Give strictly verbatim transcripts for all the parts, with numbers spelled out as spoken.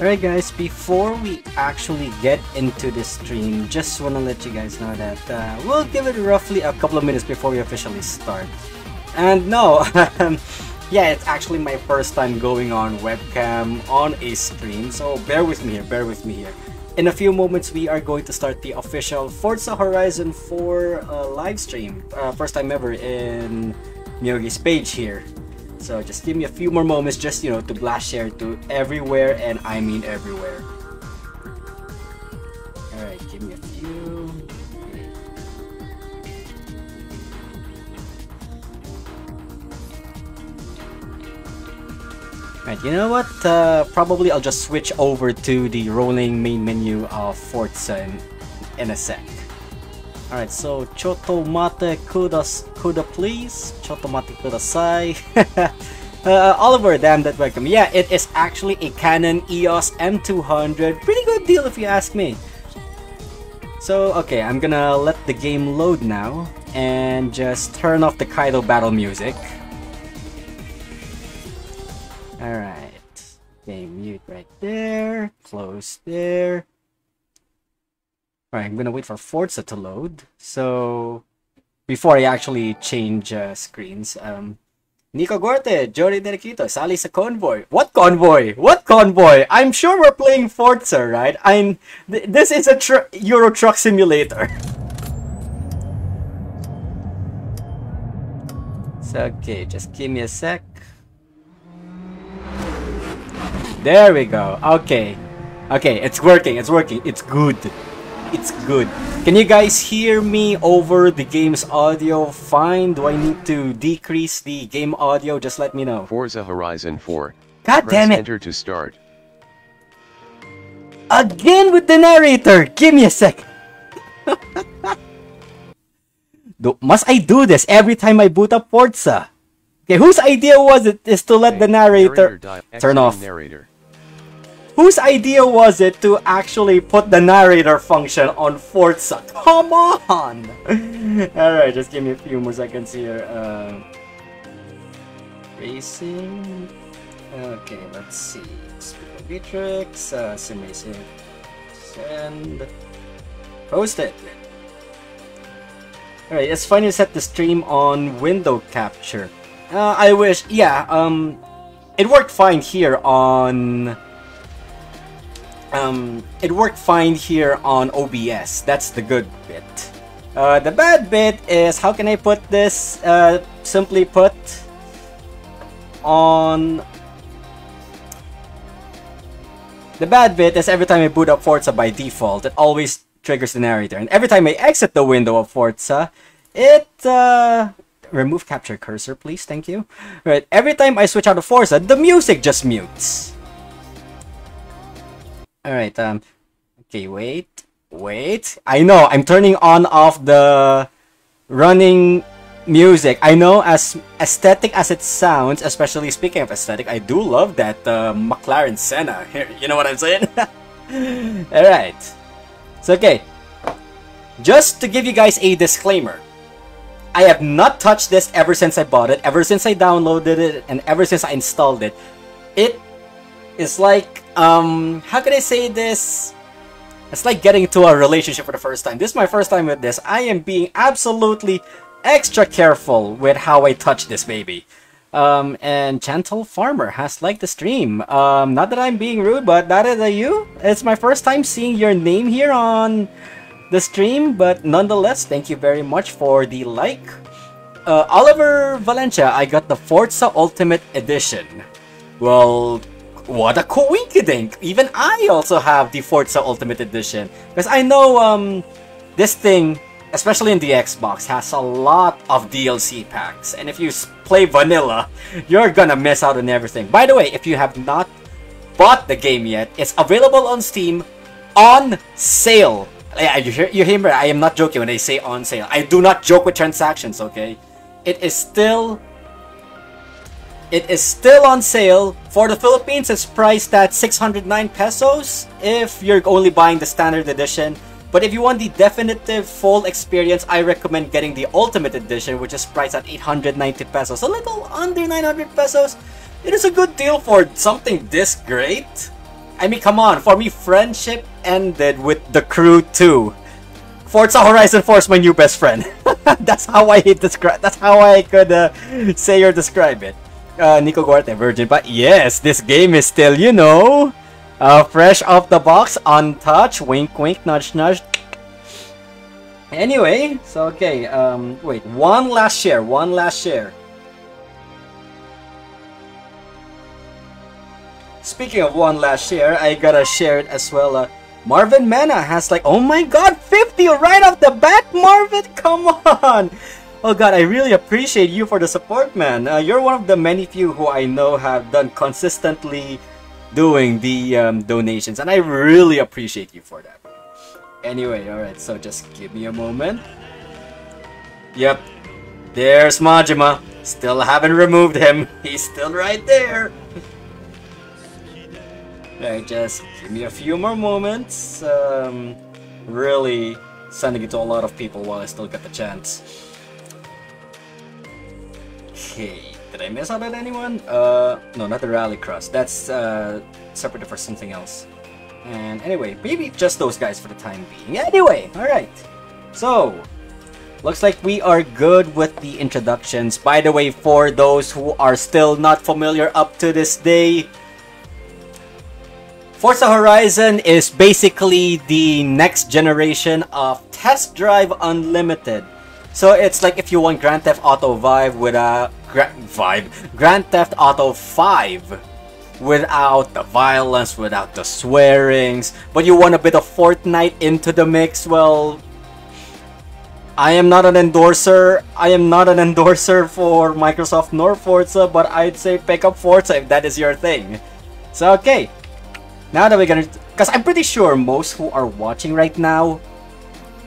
Alright guys, before we actually get into this stream, just want to let you guys know that uh, we'll give it roughly a couple of minutes before we officially start. And no, yeah, it's actually my first time going on webcam on a stream, so bear with me here, bear with me here. In a few moments, we are going to start the official Forza Horizon four uh, live stream. Uh, first time ever in Miyogi's page here. So just give me a few more moments, just, you know, to blast share to everywhere, and I mean everywhere. Alright, give me a few. Alright, you know what? Uh, probably I'll just switch over to the rolling main menu of Forza in, in a sec. Alright, so chotomate kudas kuda please, chotomate kudasai. uh, Oliver, damn that welcome. Yeah, it is actually a Canon E O S M two hundred. Pretty good deal if you ask me. So, okay, I'm gonna let the game load now and just turn off the Kaido battle music. Alright, game mute right there, close there. Alright, I'm gonna wait for Forza to load, so before I actually change uh, screens. Um, Nico Gorte, Jory Derequito, Sally sa convoy. What convoy? What convoy? I'm sure we're playing Forza, right? I'm. Th this is a tr Euro Truck Simulator. So, okay, just give me a sec. There we go. Okay, okay, it's working. It's working. It's good. It's good. Can you guys hear me over the game's audio fine? Do I need to decrease the game audio? Just let me know. Forza Horizon four. God damn it. Enter to start. Again with the narrator. Give me a sec. do, must I do this every time I boot up Forza? Okay, whose idea was it is to let the narrator, narrator turn off? Narrator. Whose idea was it to actually put the narrator function on Forza? Come on! Alright, just give me a few more seconds here. Uh, racing. Okay, let's see. Speedometrics, uh, sim racing. Send. Post it. Alright, it's fine to set the stream on window capture. Uh, I wish, yeah, um, it worked fine here on. Um, it worked fine here on O B S. That's the good bit. Uh, the bad bit is, how can I put this, uh, simply put, on... The bad bit is every time I boot up Forza by default, it always triggers the narrator. And every time I exit the window of Forza, it, uh... remove capture cursor, please, thank you. Right, every time I switch out of Forza, the music just mutes. Alright, um, okay, wait, wait, I know, I'm turning on off the running music. I know, as aesthetic as it sounds, especially speaking of aesthetic, I do love that uh, McLaren Senna here, you know what I'm saying? Alright, so okay, just to give you guys a disclaimer, I have not touched this ever since I bought it, ever since I downloaded it, and ever since I installed it. It is like... Um, how can I say this? It's like getting into a relationship for the first time. This is my first time with this. I am being absolutely extra careful with how I touch this baby. Um, and Chantal Farmer has liked the stream. Um, not that I'm being rude, but that is a you. It's my first time seeing your name here on the stream, but nonetheless, thank you very much for the like. Uh, Oliver Valencia, I got the Forza Ultimate Edition. Well... What a coinkydink! Even I also have the Forza Ultimate Edition. Because I know um, this thing, especially in the Xbox, has a lot of D L C packs. And if you play vanilla, you're gonna miss out on everything. By the way, if you have not bought the game yet, it's available on Steam on sale. Yeah, you hear, you hear me? I am not joking when I say on sale. I do not joke with transactions, okay? It is still... It is still on sale. For the Philippines, it's priced at six hundred nine pesos if you're only buying the standard edition. But if you want the definitive full experience, I recommend getting the Ultimate Edition, which is priced at eight hundred ninety pesos. A little under nine hundred pesos. It is a good deal for something this great. I mean, come on, for me, friendship ended with The Crew two. Forza Horizon four is my new best friend. That's how I describe. That's how I could uh, say or describe it. Uh, Nico Guarte, Virgin, but yes, this game is still, you know, uh, fresh off the box, untouched. Wink, wink, nudge, nudge. Anyway, so okay. Um, wait, one last share. One last share. Speaking of one last share, I gotta share it as well. Uh, Marvin Menna has like, oh my god, fifty right off the bat, Marvin! Come on! Oh god, I really appreciate you for the support, man. Uh, you're one of the many few who I know have done consistently doing the um, donations, and I really appreciate you for that. Anyway, alright, so just give me a moment. Yep, there's Majima. Still haven't removed him. He's still right there. Right, just give me a few more moments. Um, really sending it to a lot of people while I still got the chance. Okay, did I miss out on anyone? Uh, no, not the Rallycross. That's uh, separate for something else. And anyway, maybe just those guys for the time being. Anyway, alright. So, looks like we are good with the introductions. By the way, for those who are still not familiar up to this day, Forza Horizon is basically the next generation of Test Drive Unlimited. So it's like if you want Grand Theft Auto vibe with a gra vibe, Grand Theft Auto five without the violence, without the swearings, but you want a bit of Fortnite into the mix. Well, I am not an endorser. I am not an endorser for Microsoft nor Forza, but I'd say pick up Forza if that is your thing. So okay. Now that we're gonna, because I'm pretty sure most who are watching right now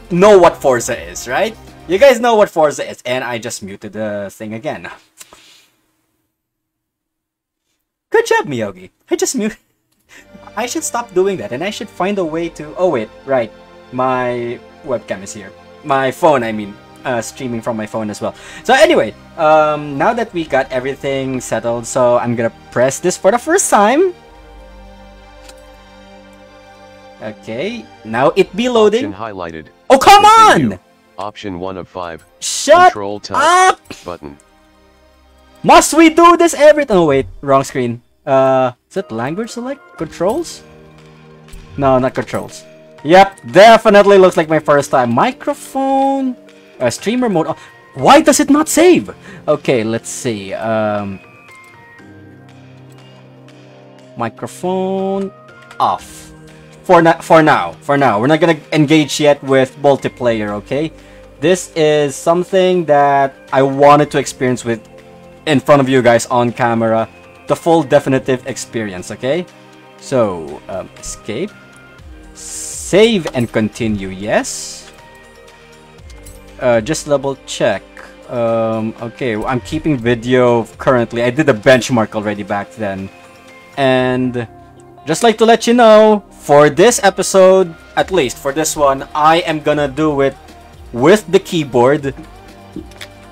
know what Forza is, right? You guys know what Forza is, and I just muted the thing again. Good job, Miyogi. I just mute. I should stop doing that, and I should find a way to. Oh wait, right. My webcam is here. My phone, I mean, uh, streaming from my phone as well. So anyway, um, now that we got everything settled, so I'm gonna press this for the first time. Okay, now it be loading. Option highlighted. Oh, come on! Menu. Option one of five. Shut Control time up! Button. Must we do this every time? Oh, wait, wrong screen. Uh, is it language select? Controls? No, not controls. Yep, definitely looks like my first time. Microphone? Uh, streamer mode. Oh, why does it not save? Okay, let's see. Um, microphone off. For, na for now, for now. We're not gonna engage yet with multiplayer, okay? This is something that I wanted to experience with in front of you guys on camera. The full definitive experience, okay? So, um, escape. Save and continue, yes. Uh, just double check. Um, okay, I'm keeping video currently. I did a benchmark already back then. And just like to let you know, for this episode, at least for this one, I am gonna do it with the keyboard.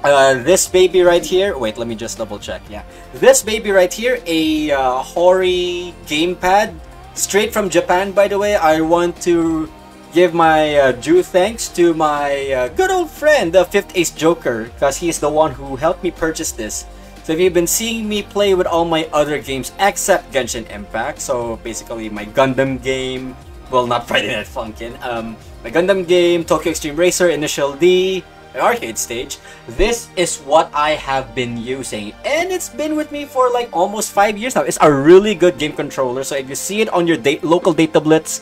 Uh, this baby right here, wait, let me just double check, yeah. This baby right here, a uh, Hori gamepad, straight from Japan, by the way. I want to give my uh, due thanks to my uh, good old friend, the Fifth Ace Joker, because he's the one who helped me purchase this. So if you've been seeing me play with all my other games except Genshin Impact, so basically my Gundam game, well, not Friday Night Funkin', um, my Gundam game, Tokyo Extreme Racer, Initial D, the arcade stage, this is what I have been using. And it's been with me for like almost five years now. It's a really good game controller, so if you see it on your da local data blitz,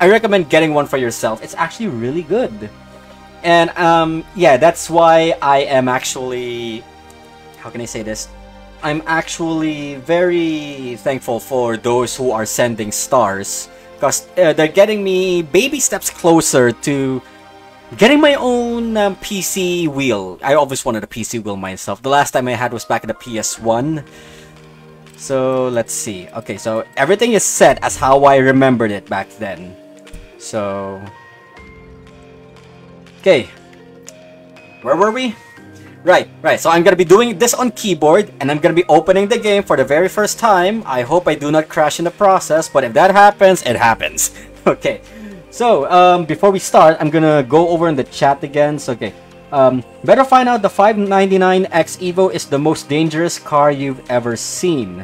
I recommend getting one for yourself. It's actually really good. And um, yeah, that's why I am actually... How can I say this? I'm actually very thankful for those who are sending stars, because uh, they're getting me baby steps closer to getting my own um, P C wheel. I always wanted a P C wheel myself. The last time I had was back at the P S one. So let's see. Okay, so everything is set as how I remembered it back then. So... Okay. Where were we? Right, right. So I'm gonna be doing this on keyboard, and I'm gonna be opening the game for the very first time. I hope I do not crash in the process, but if that happens, it happens. Okay. So, um, before we start, I'm gonna go over in the chat again. So, okay. Um, better find out the five ninety-nine X Evo is the most dangerous car you've ever seen.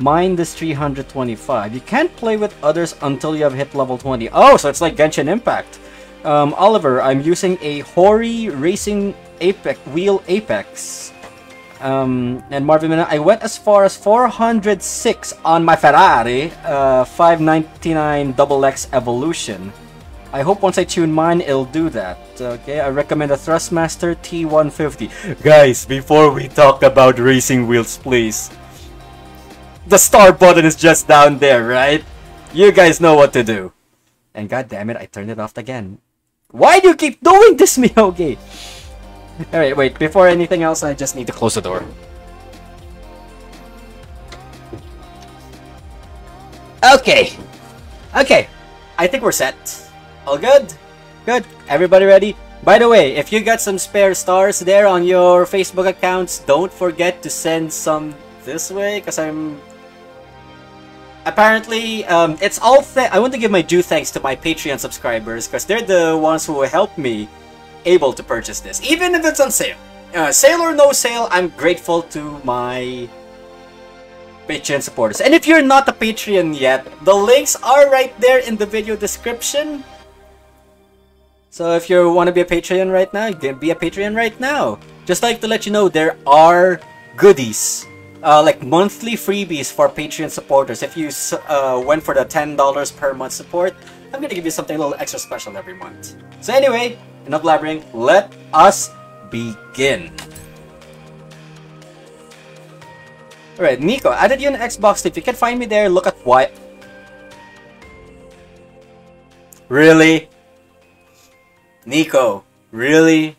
Mine is three hundred twenty-five. You can't play with others until you have hit level twenty. Oh, so it's like Genshin Impact. Um, Oliver, I'm using a Hori Racing Apex Wheel Apex. Um, and Marvin Menna, I went as far as four hundred six on my Ferrari uh, five ninety-nine X X Evolution. I hope once I tune mine, it'll do that. Okay, I recommend a Thrustmaster T one fifty. Guys, before we talk about racing wheels, please. The star button is just down there, right? You guys know what to do. And goddammit, I turned it off again. Why do you keep doing this, Miyogi? Alright, wait, before anything else, I just need to close the door. Okay. Okay. I think we're set. All good? Good. Everybody ready? By the way, if you got some spare stars there on your Facebook accounts, don't forget to send some this way, because I'm... Apparently, um, it's all th- I want to give my due thanks to my Patreon subscribers, because they're the ones who will help me able to purchase this, even if it's on sale. Uh, sale or no sale, I'm grateful to my Patreon supporters. And if you're not a Patreon yet, the links are right there in the video description. So if you want to be a Patreon right now, you can be a Patreon right now. Just like to let you know, there are goodies, uh, like monthly freebies for Patreon supporters. If you uh, went for the ten dollars per month support, I'm going to give you something a little extra special every month. So anyway, enough blabbering, let us begin. Alright, Nico, added you an Xbox. If you can find me there, look at why. Really? Nico, really?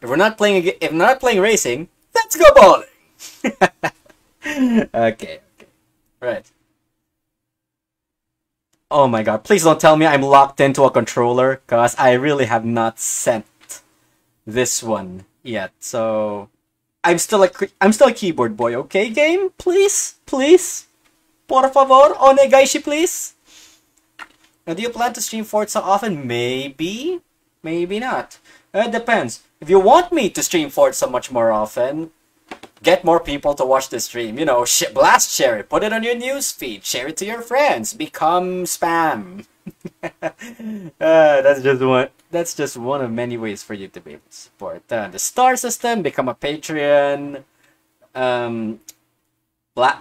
If we're not playing, if we're not playing racing, let's go bowling. Okay, okay. Right. Oh my god, please don't tell me I'm locked into a controller, because I really have not sent this one yet, so... I'm still a, I'm still a keyboard boy, okay game? Please? Please? Por favor, onegaishi please? Now, do you plan to stream Forza often? Maybe? Maybe not. It depends. If you want me to stream Forza much more often, get more people to watch the stream, you know, sh blast share it, put it on your news feed, share it to your friends, become spam. uh, that's just one. That's just one of many ways for you to be able to support uh, the star system. Become a Patreon. Um,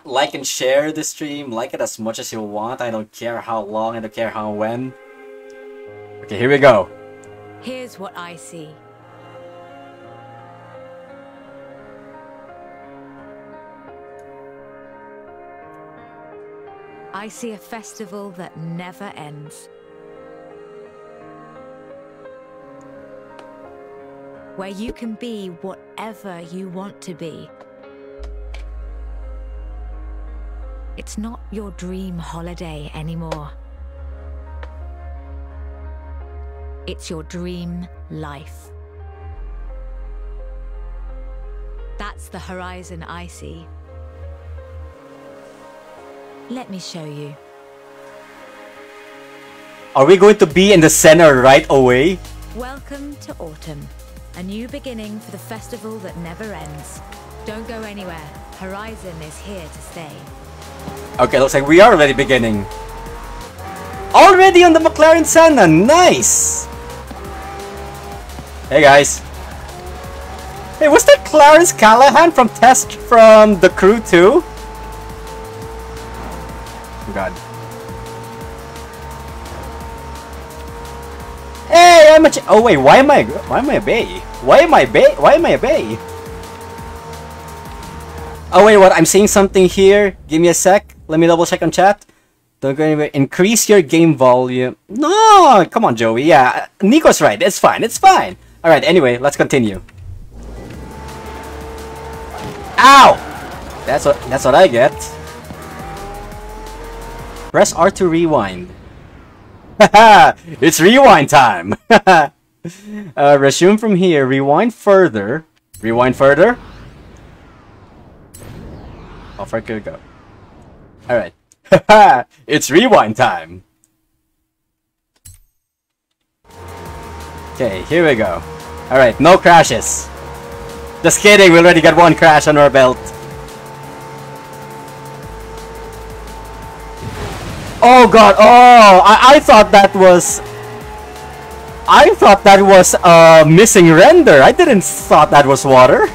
like and share the stream. Like it as much as you want. I don't care how long. I don't care how when. Okay, here we go. Here's what I see. I see a festival that never ends. Where you can be whatever you want to be. It's not your dream holiday anymore. It's your dream life. That's the horizon I see. Let me show you. Are we going to be in the center right away? Welcome to autumn. A new beginning for the festival that never ends. Don't go anywhere. Horizon is here to stay. Okay, looks like we are already beginning. Already on the McLaren Senna. Nice! Hey guys. Hey, was that Clarence Callahan from Test from The Crew two? God. Hey, I'm a ch oh wait, why am I why am I a bay? Why am I bay? Why am I a bay? Oh wait, what? I'm seeing something here. Give me a sec. Let me double check on chat. Don't go anywhere. Increase your game volume. No, come on, Joey. Yeah, Nico's right. It's fine. It's fine. All right. Anyway, let's continue. Ow! That's what that's what I get. Press R to rewind. Haha! It's rewind time! Uh, resume from here. Rewind further. Rewind further. Off I could go. Alright. Haha! It's rewind time! Okay, here we go. Alright, no crashes. Just kidding, we already got one crash on our belt. Oh god, oh! I, I thought that was... I thought that was a uh, missing render. I didn't thought that was water.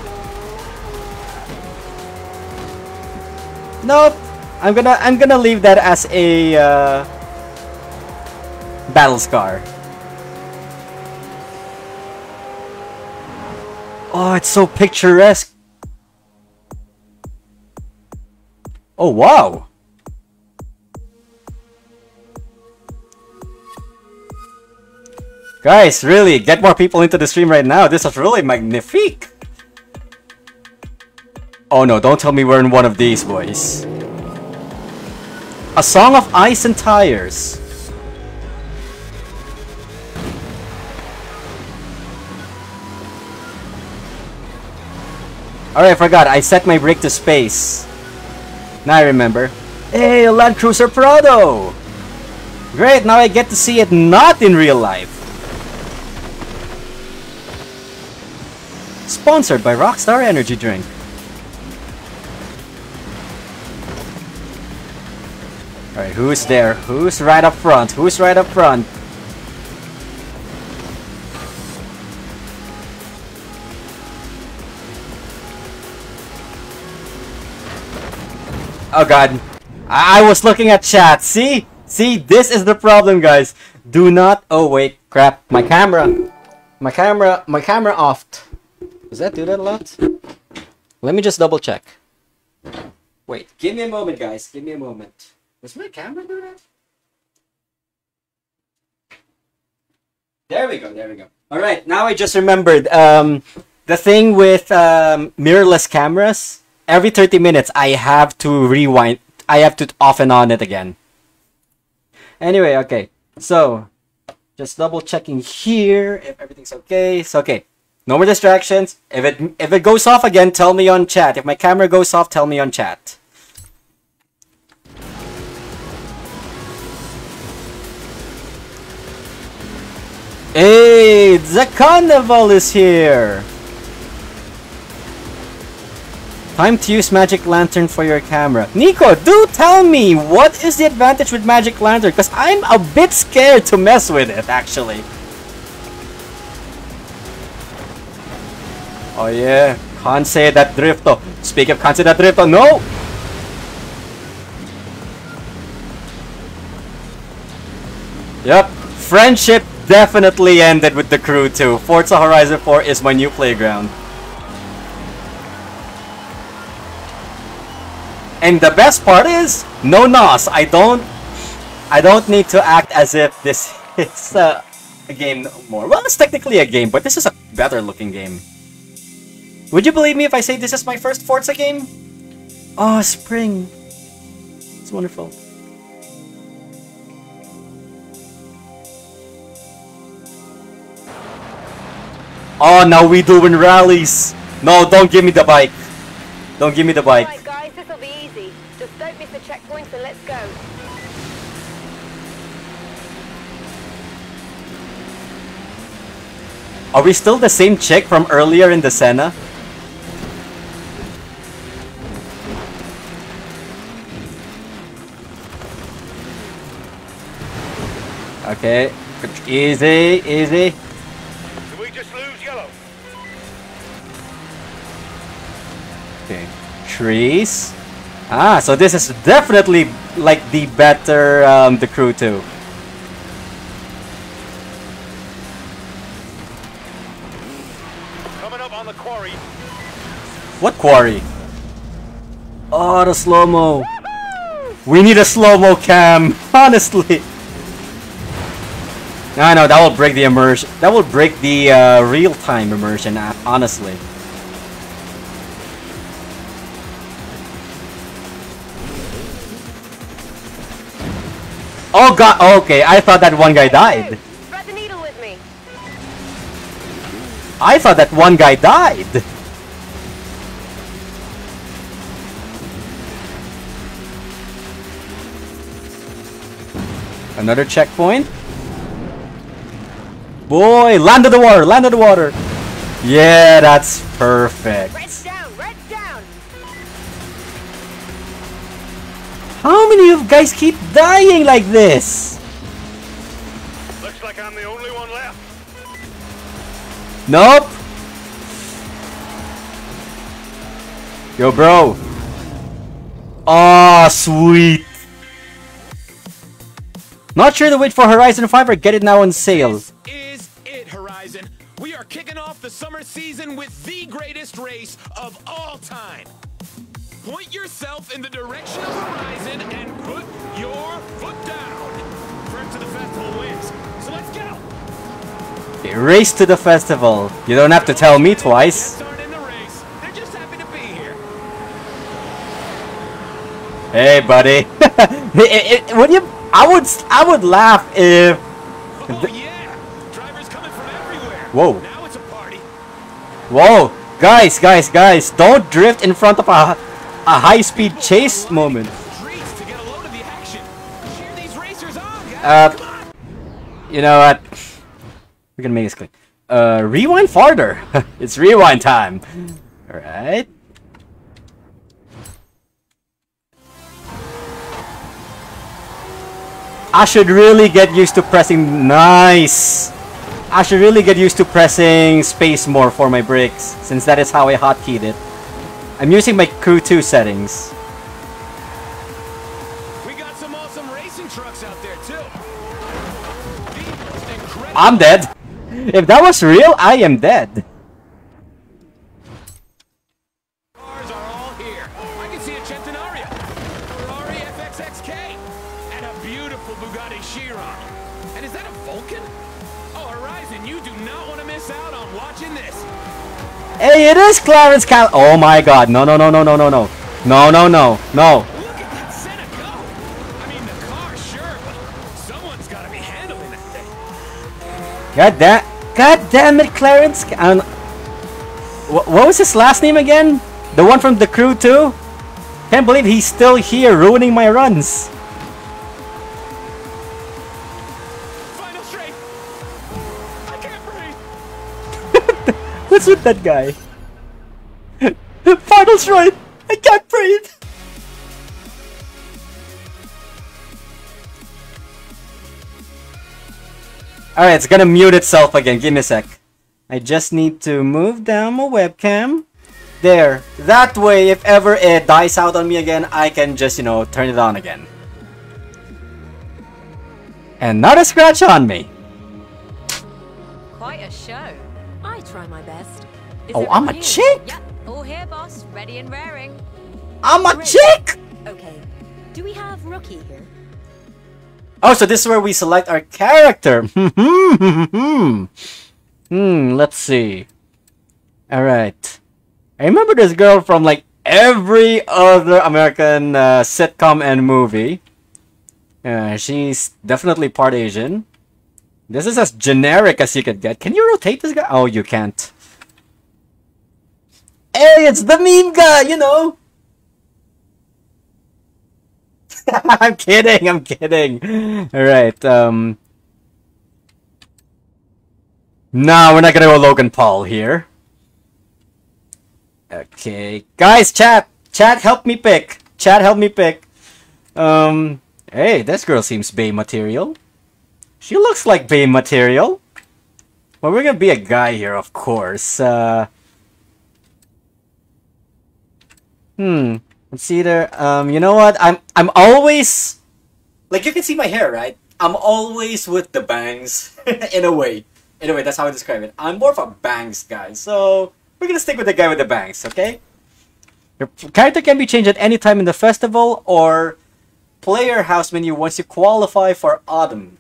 Nope. I'm gonna I'm gonna leave that as a uh, battle scar. Oh, it's so picturesque. Oh wow. Guys, really, get more people into the stream right now. This is really magnifique. Oh no, don't tell me we're in one of these, boys. A Song of Ice and Tires. Alright, I forgot. I set my brake to space. Now I remember. Hey, a Land Cruiser Prado! Great, now I get to see it not in real life. Sponsored by Rockstar Energy Drink. Alright, who's there? Who's right up front? Who's right up front? Oh god. I, I was looking at chat. See? See, this is the problem, guys. Do not... Oh wait, crap. My camera. My camera. My camera off. Does that do that a lot? Let me just double check. Wait, give me a moment, guys. Give me a moment. Does my camera do that? There we go, there we go. Alright, now I just remembered. Um, the thing with um, mirrorless cameras, every thirty minutes I have to rewind. I have to off and on it again. Anyway, okay. So, just double checking here if everything's okay. It's okay. No more distractions. If it if it goes off again, tell me on chat. If my camera goes off, tell me on chat. Hey, the carnival is here. Time to use Magic Lantern for your camera. Nico, do tell me what is the advantage with Magic Lantern? Because I'm a bit scared to mess with it, actually. Oh yeah, can't say that drift though. Speak of can't say that drift though, no! Yep, friendship definitely ended with The Crew two. Forza Horizon four is my new playground. And the best part is, no N O S. I don't, I don't need to act as if this is a, a game no more. Well, it's technically a game, but this is a better looking game. Would you believe me if I say this is my first Forza game? Oh, spring. It's wonderful. Oh, now we doing rallies. No, don't give me the bike. Don't give me the bike. Alright guys, this'll be easy. Just don't miss the checkpoints and let's go. Are we still the same chick from earlier in the Senna? Okay, easy, easy. Did we just lose yellow? Okay, trees. Ah, so this is definitely like the better um, The Crew two. Coming up on the quarry. What quarry? Oh, the slow-mo. We need a slow-mo cam, honestly. I know, that will break the immersion. That will break the uh, real-time immersion, app, honestly. Oh god, okay, I thought that one guy died. Grab the needle with me. I thought that one guy died! Another checkpoint. Boy, land on the water, land on the water. Yeah, that's perfect. Red's down, red's down. How many of you guys keep dying like this? Looks like I'm the only one left. Nope. Yo, bro. Ah, sweet. Not sure to wait for Horizon five or get it now on sale. This is it, Horizon. We are kicking off the summer season with the greatest race of all time. Point yourself in the direction of Horizon and put your foot down. First to the festival wins. So let's go. A race to the festival. You don't have to tell me twice. Hey, buddy. it, it, what do you... I would I would laugh if. Oh yeah, drivers coming from everywhere. Whoa. Now it's a party. Whoa, guys, guys, guys! Don't drift in front of a a high-speed chase moment. Uh, you know what? We're gonna make this quick. Uh, rewind farther. It's rewind time. All right. I should really get used to pressing... Nice! I should really get used to pressing space more for my brakes, since that is how I hotkeyed it. I'm using my Crew two settings. We got some awesome racing trucks out there too. The I'm dead! If that was real, I am dead. Hey, it is Clarence Cal- Oh my god, no, no, no, no, no, no, no. No, no, no, no. Look at that Senna go. I mean, the car, sure, but someone's gotta be handling that thing. God damn, god damn it, Clarence Cal- What was his last name again? The one from The Crew two? Can't believe he's still here ruining my runs. What's with that guy? Final strike! I can't breathe! Alright, it's gonna mute itself again. Give me a sec. I just need to move down my webcam. There. That way, if ever it dies out on me again, I can just, you know, turn it on again. And not a scratch on me. Quite a show. I try my best. Is oh, I'm a here? chick. Yep, all here, boss. Ready and raring. I'm a Great. chick. Okay. Do we have Rookie here? Oh, so this is where we select our character. Hmm. Hmm. Let's see. All right. I remember this girl from like every other American uh, sitcom and movie. Uh, she's definitely part Asian. This is as generic as you could get. Can you rotate this guy? Oh, you can't. Hey, it's the meme guy, you know. I'm kidding, I'm kidding. Alright, um... no, we're not gonna go Logan Paul here. Okay. Guys, chat! Chat, help me pick. Chat, help me pick. Um... Hey, this girl seems bae material. She looks like bae material. Well, we're gonna be a guy here, of course. Uh, hmm. Let's see there. Um, you know what? I'm I'm always like you can see my hair, right? I'm always with the bangs in a way. In a way, that's how I describe it. I'm more of a bangs guy, so we're gonna stick with the guy with the bangs, okay? Your character can be changed at any time in the festival or player house menu once you qualify for autumn.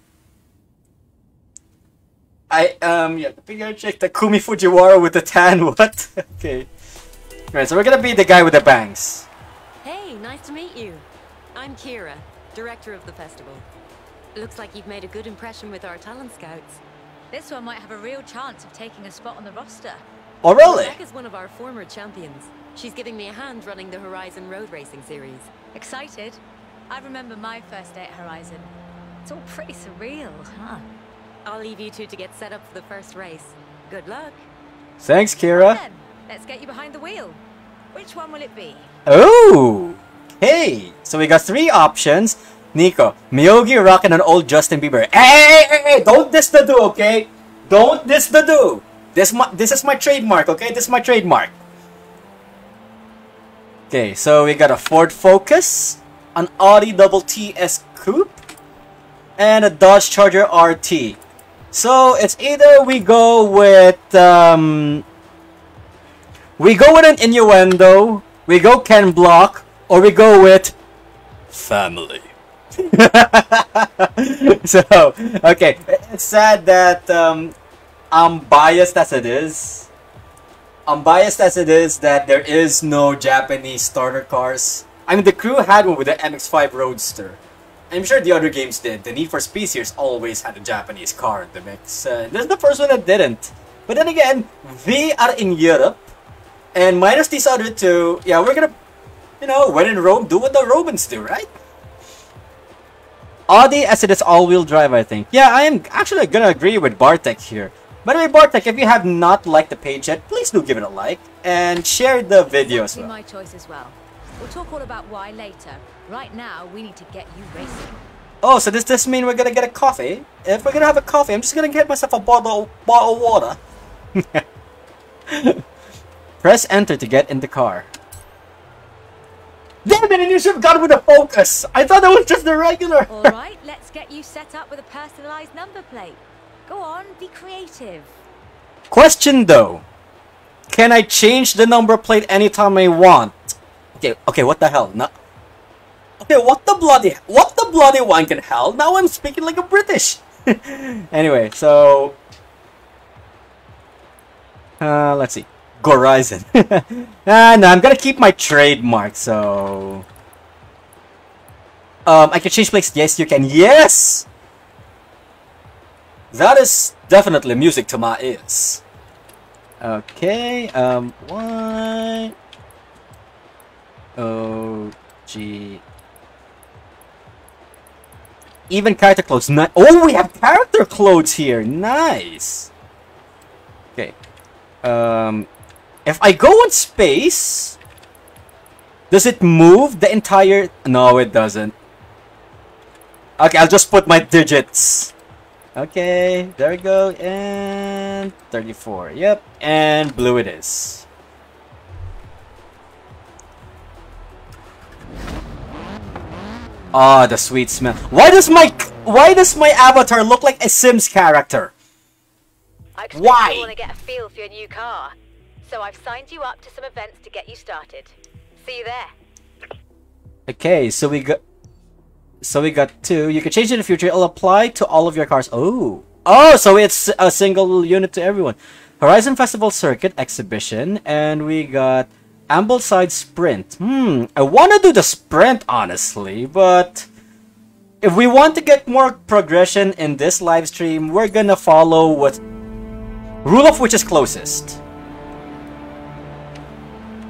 I, um, yeah, the bigger chick, Takumi Fujiwara with the tan, what? Okay. Alright, so we're gonna be the guy with the bangs. Hey, nice to meet you. I'm Kira, director of the festival. Looks like you've made a good impression with our talent scouts. This one might have a real chance of taking a spot on the roster. Oh, really? Beck is one of our former champions. She's giving me a hand running the Horizon Road Racing Series. Excited? I remember my first day at Horizon. It's all pretty surreal, huh? I'll leave you two to get set up for the first race. Good luck. Thanks, Kira. Then, let's get you behind the wheel. Which one will it be? Oh! Hey! So we got three options. Nico, Miyogi rocking an old Justin Bieber. Hey, hey, hey, hey! Don't diss the dude, okay? Don't diss the dude. This my, this is my trademark, okay? This is my trademark. Okay, so we got a Ford Focus, an Audi T T S Coupe, and a Dodge Charger R T. So it's either we go with um, we go with an innuendo, we go Ken Block, or we go with family. So okay, it's sad that um, I'm biased as it is. I'm biased as it is that there is no Japanese starter cars. I mean, the crew had one with the M X five Roadster. I'm sure the other games did. The Need for Speed series always had a Japanese car in the mix. Uh, this is the first one that didn't. But then again, we are in Europe, and minus these other two, yeah, we're gonna, you know, when in Rome, do what the Romans do, right? Audi as it is all-wheel drive, I think. Yeah, I am actually gonna agree with Bartek here. By the way, Bartek, if you have not liked the page yet, please do give it a like and share the video as well. My choice as well. We'll talk all about why later. Right now, we need to get you racing. Oh, so does this mean we're gonna get a coffee? If we're gonna have a coffee, I'm just gonna get myself a bottle, bottle of water. Press enter to get in the car. Damn it! You should have gone with a Focus. I thought that was just the regular. All right, let's get you set up with a personalized number plate. Go on, be creative. Question though, can I change the number plate anytime I want? Okay, okay, what the hell? No. Okay, what the bloody, what the bloody wangan hell? Now I'm speaking like a British. Anyway, so uh, let's see, Horizon. Ah, no, I'm gonna keep my trademark. So, um, I can change plates. Yes, you can. Yes. That is definitely music to my ears. Okay, um, what? Oh, gee. Even character clothes. Not oh, we have character clothes here. Nice. Okay. Um, if I go in space, does it move the entire? No, it doesn't. Okay, I'll just put my digits. Okay, there we go, and thirty-four, yep, and blue it is. Ah, oh, the sweet smell. Why does my why does my avatar look like a Sims character? I why? I want to get a feel for your new car, so I've signed you up to some events to get you started. See you there. Okay, so we go. So we got two. You can change it in the future. It'll apply to all of your cars. Oh. Oh, so it's a single unit to everyone. Horizon Festival Circuit Exhibition. And we got Ambleside Sprint. Hmm. I want to do the Sprint, honestly. But if we want to get more progression in this live stream, we're going to follow what rule of which is closest.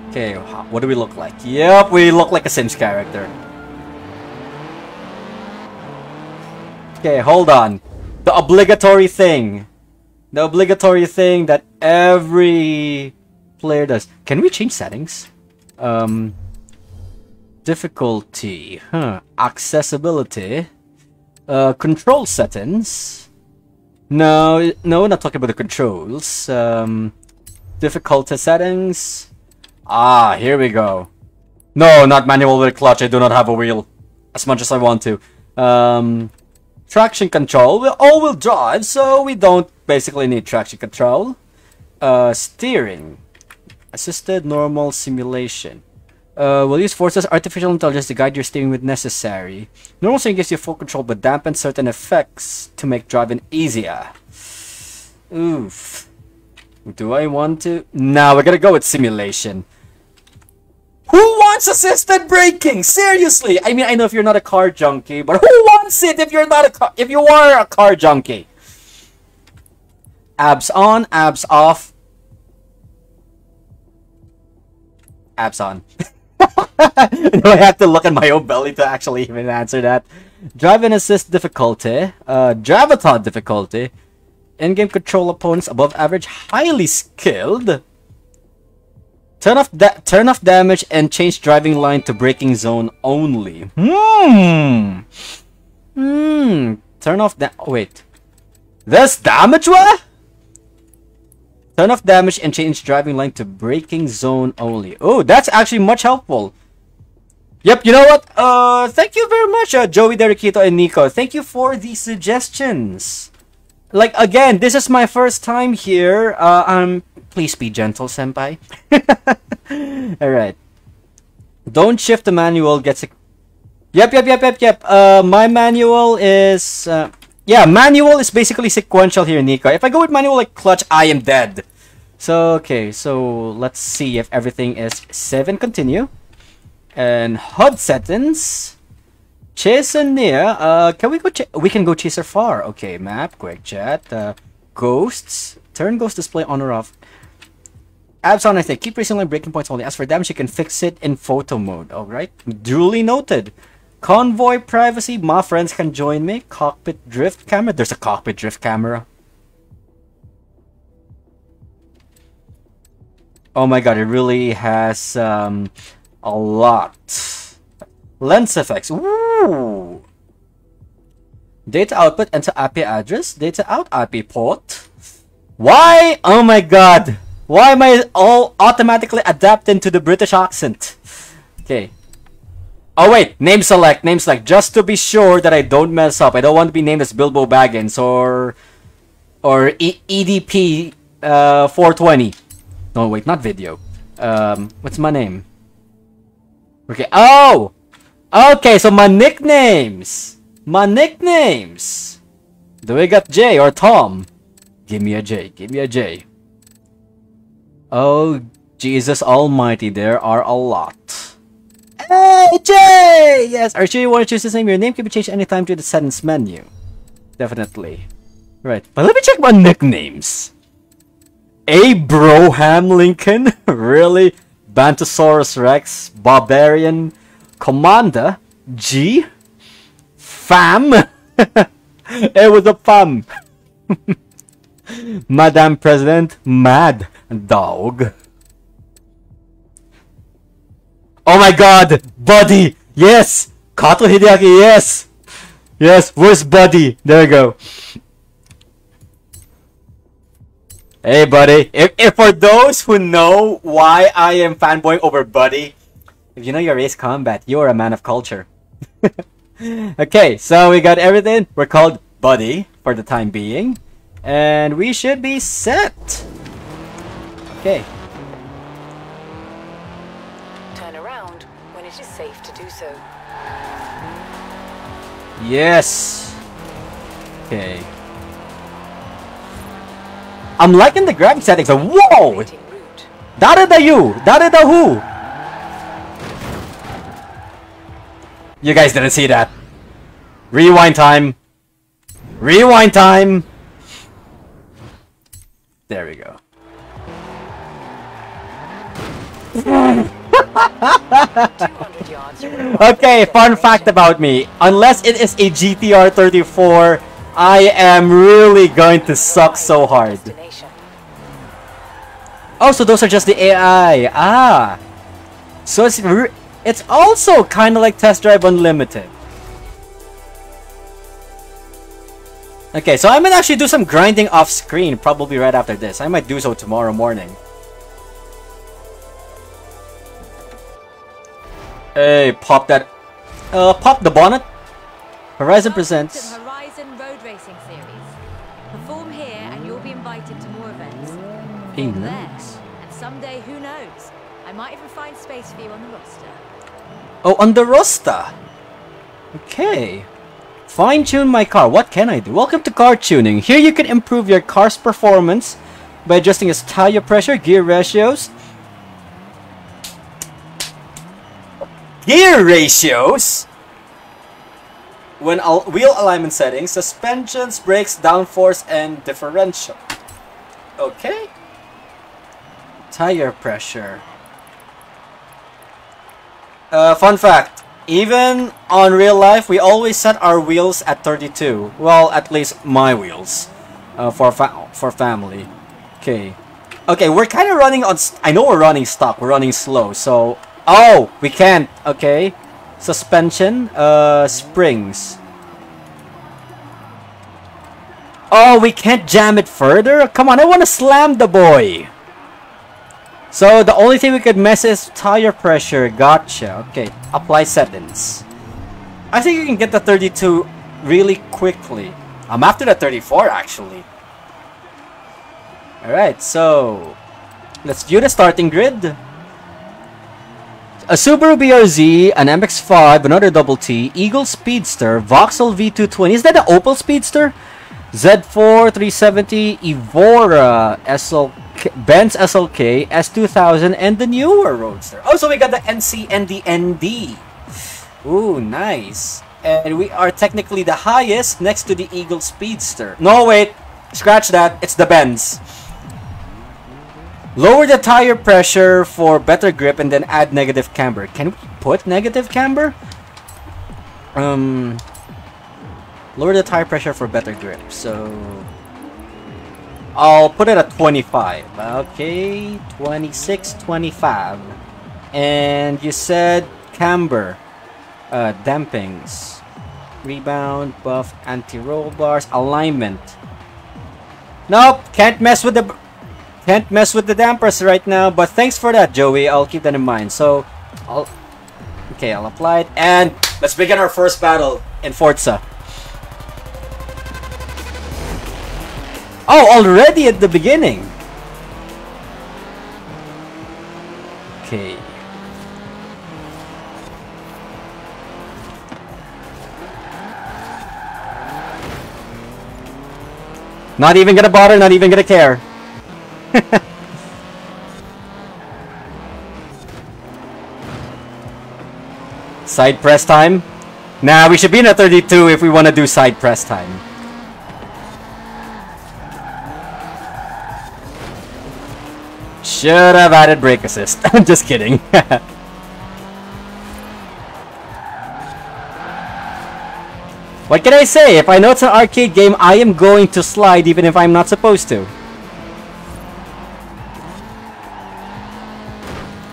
Okay. What do we look like? Yep. We look like a Sims character. Okay, hold on. The obligatory thing. The obligatory thing that every player does. Can we change settings? Um, difficulty. Huh. Accessibility. Uh, control settings. No, no, we're not talking about the controls. Um, difficulty settings. Ah, here we go. No, not manual with a clutch. I do not have a wheel. As much as I want to. Um... Traction control, we're all-wheel drive, so we don't basically need traction control. Uh, steering, assisted, normal, simulation. Uh, we'll use Forza's artificial intelligence to guide your steering when necessary. Normal steering gives you full control, but dampens certain effects to make driving easier. Oof. Do I want to? Nah, we're gonna go with simulation. Who wants assisted braking? Seriously, I mean, I know if you're not a car junkie, but who wants it if you're not a car, if you are a car junkie? Abs on, abs off. Abs on. Do I have to look at my own belly to actually even answer that? Drive and assist difficulty. Uh, Dravatar difficulty. In-game control opponents above average, highly skilled. Turn off that. Turn off damage and change driving line to braking zone only. Hmm. Hmm. Turn off that. Oh, wait. There's damage where? Turn off damage and change driving line to braking zone only. Oh, that's actually much helpful. Yep, you know what? Uh, thank you very much, uh, Joey, Derikito, and Nico. Thank you for the suggestions. Like, again, this is my first time here. Uh, um, please be gentle, senpai. Alright. Don't shift the manual. Gets a... Yep, yep, yep, yep, yep. Uh, my manual is... Uh... Yeah, manual is basically sequential here, Nico. If I go with manual like clutch, I am dead. So, okay, so let's see if everything is seven. Continue. And H U D settings. Chase and near. Uh, can we go ch We can go chase or far. Okay, map, quick chat. Uh, ghosts. Turn ghost display on or off. Abs on, I think. Keep racing line breaking points only. As for damage, you can fix it in photo mode. Alright, duly noted. Convoy privacy, my friends can join me. Cockpit drift camera. There's a cockpit drift camera. Oh my god, it really has um, a lot. Lens effects. Ooh. Data output, enter I P address. Data out, I P port. Why? Oh my god. Why am I all automatically adapting to the British accent? Okay. Oh wait, name select, name select, just to be sure that I don't mess up. I don't want to be named as Bilbo Baggins or or e EDP uh, four twenty. No wait, not video. Um, what's my name? Okay. Oh, okay. So my nicknames, my nicknames. Do we got Jay or Tom? Give me a J. Give me a J. Oh Jesus Almighty, there are a lot. Hey, Jay! Yes, are you sure you want to choose this name? Your name can be changed anytime to the settings menu. Definitely. Right, but let me check my nicknames. Abraham Lincoln? Really? Bantosaurus Rex? Barbarian? Commander? G? Fam? It was a fam. Madam President? Mad Dog? Oh my god! Buddy! Yes! Kato Hideaki, yes! Yes, where's Buddy? There we go. Hey buddy, if, if for those who know why I am fanboying over Buddy, if you know your race combat, you are a man of culture. Okay, so we got everything. We're called Buddy for the time being. And we should be set. Okay. It is safe to do so. Yes. Okay. I'm liking the graphic settings. Whoa! That is the you. That is the who. You guys didn't see that. Rewind time. Rewind time. There we go. Okay, fun fact about me. Unless it is a G T R thirty-four, I am really going to suck so hard. Oh, so those are just the A I. Ah. So it's, it's also kind of like Test Drive Unlimited. Okay, so I might actually do some grinding off screen probably right after this. I might do so tomorrow morning. Hey, pop that. Uh, pop the bonnet. Horizon presents. Horizon Road Racing Series. Perform here and you'll be invited to more events. Being nice. And someday, who knows? I might even find space for you on the roster. Oh, on the roster. Okay. Fine tune my car. What can I do? Welcome to car tuning. Here you can improve your car's performance by adjusting its tire pressure, gear ratios. Gear ratios, when al wheel alignment settings, suspensions, brakes, downforce, and differential. Okay. Tire pressure. Uh, fun fact. Even on real life, we always set our wheels at thirty-two. Well, at least my wheels. Uh, for fa for family. Okay. Okay, we're kind of running on... St I know we're running stock. We're running slow, so... Oh! We can't. Okay. Suspension. Uh, springs. Oh, we can't jam it further? Come on, I want to slam the boy! So, the only thing we could mess is tire pressure. Gotcha. Okay, apply settings. I think you can get the thirty-two really quickly. I'm after the thirty-four, actually. Alright, so... let's view the starting grid. A Subaru B R Z, an M X five, another Double T, Eagle Speedster, Vauxhall V two twenty. Is that an Opel Speedster? Z four, three seventy, Evora, S L K, Benz S L K, S two thousand, and the newer Roadster. Oh, so we got the N C and the N D. Ooh, nice. And we are technically the highest next to the Eagle Speedster. No, wait. Scratch that. It's the Benz. Lower the tire pressure for better grip and then add negative camber. Can we put negative camber? Um... Lower the tire pressure for better grip, so... I'll put it at twenty-five. Okay, twenty-six, twenty-five. And you said camber. Uh, dampings. Rebound, buff, anti-roll bars, alignment. Nope, can't mess with the... Can't mess with the dampers right now, but thanks for that, Joey. I'll keep that in mind. So, I'll... Okay, I'll apply it, and let's begin our first battle in Forza. Oh, already at the beginning. Okay. Not even gonna bother, not even gonna care. Side press time? Nah, we should be in a thirty-two if we want to do side press time. Should have added brake assist. I'm just kidding. What can I say? If I know it's an arcade game, I am going to slide even if I'm not supposed to.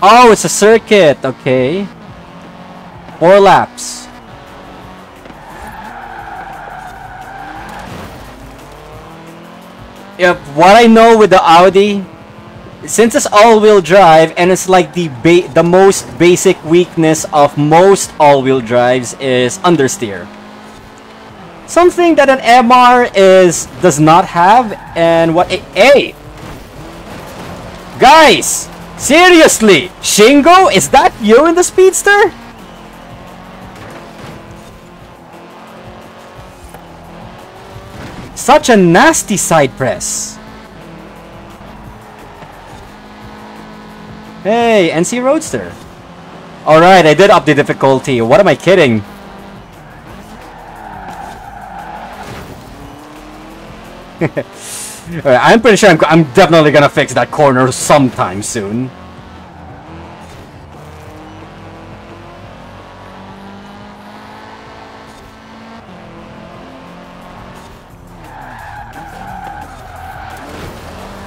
Oh, it's a circuit. Okay. Four laps. Yep, what I know with the Audi... Since it's all-wheel drive, and it's like the ba the most basic weakness of most all-wheel drives is understeer. Something that an M R is does not have, and what? Hey, guys, seriously, Shingo, is that you in the Speedster? Such a nasty side press. Hey, N C Roadster. Alright, I did up the difficulty. What am I kidding? Alright, I'm pretty sure I'm, I'm definitely gonna fix that corner sometime soon.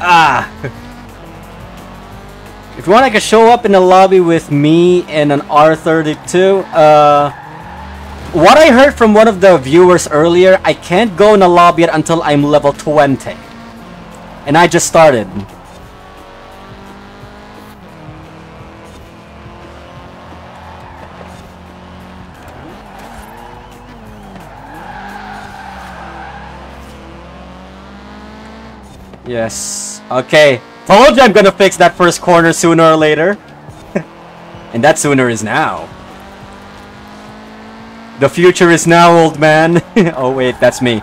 Ah! If you want, I can show up in the lobby with me and an R thirty-two. Uh, what I heard from one of the viewers earlier, I can't go in the lobby yet until I'm level twenty. And I just started. Yes. Okay. Told you I'm gonna fix that first corner sooner or later. And that sooner is now. The future is now, old man. Oh wait, that's me.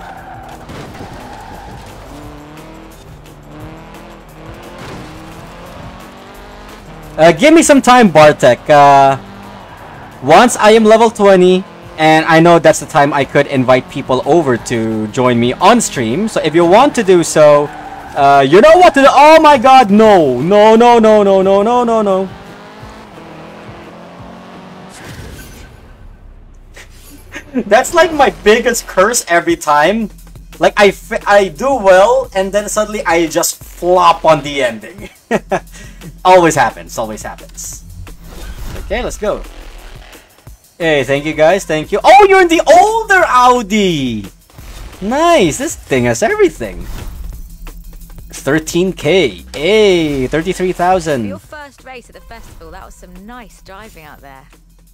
Uh, give me some time, Bartek. Uh, once I am level twenty, and I know that's the time I could invite people over to join me on stream. So if you want to do so, Uh, you know what to do? Oh my god, no. No, no, no, no, no, no, no, no. That's like my biggest curse every time. Like, I, f I do well, and then suddenly I just flop on the ending. Always happens, always happens. Okay, let's go. Hey, thank you guys, thank you. Oh, you're in the older Audi! Nice, this thing has everything. thirteen K, hey, thirty-three thousand. Your first race at the festival, that was some nice driving out there.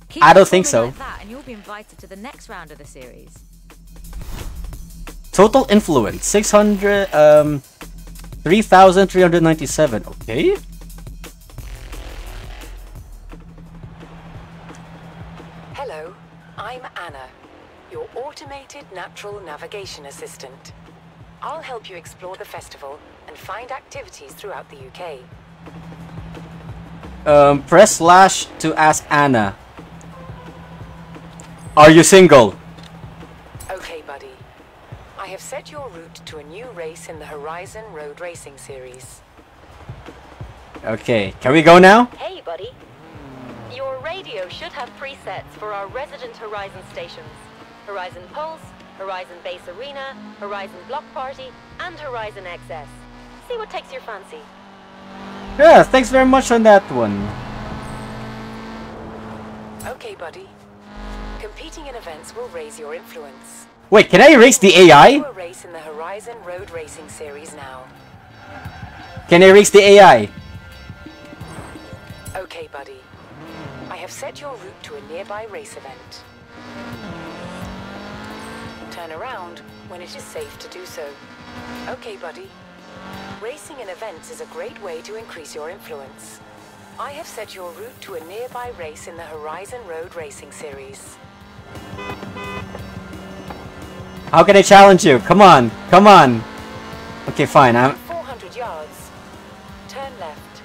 Keep I don't think so. Like that, and you'll be invited to the next round of the series. Total influence six hundred, um, three thousand three hundred ninety-seven. Okay. Hello, I'm Anna, your automated natural navigation assistant. I'll help you explore the festival and find activities throughout the U K. Um, press slash to ask Anna. Are you single? Okay, buddy. I have set your route to a new race in the Horizon Road Racing series. Okay, can we go now? Hey, buddy. Your radio should have presets for our resident Horizon stations. Horizon Pulse, Horizon Base Arena, Horizon Block Party, and Horizon X S. See what takes your fancy. Yeah, thanks very much on that one. Okay, buddy. Competing in events will raise your influence. Wait, can I erase the A I? Race in the Horizon Road Racing series now. Can I erase the A I? Okay, buddy. I have set your route to a nearby race event. Turn around when it is safe to do so. Okay, buddy. Racing in events is a great way to increase your influence. I have set your route to a nearby race in the Horizon Road Racing series. How can I challenge you? Come on, come on. Okay, fine. I'm four hundred yards. Turn left.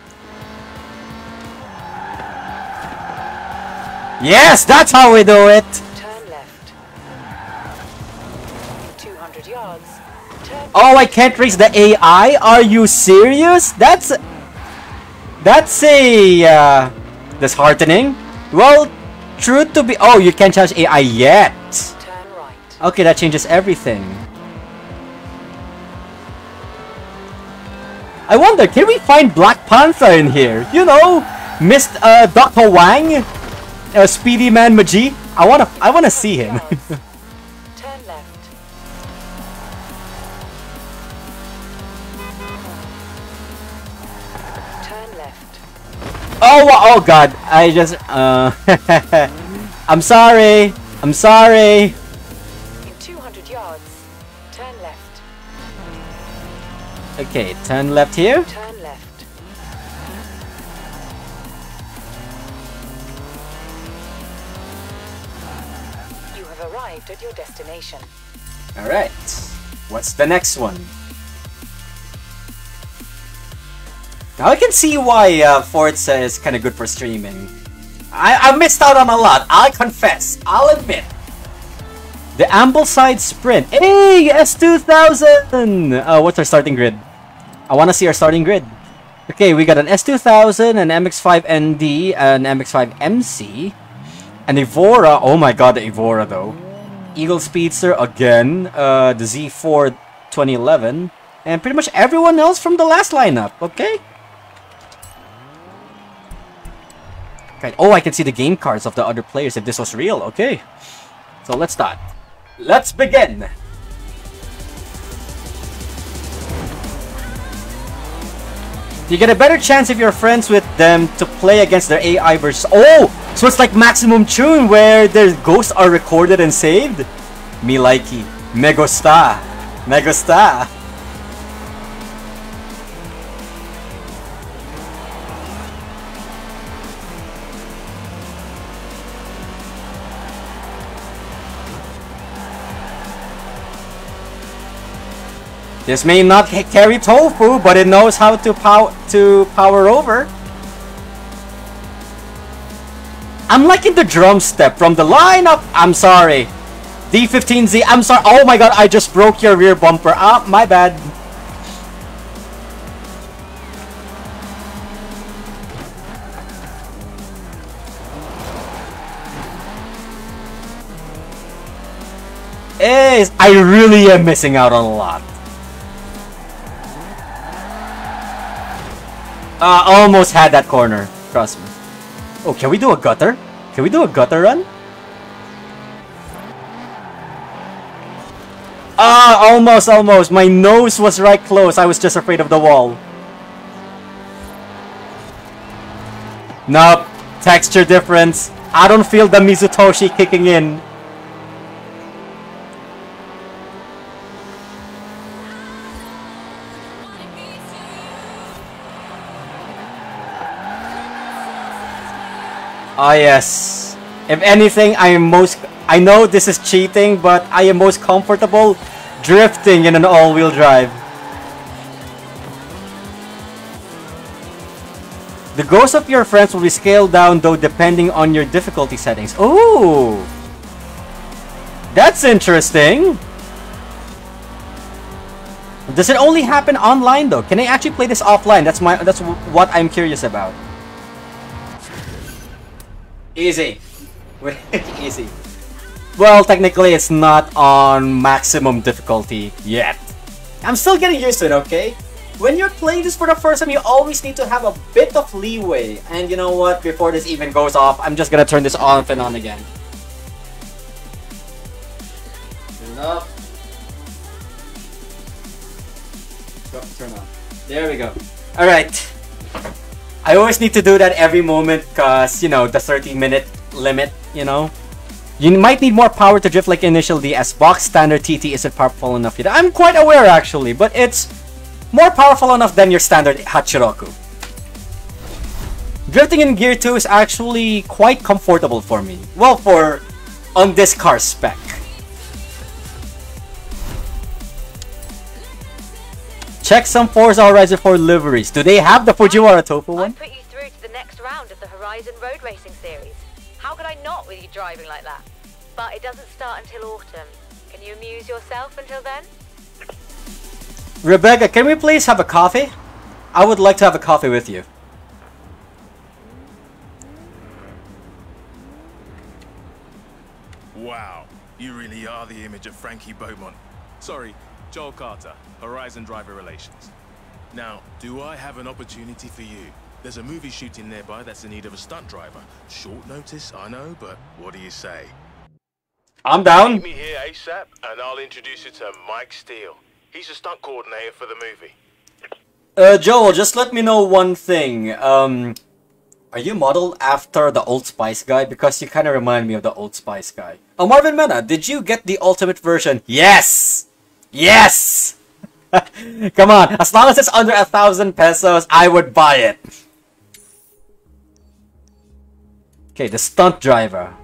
Yes, that's how we do it. Turn left. two hundred yards. Turn oh, I can't reach the A I? Are you serious? That's that's a uh, disheartening. Well, true to be. Oh, you can't challenge A I yet. Okay, that changes everything. I wonder, can we find Black Panther in here? You know, Mister Uh, Doctor Wang, uh, Speedy Man Maji. I wanna, I wanna see him. Turn left. Turn left. Oh, oh God! I just, uh, I'm sorry. I'm sorry. Okay, turn left here. Turn left. You have arrived at your destination. All right. What's the next one? Now I can see why uh, Forza is kind of good for streaming. I I missed out on a lot. I'll confess. I'll admit. The Ambleside Sprint. Hey, S two thousand. Uh, what's our starting grid? I want to see our starting grid. Okay, we got an S two thousand, an M X five N D, an M X five M C, an Evora. Oh my god, the Evora though. Eagle Speedster again, uh, the Z four twenty eleven, and pretty much everyone else from the last lineup, okay? Okay. Oh, I can see the game cards of the other players if this was real, okay. So let's start. Let's begin! You get a better chance if you're friends with them to play against their A I versus. Oh! So it's like Maximum Tune where their ghosts are recorded and saved? Me likey. Me gusta. Me gusta. This may not carry tofu, but it knows how to pow to power over. I'm liking the drum step from the lineup. I'm sorry, D fifteen Z. I'm sorry. Oh my god, I just broke your rear bumper. Ah, my bad. is I really am missing out on a lot. Uh, almost had that corner, trust me. Oh, can we do a gutter? Can we do a gutter run? Ah, almost, almost. My nose was right close. I was just afraid of the wall. Nope. Texture difference. I don't feel the Mizutoshi kicking in. Ah, yes. If anything, I am most... I know this is cheating, but I am most comfortable drifting in an all-wheel drive. The ghosts of your friends will be scaled down, though, depending on your difficulty settings. Ooh! That's interesting! Does it only happen online, though? Can I actually play this offline? That's my... That's what I'm curious about. Easy. Easy. Well, technically it's not on maximum difficulty yet. I'm still getting used to it, okay? When you're playing this for the first time, you always need to have a bit of leeway. And you know what? Before this even goes off, I'm just gonna turn this off and on again. Turn it up. Go, turn off. There we go. Alright. I always need to do that every moment because, you know, the thirty minute limit, you know. You might need more power to drift like Initial D, as box standard T T isn't powerful enough yet. I'm quite aware actually, but it's more powerful enough than your standard Hachiroku. Drifting in Gear two is actually quite comfortable for me. Well, for on this car spec. Check some Forza Horizon four liveries. Do they have the Fujiwara Tofu one? I've put you through to the next round of the Horizon Road Racing Series. How could I not with you driving like that? But it doesn't start until autumn. Can you amuse yourself until then? Rebecca, can we please have a coffee? I would like to have a coffee with you. Wow, you really are the image of Frankie Beaumont. Sorry. Joel Carter, Horizon Driver Relations. Now, do I have an opportunity for you? There's a movie shooting nearby that's in need of a stunt driver. Short notice, I know, but what do you say? I'm down. Meet me here ASAP, and I'll introduce you to Mike Steele. He's a stunt coordinator for the movie. Uh, Joel, just let me know one thing. Um, are you modeled after the Old Spice guy? Because you kind of remind me of the Old Spice guy. Oh, Marvin Menna, did you get the ultimate version? Yes! Yes! Come on, as long as it's under a thousand pesos, I would buy it. Okay, the stunt driver.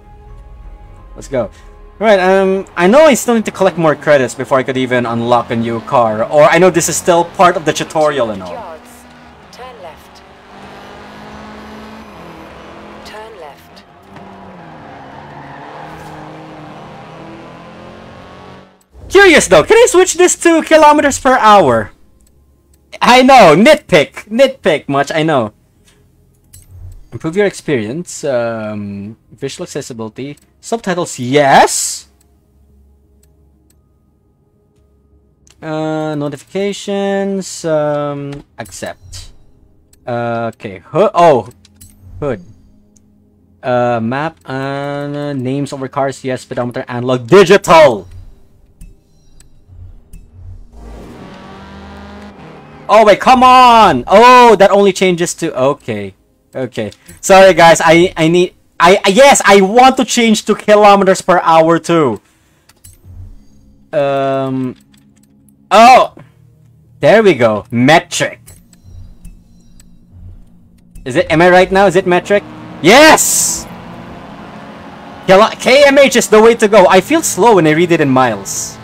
Let's go. Alright, um, I know I still need to collect more credits before I could even unlock a new car. Or I know this is still part of the tutorial and all. Turn left. Turn left. Curious though, can I switch this to kilometers per hour? I know, nitpick, nitpick much, I know. Improve your experience, um, visual accessibility, subtitles, yes. Uh, notifications, um, accept. Uh, okay, Ho oh, hood. Uh, map, uh, names over cars, yes, speedometer, analog, digital. Oh wait, come on! Oh, that only changes to... Okay. Okay. Sorry guys, I, I need... I, I Yes, I want to change to kilometers per hour too. Um... Oh! There we go. Metric. Is it... Am I right now? Is it metric? Yes! K M H is the way to go. I feel slow when I read it in miles.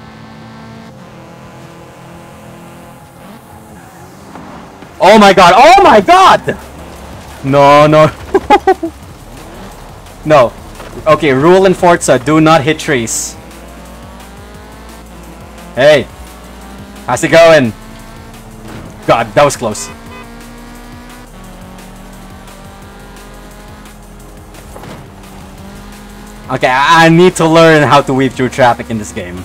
Oh my god! Oh my god! No, no. No. Okay, rule in Forza, do not hit trees. Hey. How's it going? God, that was close. Okay, I, I need to learn how to weave through traffic in this game.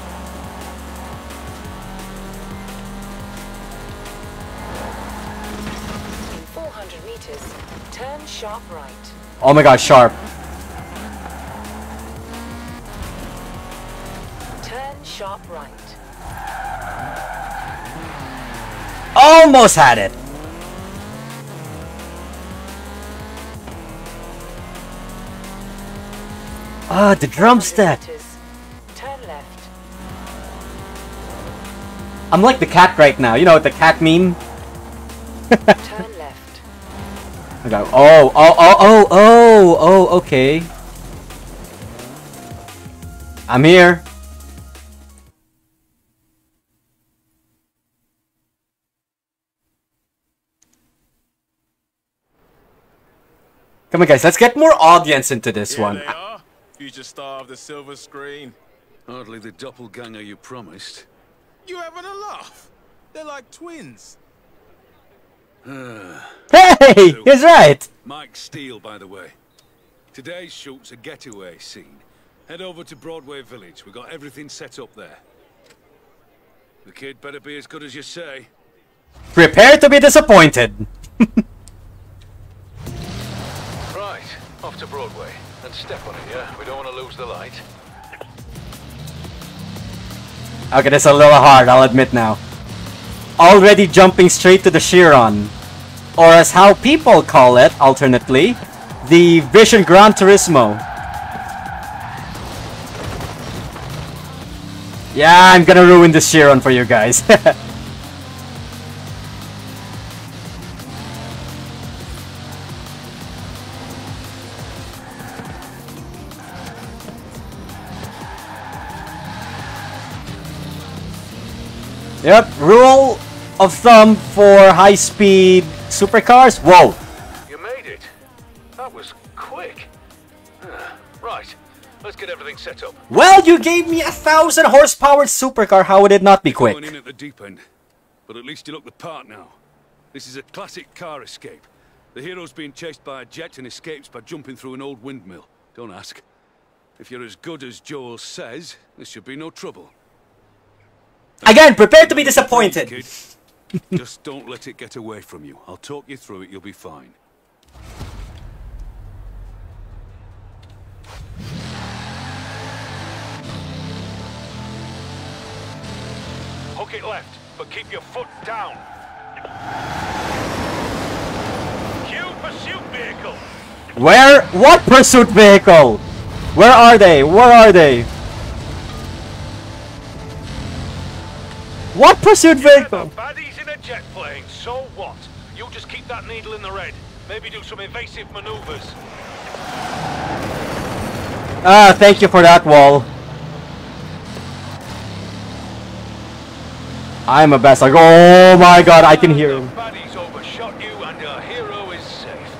Oh my god, sharp. Turn sharp right. Almost had it. Ah, the drum step. Turn left. I'm like the cat right now. You know, the cat meme. Turn left. I got, oh, oh, oh, oh, oh, oh, okay. I'm here. Come on, guys. Let's get more audience into this here one. Future star of the silver screen. Hardly the doppelganger you promised. You having a laugh? They're like twins. Uh, hey, so, he's right. Mike Steele, by the way. Today's shoot's a getaway scene. Head over to Broadway Village. We've got everything set up there. The kid better be as good as you say. Prepare to be disappointed. Right, off to Broadway. And step on it, yeah? We don't want to lose the light. Okay, that's a little hard, I'll admit now. Already jumping straight to the Chiron. Or as how people call it, alternately, the Vision Gran Turismo. Yeah, I'm gonna ruin this Chiron for you guys. Yep, rule of thumb for high-speed supercars. Whoa! You made it. That was quick. Right, let's get everything set up. Well, you gave me a thousand horsepowered supercar. How would it not be quick? Going in at the deep end, but at least you look the part now. This is a classic car escape. The hero's being chased by a jet and escapes by jumping through an old windmill. Don't ask. If you're as good as Joel says, this should be no trouble. Again, prepare to be disappointed. Just don't let it get away from you. I'll talk you through it. You'll be fine. Hook it left, but keep your foot down. Cue pursuit vehicle. Where? What pursuit vehicle? Where are they? Where are they? What pursuit vehicle? Baddies in a jet plane, so what? You just keep that needle in the red. Maybe do some evasive maneuvers. Ah, thank you for that, Wall. I'm a bastard. Oh my god, I can hear him. Baddies overshot you and our hero is safe.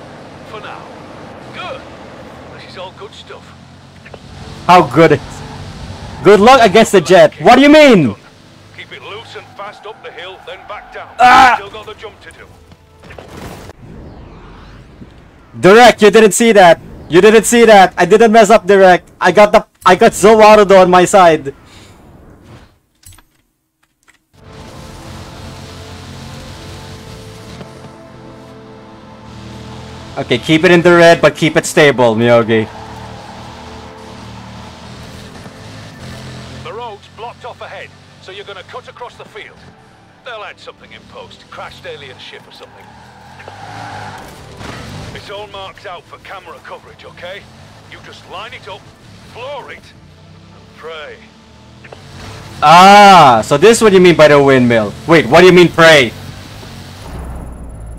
For now. Good. This is all good stuff. How good it is. Good luck against the jet. What do you mean? And fast up the hill, then back down. Ah! Still got the jump to do. Direct, you didn't see that. You didn't see that. I didn't mess up direct. I got the I got Zowarudo on my side. Okay, keep it in the red, but keep it stable, Miyogi. The road's blocked off ahead. So you're gonna cut across the field. They'll add something in post, crashed alien ship or something. It's all marked out for camera coverage, okay? You just line it up, floor it, and pray. Ah, so this is what you mean by the windmill. Wait, what do you mean pray?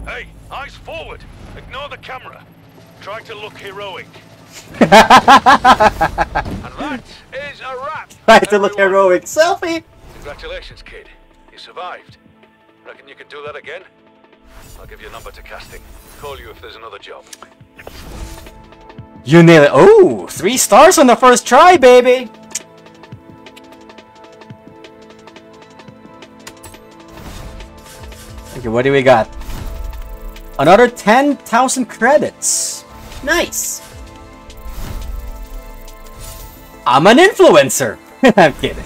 Hey, eyes forward. Ignore the camera. Try to look heroic. And that is a wrap. Try to look heroic. Selfie. Congratulations, kid. You survived. Reckon you could do that again? I'll give you a number to casting. Call you if there's another job. You nailed it. Oh, three stars on the first try, baby. Okay, what do we got? Another ten thousand credits. Nice. I'm an influencer. I'm kidding.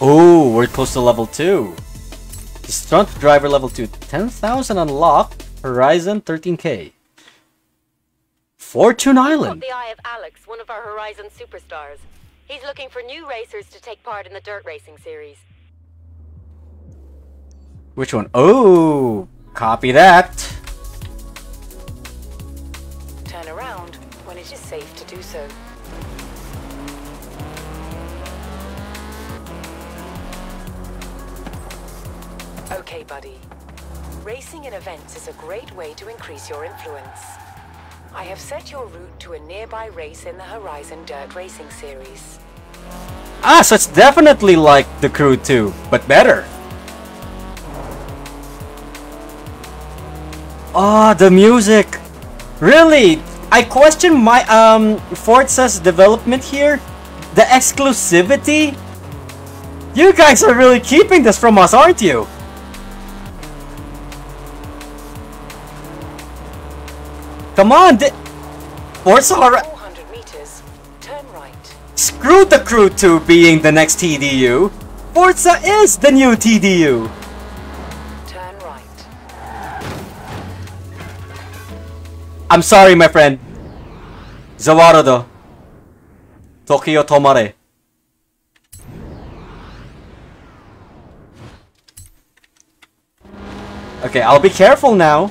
Oh, we're close to level two. Stunt driver level two. ten thousand unlocked. Horizon thirteen K. Fortune Island. Caught the eye of Alex, one of our Horizon superstars. He's looking for new racers to take part in the dirt racing series. Which one? Oh, copy that. Turn around when it is safe to do so. Okay, buddy. Racing in events is a great way to increase your influence. I have set your route to a nearby race in the Horizon Dirt Racing series. Ah, so it's definitely like The Crew two, but better. Oh, the music. Really? I question my um Forza's development here. The exclusivity? You guys are really keeping this from us, aren't you? Come on, di- Forza Horizon four hundred meters, turn right. Screw The Crew two being the next T D U. Forza is the new T D U. Turn right. I'm sorry, my friend. Zawarado. Tokyo Tomare. Okay, I'll be careful now.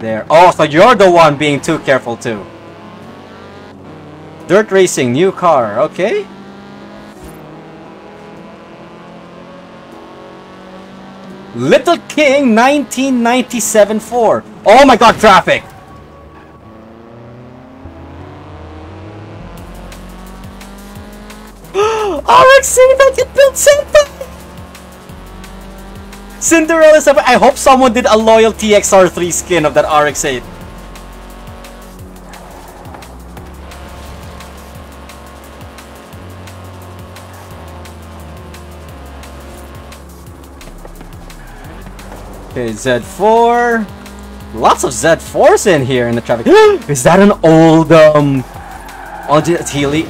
There. Oh, so you're the one being too careful too. Dirt racing, new car, okay. Little King nineteen ninety-seven four. Oh my god, traffic! R X that it built something! Cinderella seven. I hope someone did a loyal T X R three skin of that R X eight. Okay, Z four. Lots of Z fours in here in the traffic. Is that an old um? Old Healy?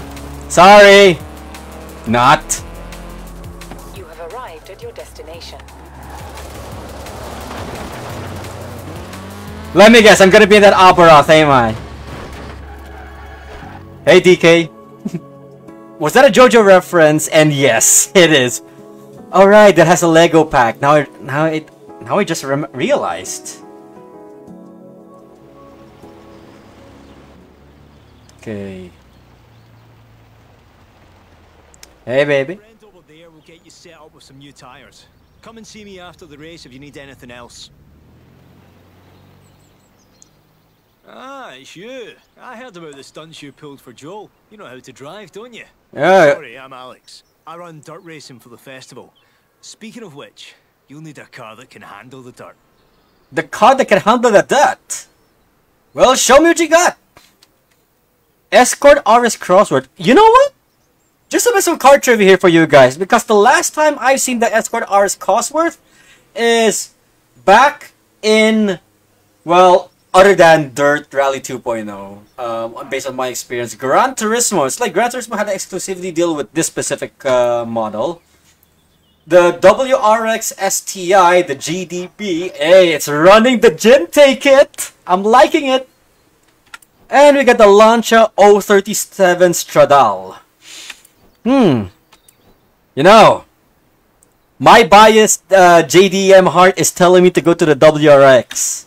Sorry, not. You have arrived at your destination. Let me guess, I'm gonna be in that opera, ain't I? Hey, D K. Was that a JoJo reference? And yes, it is. All right, that has a Lego pack. Now, it, now it, now I just rem realized. Okay. Hey, baby. Friend over there will get you set up with some new tires. Come and see me after the race if you need anything else. Ah, it's you. I heard about the stunts you pulled for Joel. You know how to drive, don't you? Yeah. Sorry, I'm Alex. I run dirt racing for the festival. Speaking of which, you'll need a car that can handle the dirt. The car that can handle the dirt? Well, show me what you got. Escort R S Crossword. You know what? Just a bit of car trivia here for you guys, because the last time I've seen the Escort R S Crossword is back in, well, other than Dirt Rally two point oh, um, based on my experience, Gran Turismo. It's like Gran Turismo had an exclusivity deal with this specific uh, model. The W R X S T I, the G D B. Hey, it's running the Gentay kit. I'm liking it. And we got the Lancia zero thirty-seven Stradale. Hmm. You know, my biased uh, J D M heart is telling me to go to the W R X.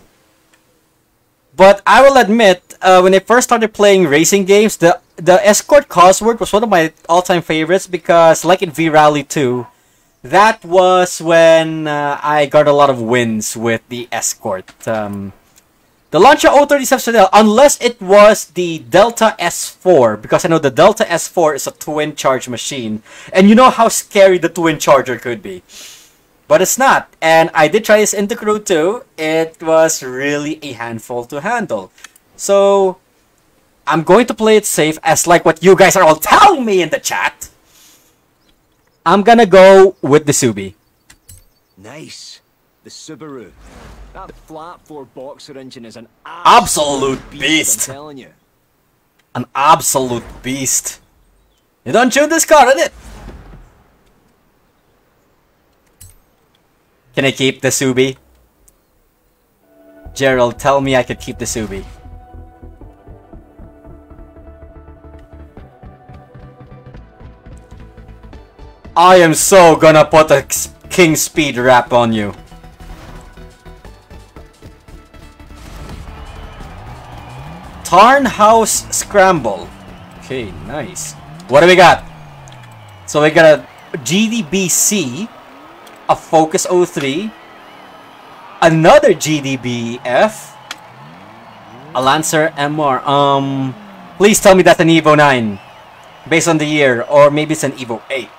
But I will admit, uh, when I first started playing racing games, the, the Escort Cosworth was one of my all-time favorites because, like in V Rally two, that was when uh, I got a lot of wins with the Escort. Um, the Lancia zero thirty-seven Stradale, unless it was the Delta S four, because I know the Delta S four is a twin-charge machine, and you know how scary the twin-charger could be. But it's not, and I did try this in The Crew two. It was really a handful to handle. So, I'm going to play it safe, as like what you guys are all telling me in the chat. I'm gonna go with the Subi. Nice. The Subaru. That flat four boxer engine is an absolute, absolute beast, beast, I'm telling you. An absolute beast. You don't tune this car, innit? Can I keep the Subi? Gerald, tell me I could keep the Subi. I am so gonna put a King Speed rap on you. Tarnhouse Scramble. Okay, nice. What do we got? So we got a G D B C, a Focus oh three, another G D B F, a Lancer M R. Um, please tell me that's an Evo nine, based on the year, or maybe it's an Evo eight.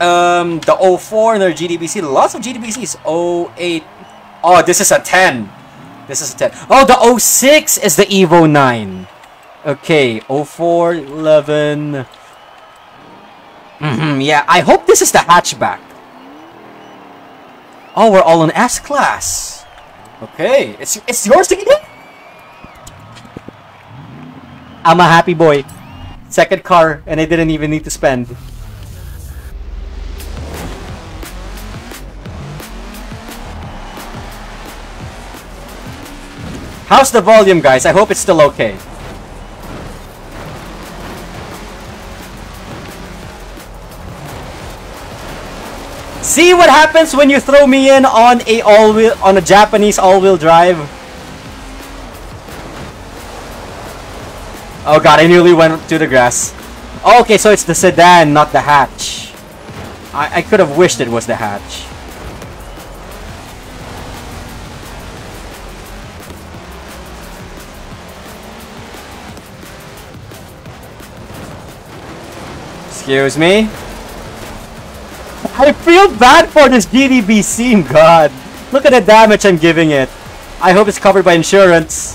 Um, the oh four and their G D B C, lots of G D B Cs. oh eight. Oh, this is a ten. This is a ten. Oh, the oh six is the Evo nine. Okay, oh four, eleven. Mm-hmm, yeah, I hope this is the hatchback. Oh, we're all in S-Class. Okay, it's, it's yours to get in? I'm a happy boy. Second car, and I didn't even need to spend. How's the volume, guys? I hope it's still okay. See what happens when you throw me in on a all-wheel, on a Japanese all-wheel drive. Oh god, I nearly went to the grass. Okay, so it's the sedan, not the hatch. I, I could have wished it was the hatch. Excuse me. I feel bad for this G D B C, god. Look at the damage I'm giving it. I hope it's covered by insurance.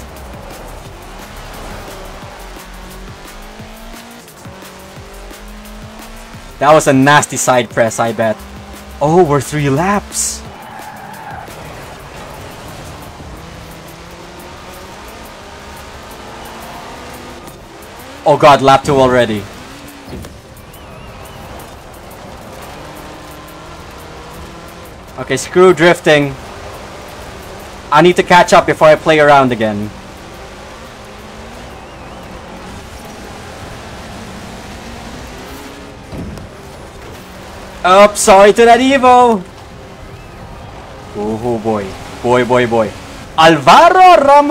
That was a nasty side press, I bet. Oh, we're three laps. Oh god, lap two already. Okay, screw drifting. I need to catch up before I play around again. Oh, sorry to that Evo. Oh boy. Boy, boy, boy. Alvaro Ram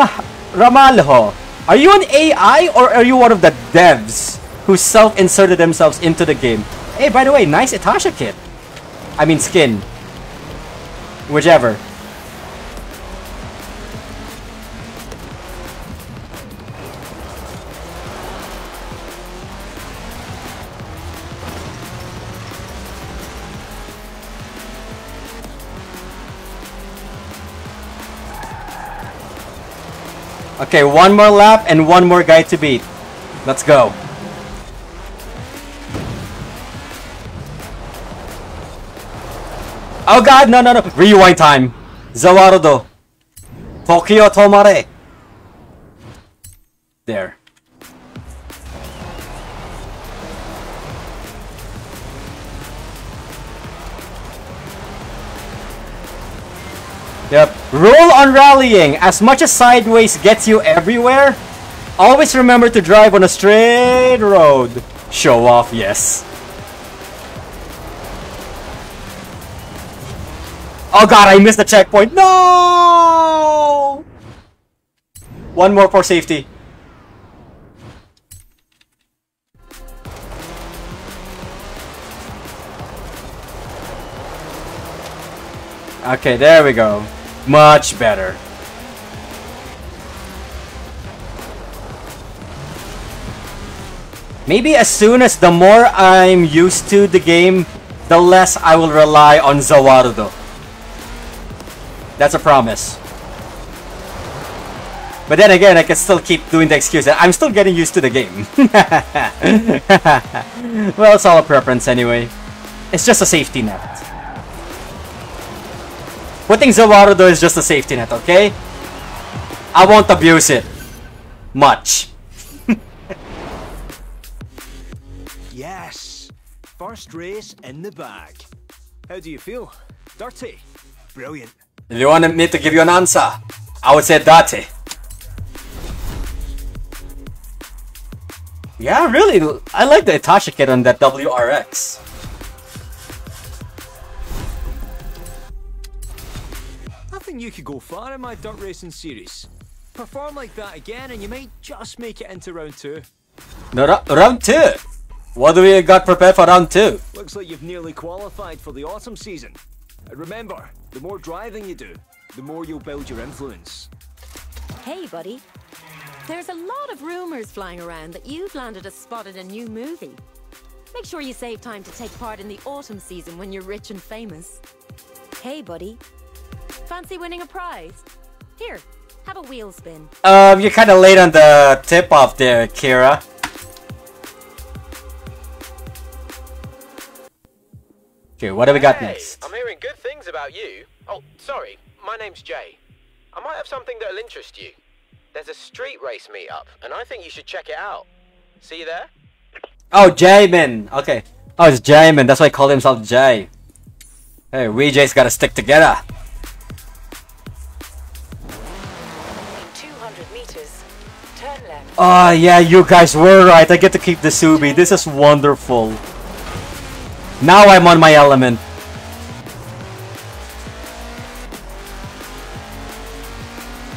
Ramalho. Are you an A I or are you one of the devs who self-inserted themselves into the game? Hey, by the way, nice Itasha kit. I mean skin. Whichever. Okay, one more lap and one more guy to beat. Let's go. Oh god, no, no, no. Rewind time. Zawarudo. Tokyo Tomare. There. Yep. Rule on rallying. As much as sideways gets you everywhere, always remember to drive on a straight road. Show off, yes. Oh god, I missed the checkpoint. No! One more for safety. Okay, there we go. Much better. Maybe as soon as the more I'm used to the game, the less I will rely on Zawarudo. That's a promise. But then again, I can still keep doing the excuse that I'm still getting used to the game. Well, it's all a preference anyway. It's just a safety net. Putting Zawarudo is just a safety net, okay? I won't abuse it. Much. Yes. First race in the bag. How do you feel? Dirty? Brilliant. If you want me to give you an answer, I would say dirty. Yeah, really. I like the Itachi kit on that W R X. I think you could go far in my dirt racing series. Perform like that again and you might just make it into round two. No, round two? What do we got prepared for round two? Looks like you've nearly qualified for the autumn season. And remember, the more driving you do, the more you'll build your influence. Hey, buddy. There's a lot of rumors flying around that you've landed a spot in a new movie. Make sure you save time to take part in the autumn season when you're rich and famous. Hey, buddy. Fancy winning a prize? Here, have a wheel spin. Um, you're kind of late on the tip-off there, Kira. Okay, what do we got hey, next? I'm hearing good things about you. Oh, sorry. My name's Jay. I might have something that'll interest you. There's a street race meetup, and I think you should check it out. See you there? Oh, Jamin. Okay. Oh, it's Jamin. That's why he called himself Jay. Hey, we Jays gotta stick together. two hundred meters, turn left. Oh, yeah, you guys were right. I get to keep the Subi. This is wonderful. Now I'm on my element.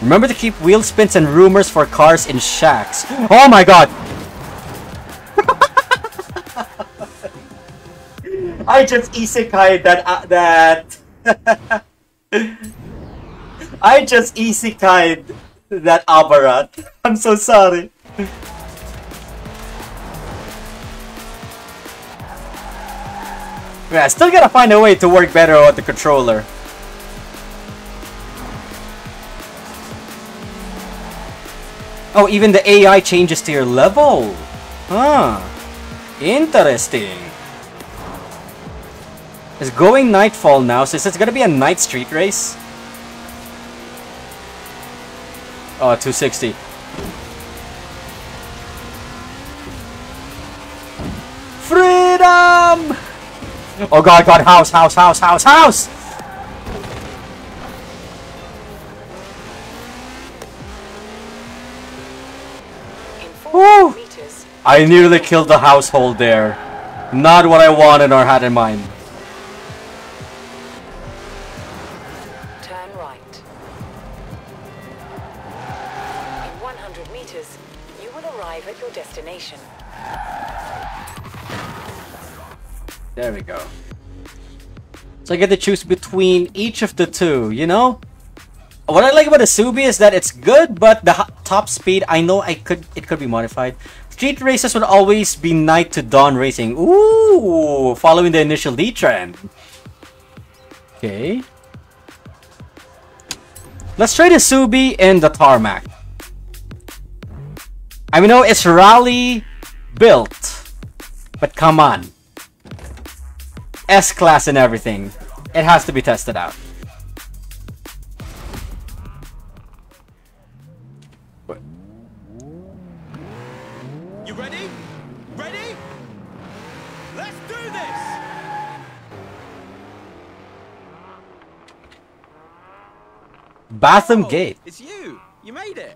Remember to keep wheel spins and rumors for cars in shacks. Oh my god! I just isekai'd that uh, that. I just isekai'd that Abarat. I'm so sorry. Yeah, I still gotta find a way to work better with the controller. Oh, even the A I changes to your level. Huh. Interesting. It's going nightfall now, so it's gonna be a night street race. Oh, two sixty. Freedom! Oh god, god, house, house, house, house, house! Woo! I nearly killed the household there. Not what I wanted or had in mind. Turn right. In one hundred meters, you will arrive at your destination. There we go. So I get to choose between each of the two, you know? What I like about the Subi is that it's good, but the top speed, I know I could it could be modified. Street races would always be night to dawn racing. Ooh, following the Initial D trend. Okay. Let's try the Subi in the tarmac. I know it's rally built, but come on. S-Class and everything. It has to be tested out. Bathroom oh, gate. It's you. You made it.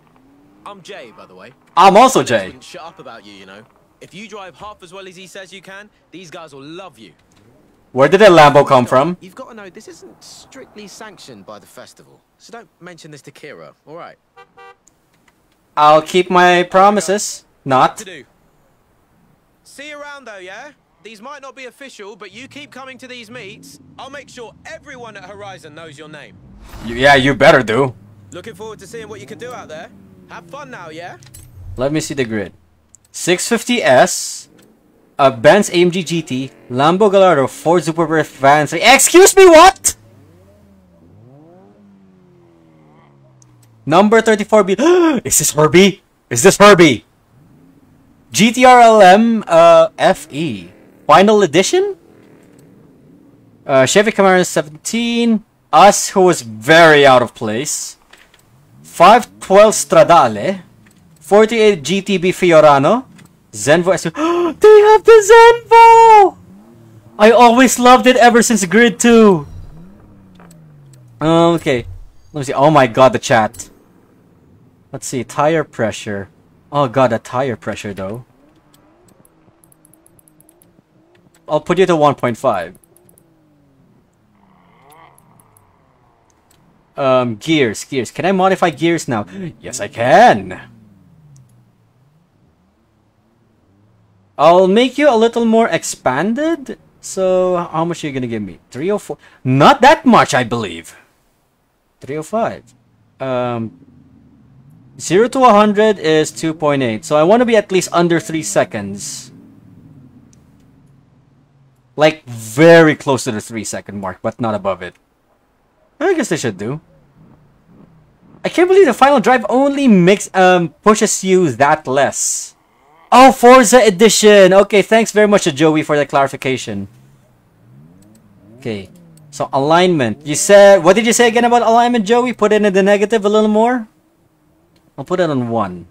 I'm Jay, by the way. I'm also Jay. Shut up about you, you know. If you drive half as well as he says you can, these guys will love you. Where did the Lambo come from? You've got to know this isn't strictly sanctioned by the festival, so don't mention this to Kira. All right. I'll keep my promises. Not. To do. See you around, though, yeah. These might not be official, but you keep coming to these meets. I'll make sure everyone at Horizon knows your name. Yeah, you better do. Looking forward to seeing what you can do out there. Have fun now, yeah? Let me see the grid. six fifty S, a Benz A M G G T, Lambo Gallardo, Ford Superbird, Vans. Excuse me, what? Number thirty-four B. Is this Herbie? Is this Herbie? G T R L M uh, F E. Final edition? Uh, Chevy Camaro seventeen. Us, who was very out of place. five twelve Stradale. forty-eight G T B Fiorano. Zenvo S U. They have the Zenvo! I always loved it ever since Grid two. Okay. Let me see. Oh my god, the chat. Let's see. Tire pressure. Oh god, the tire pressure though. I'll put you to one point five. Um, gears, gears. Can I modify gears now? Yes, I can. I'll make you a little more expanded. So, how much are you gonna give me? three oh four. Not that much, I believe. three oh five. Um, zero to one hundred is two point eight. So, I want to be at least under three seconds. Like, very close to the three second mark, but not above it. I guess they should do. I can't believe the final drive only makes um pushes you that less. Oh, Forza Edition! Okay, thanks very much to Joey for the clarification. Okay, so alignment. You said... What did you say again about alignment, Joey? Put it in the negative a little more? I'll put it on one.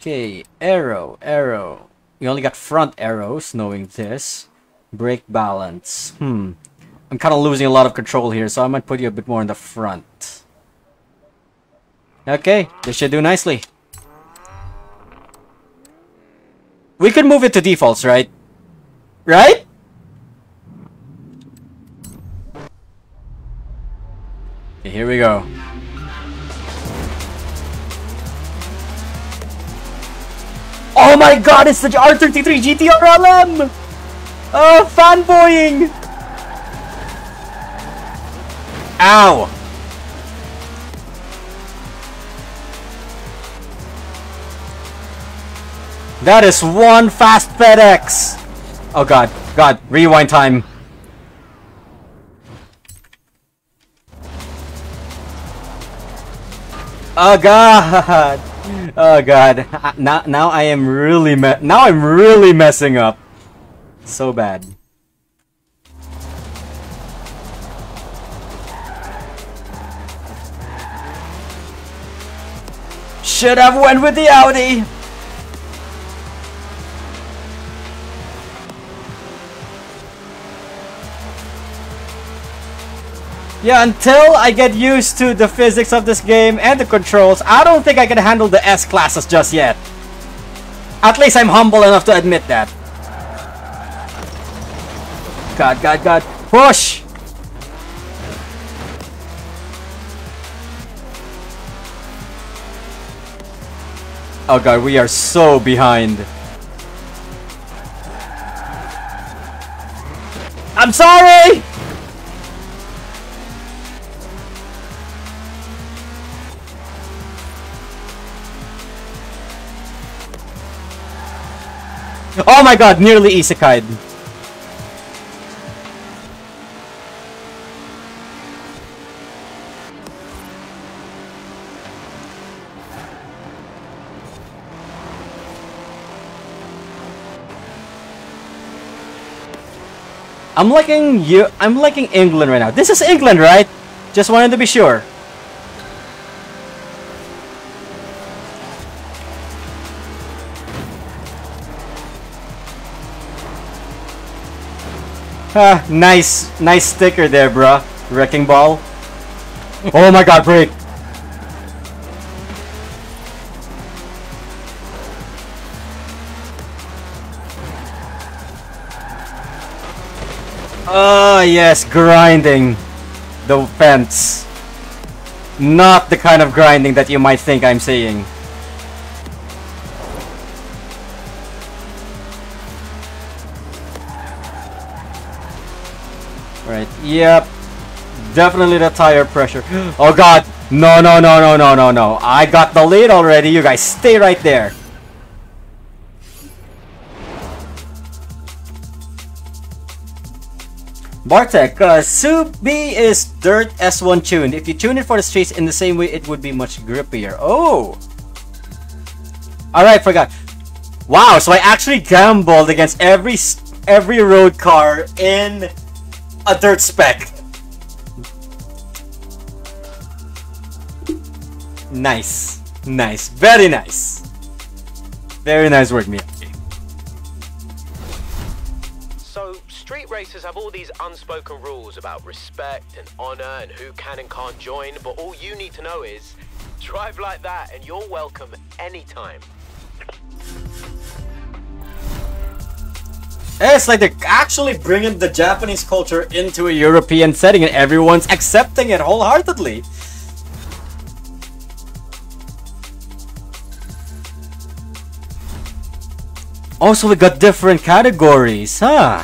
Okay, arrow, arrow. We only got front arrows, knowing this. Brake balance. Hmm. I'm kind of losing a lot of control here, so I might put you a bit more in the front. Okay, this should do nicely. We could move it to defaults, right? Right? Okay, here we go. Oh my god, it's the R thirty-three G T R L M! Oh, fanboying! Ow! That is one fast FedEx! Oh god, god, rewind time. Oh god! Oh god, now, now I am really me- now I'm really messing up. So bad. Should have went with the Audi! Yeah, until I get used to the physics of this game and the controls, I don't think I can handle the S-classes just yet. At least I'm humble enough to admit that. God, God, God. Push! Oh god, we are so behind. I'm sorry! Oh my god, nearly isekai'd. I'm liking you. I'm liking England right now. This is England, right? Just wanted to be sure. Ah, nice, nice sticker there, bruh. Wrecking ball. Oh my god, break! Oh yes, grinding the fence. Not the kind of grinding that you might think I'm seeing. Right, yep. Definitely the tire pressure. Oh god! No, no, no, no, no, no, no. I got the lead already. You guys stay right there. Bartek, uh, Sub B is dirt S one tuned. If you tune it for the streets in the same way, it would be much grippier. Oh! Alright, forgot. Wow, so I actually gambled against every every road car in a dirt spec. Nice. Nice. Very nice. Very nice work, Mia. Street racers have all these unspoken rules about respect and honor and who can and can't join, but all you need to know is drive like that and you're welcome anytime. Yeah, it's like they're actually bringing the Japanese culture into a European setting and everyone's accepting it wholeheartedly. Also, we got different categories, huh?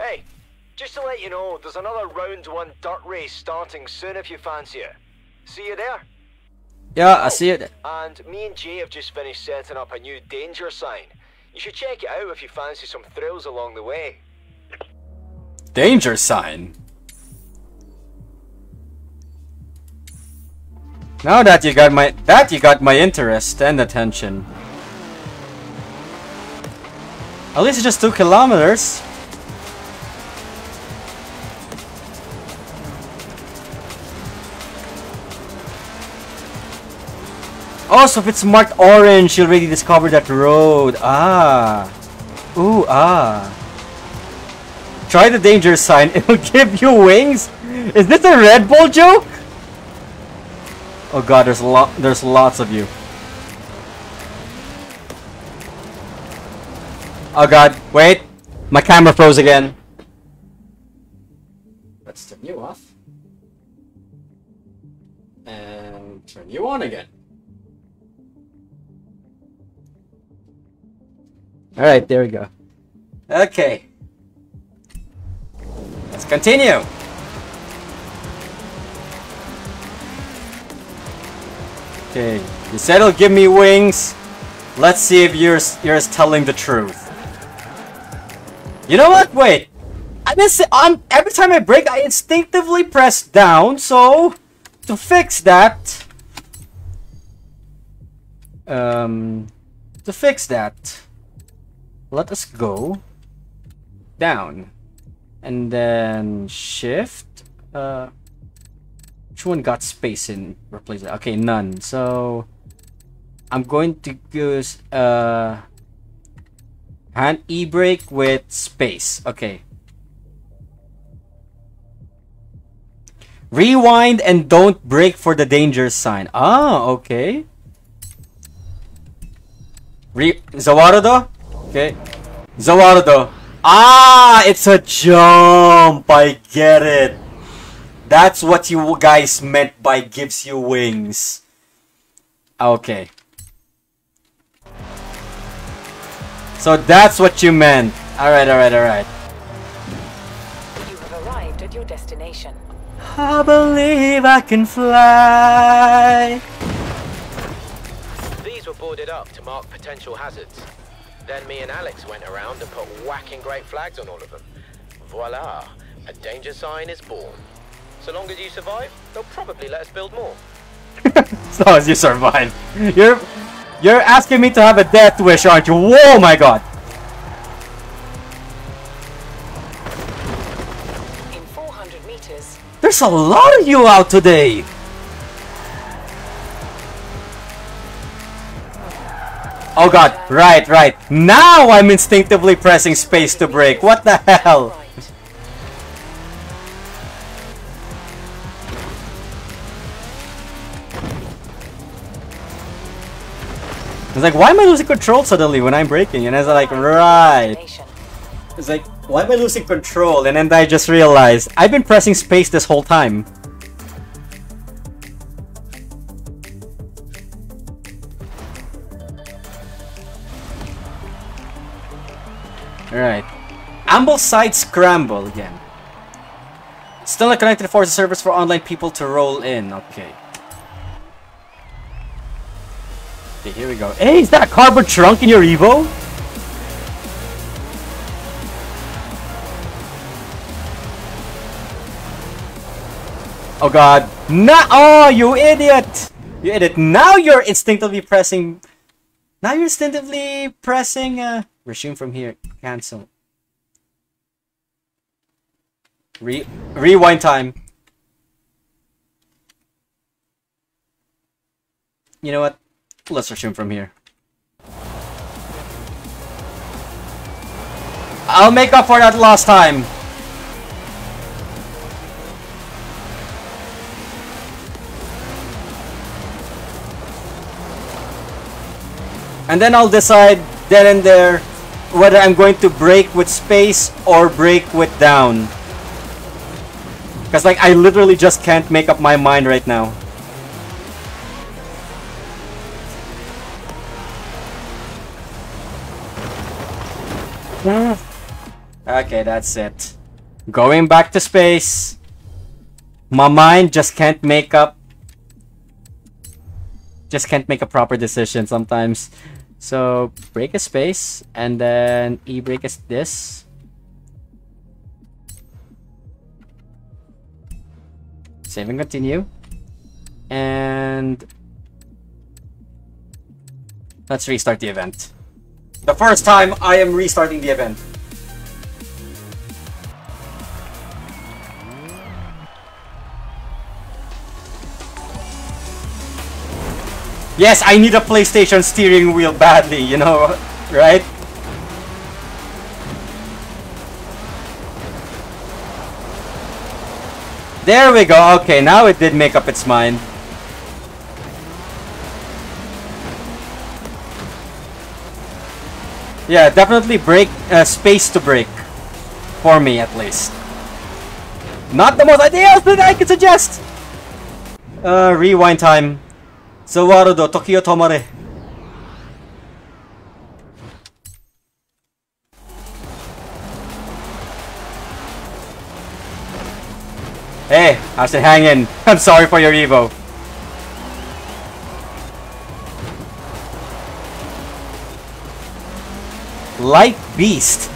Hey, just to let you know, there's another round one dirt race starting soon if you fancy it. See you there? Yeah, I see it. And me and Jay have just finished setting up a new danger sign. You should check it out if you fancy some thrills along the way. Danger sign? Now that you got my that you got my interest and attention. At least it's just two kilometers. Also, if it's marked orange, you already discovered that road. Ah. Ooh, ah. Try the danger sign, it will give you wings. Is this a Red Bull joke? Oh god, there's a lot there's lots of you. Oh god, wait. My camera froze again. Let's turn you off. And turn you on again. Alright, there we go. Okay. Let's continue. Okay, you said it'll give me wings. Let's see if you're you're telling the truth. You know what? Wait, I miss it. I'm every time I brake, I instinctively press down. So to fix that, um, to fix that, let us go down and then shift. Uh. Which one got space in replace it? Okay, none. So I'm going to use uh hand e-brake with space. Okay. Rewind and don't brake for the danger sign. Ah, okay. Re Zawarudo? Okay. Zawarudo. Ah, it's a jump. I get it. That's what you guys meant by gives you wings. Okay. So that's what you meant. Alright, alright, alright. You have arrived at your destination. I believe I can fly. These were boarded up to mark potential hazards. Then me and Alex went around and put whacking great flags on all of them. Voila, a danger sign is born. So long as you survive, they'll probably let us build more. As long as you survive. You're you're asking me to have a death wish, aren't you? Whoa, my god! In four hundred meters. There's a lot of you out today! Oh god, right, right. Now I'm instinctively pressing space to brake. What the hell? I was like, why am I losing control suddenly when I'm braking? And I was like, right. It's like, why am I losing control? And then I just realized, I've been pressing space this whole time. Alright. Ambleside Scramble again. Still not connected to Forza servers for online people to roll in. Okay. Okay, here we go. Hey, is that a cardboard trunk in your Evo? Oh god. Now, oh, you idiot! You idiot. Now you're instinctively pressing... Now you're instinctively pressing... Uh, resume from here. Cancel. Re rewind time. You know what? Let's resume from here. I'll make up for that last time. and then I'll decide then and there whether I'm going to brake with space or brake with down. Because like I literally just can't make up my mind right now. Okay, that's it. Going back to space. My mind just can't make up. Just can't make a proper decision sometimes. So break a space and then E break is this. Save and continue. And let's restart the event. The first time I am restarting the event. Yes, I need a PlayStation steering wheel badly, you know, right? There we go. Okay, now it did make up its mind. Yeah, definitely brake, uh, space to brake. For me, at least. Not the most ideal thing I could suggest! Uh, rewind time. Zawarudo, Tokyo Tomare. Hey, I should hang in. I'm sorry for your Evo. Light beast.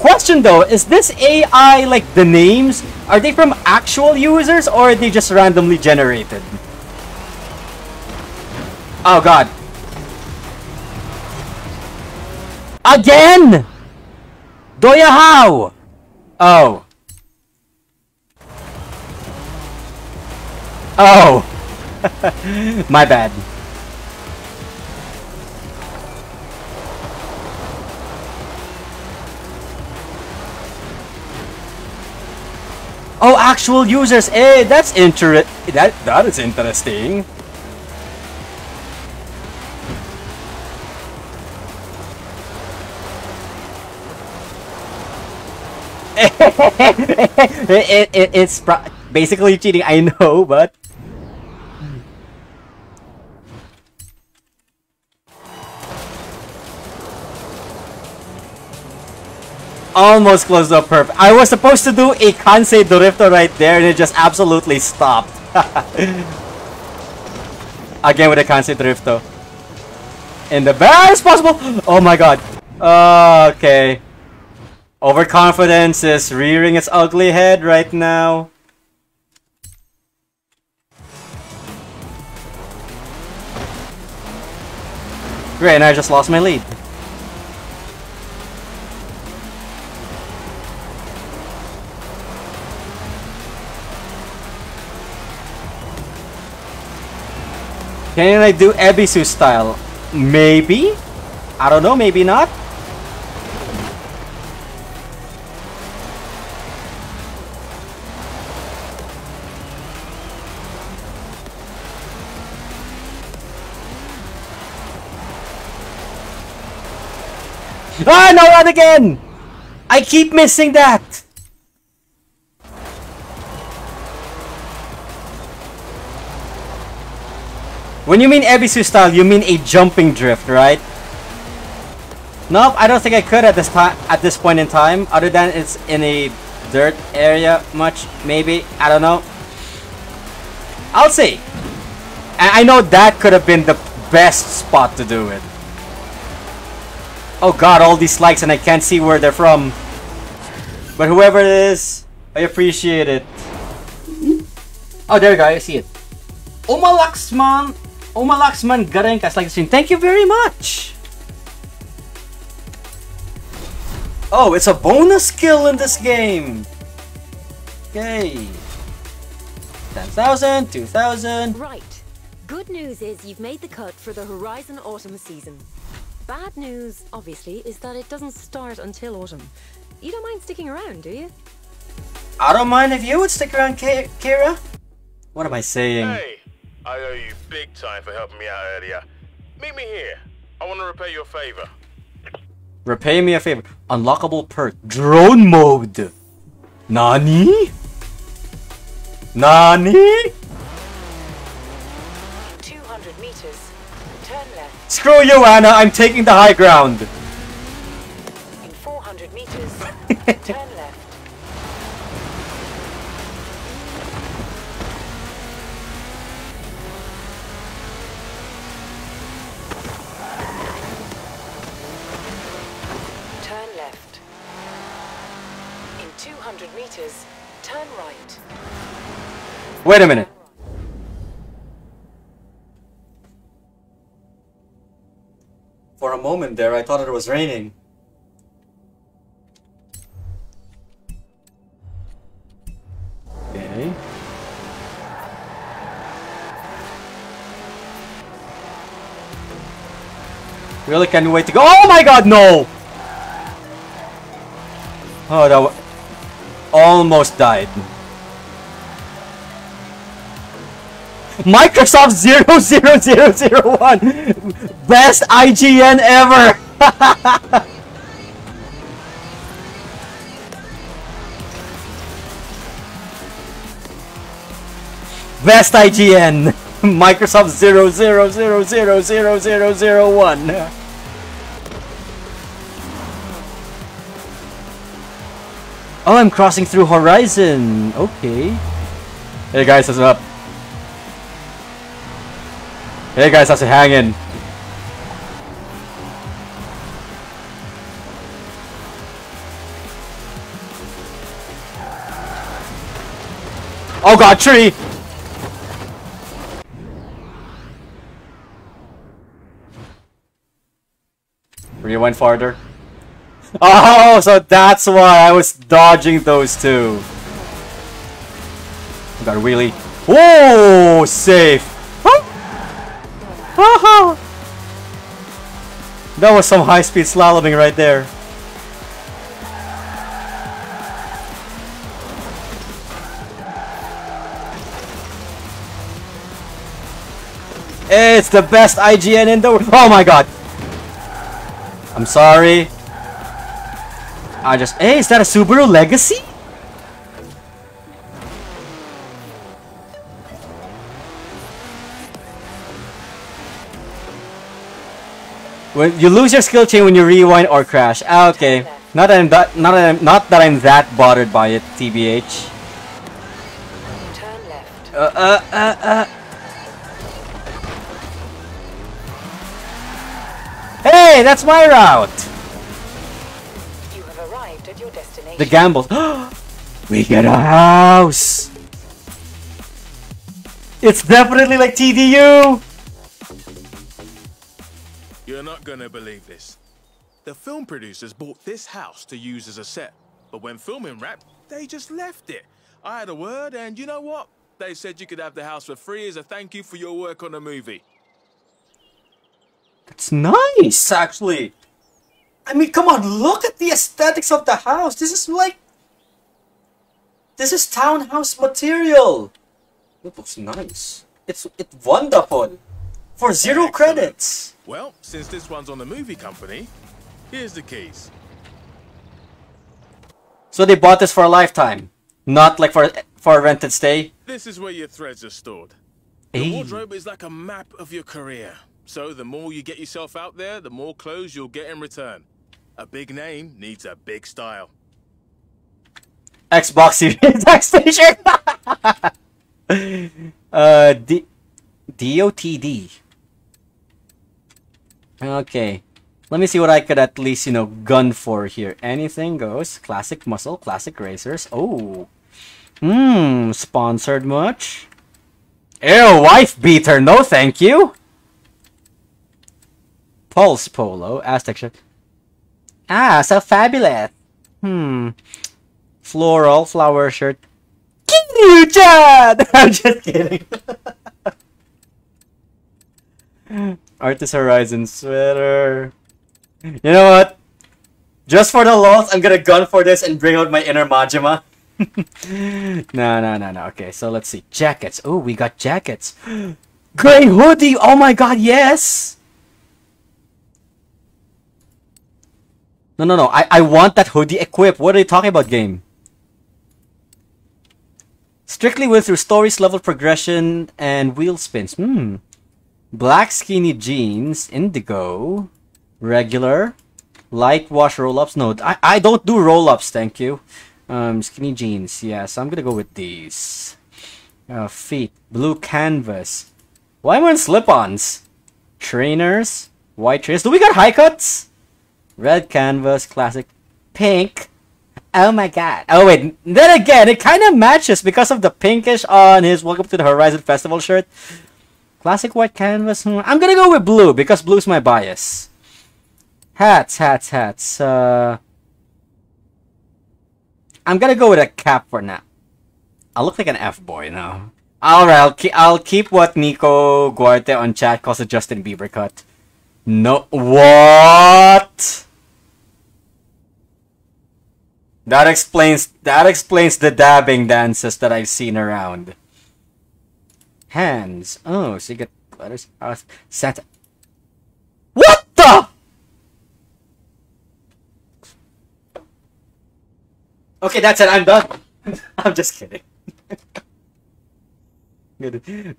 Question though, is this A I, like the names, are they from actual users or are they just randomly generated? Oh god. Again! Doya how? Oh. Oh. My bad. Oh, actual users. Hey, that's inter- that that is interesting. it, it, it's pro basically cheating, I know, but... Almost closed up perfect. I was supposed to do a Kansei Dorifto right there and it just absolutely stopped. Again with a Kansei Dorifto. In the best possible... Oh my god. Okay. Overconfidence is rearing its ugly head right now. Great, and I just lost my lead. Can I do Ebisu style? Maybe? I don't know, maybe not. Ah, no, not again! I keep missing that! When you mean Ebisu style, you mean a jumping drift, right? Nope, I don't think I could at this time, at this point in time, other than it's in a dirt area much, maybe, I don't know. I'll see. And I know that could have been the best spot to do it. Oh god, all these likes and I can't see where they're from. But whoever it is, I appreciate it. Oh, there we go, I see it. Oma Laxman, Oma Laxman Garenkas like the stream. Thank you very much. Oh, it's a bonus skill in this game. Okay. ten thousand, two thousand. Right. Good news is you've made the cut for the Horizon Autumn season. Bad news, obviously, is that it doesn't start until autumn. You don't mind sticking around, do you? I don't mind if you would stick around, K Kira. What am I saying? Hey, I owe you big time for helping me out earlier. Meet me here. I want to repay you a favor. Repay me a favor. Unlockable perk. Drone mode. Nani? Nani? two hundred meters. Turn left. Screw you, Anna. I'm taking the high ground. In four hundred meters. Turn left. two hundred meters, turn right. Wait a minute. For a moment there, I thought it was raining. Okay. Really can't wait to go. Oh my god, no! Oh, that was... almost died. Microsoft zero zero zero zero one. Best I G N ever. Best I G N. Microsoft zero zero zero zero zero zero zero one. Oh, I'm crossing through Horizon. Okay. Hey guys, what's up? Hey guys, how's it hanging? Oh god, tree! Rewind farther. Oh, so that's why I was dodging those two. Got a wheelie. Whoa, safe. Huh? That was some high-speed slaloming right there. It's the best I G N in the world. Oh my god. I'm sorry. I just... hey, is that a Subaru Legacy? When you lose your skill chain when you rewind or crash. Ah, okay. Not that I'm that not that I'm, not that I'm that bothered by it, T B H. Turn left. Uh uh uh uh. Hey, that's my route. The gambles. We get a house. It's definitely like T D U. You're not gonna believe this. The film producers bought this house to use as a set, but when filming wrapped, they just left it. I had a word, and you know what? They said you could have the house for free as a thank you for your work on the movie. That's nice, actually. I mean, come on, look at the aesthetics of the house. This is like... this is townhouse material. It looks nice. It's it's wonderful. For zero Excellent. Credits. Well, since this one's on the movie company, here's the keys. So they bought this for a lifetime. Not like for, for a rented stay. This is where your threads are stored. The hey. wardrobe is like a map of your career. So the more you get yourself out there, the more clothes you'll get in return. A big name needs a big style. Xbox Series X Station! uh, D... D O T D. Okay. Let me see what I could at least, you know, gun for here. Anything goes. Classic muscle, classic racers. Oh. Hmm, sponsored much? Ew, wife beater, no thank you! Pulse Polo, Aztec shirt. Ah, so fabulous. Hmm. Floral flower shirt. Kiryu Chad! I'm just kidding. Artist Horizon sweater. You know what? Just for the loss, I'm gonna gun for this and bring out my inner Majima. no, no, no, no. Okay, so let's see. Jackets. Oh, we got jackets. Gray hoodie! Oh my god, yes! No, no, no. I, I want that hoodie equipped. What are you talking about, game? Strictly win through stories, level progression, and wheel spins. Hmm. Black skinny jeans, indigo, regular, light wash roll-ups. No, I, I don't do roll-ups, thank you. Um, skinny jeans, yes. I'm gonna go with these. Uh, feet, blue canvas. Why am I on slip-ons? Trainers, white trainers. Do we got high cuts? Red canvas, classic, pink. Oh my god. Oh wait, then again, it kind of matches because of the pinkish on his Welcome to the Horizon Festival shirt. Classic white canvas. I'm gonna go with blue because blue's my bias. Hats, hats, hats. Uh, I'm gonna go with a cap for now. I look like an F-boy now. Alright, I'll, ke I'll keep what Nico Guarte on chat calls a Justin Bieber cut. No, what? That explains, that explains the dabbing dances that I've seen around. Hands. Oh, so you get letters. Uh, Santa. What the? Okay, that's it. I'm done. I'm just kidding.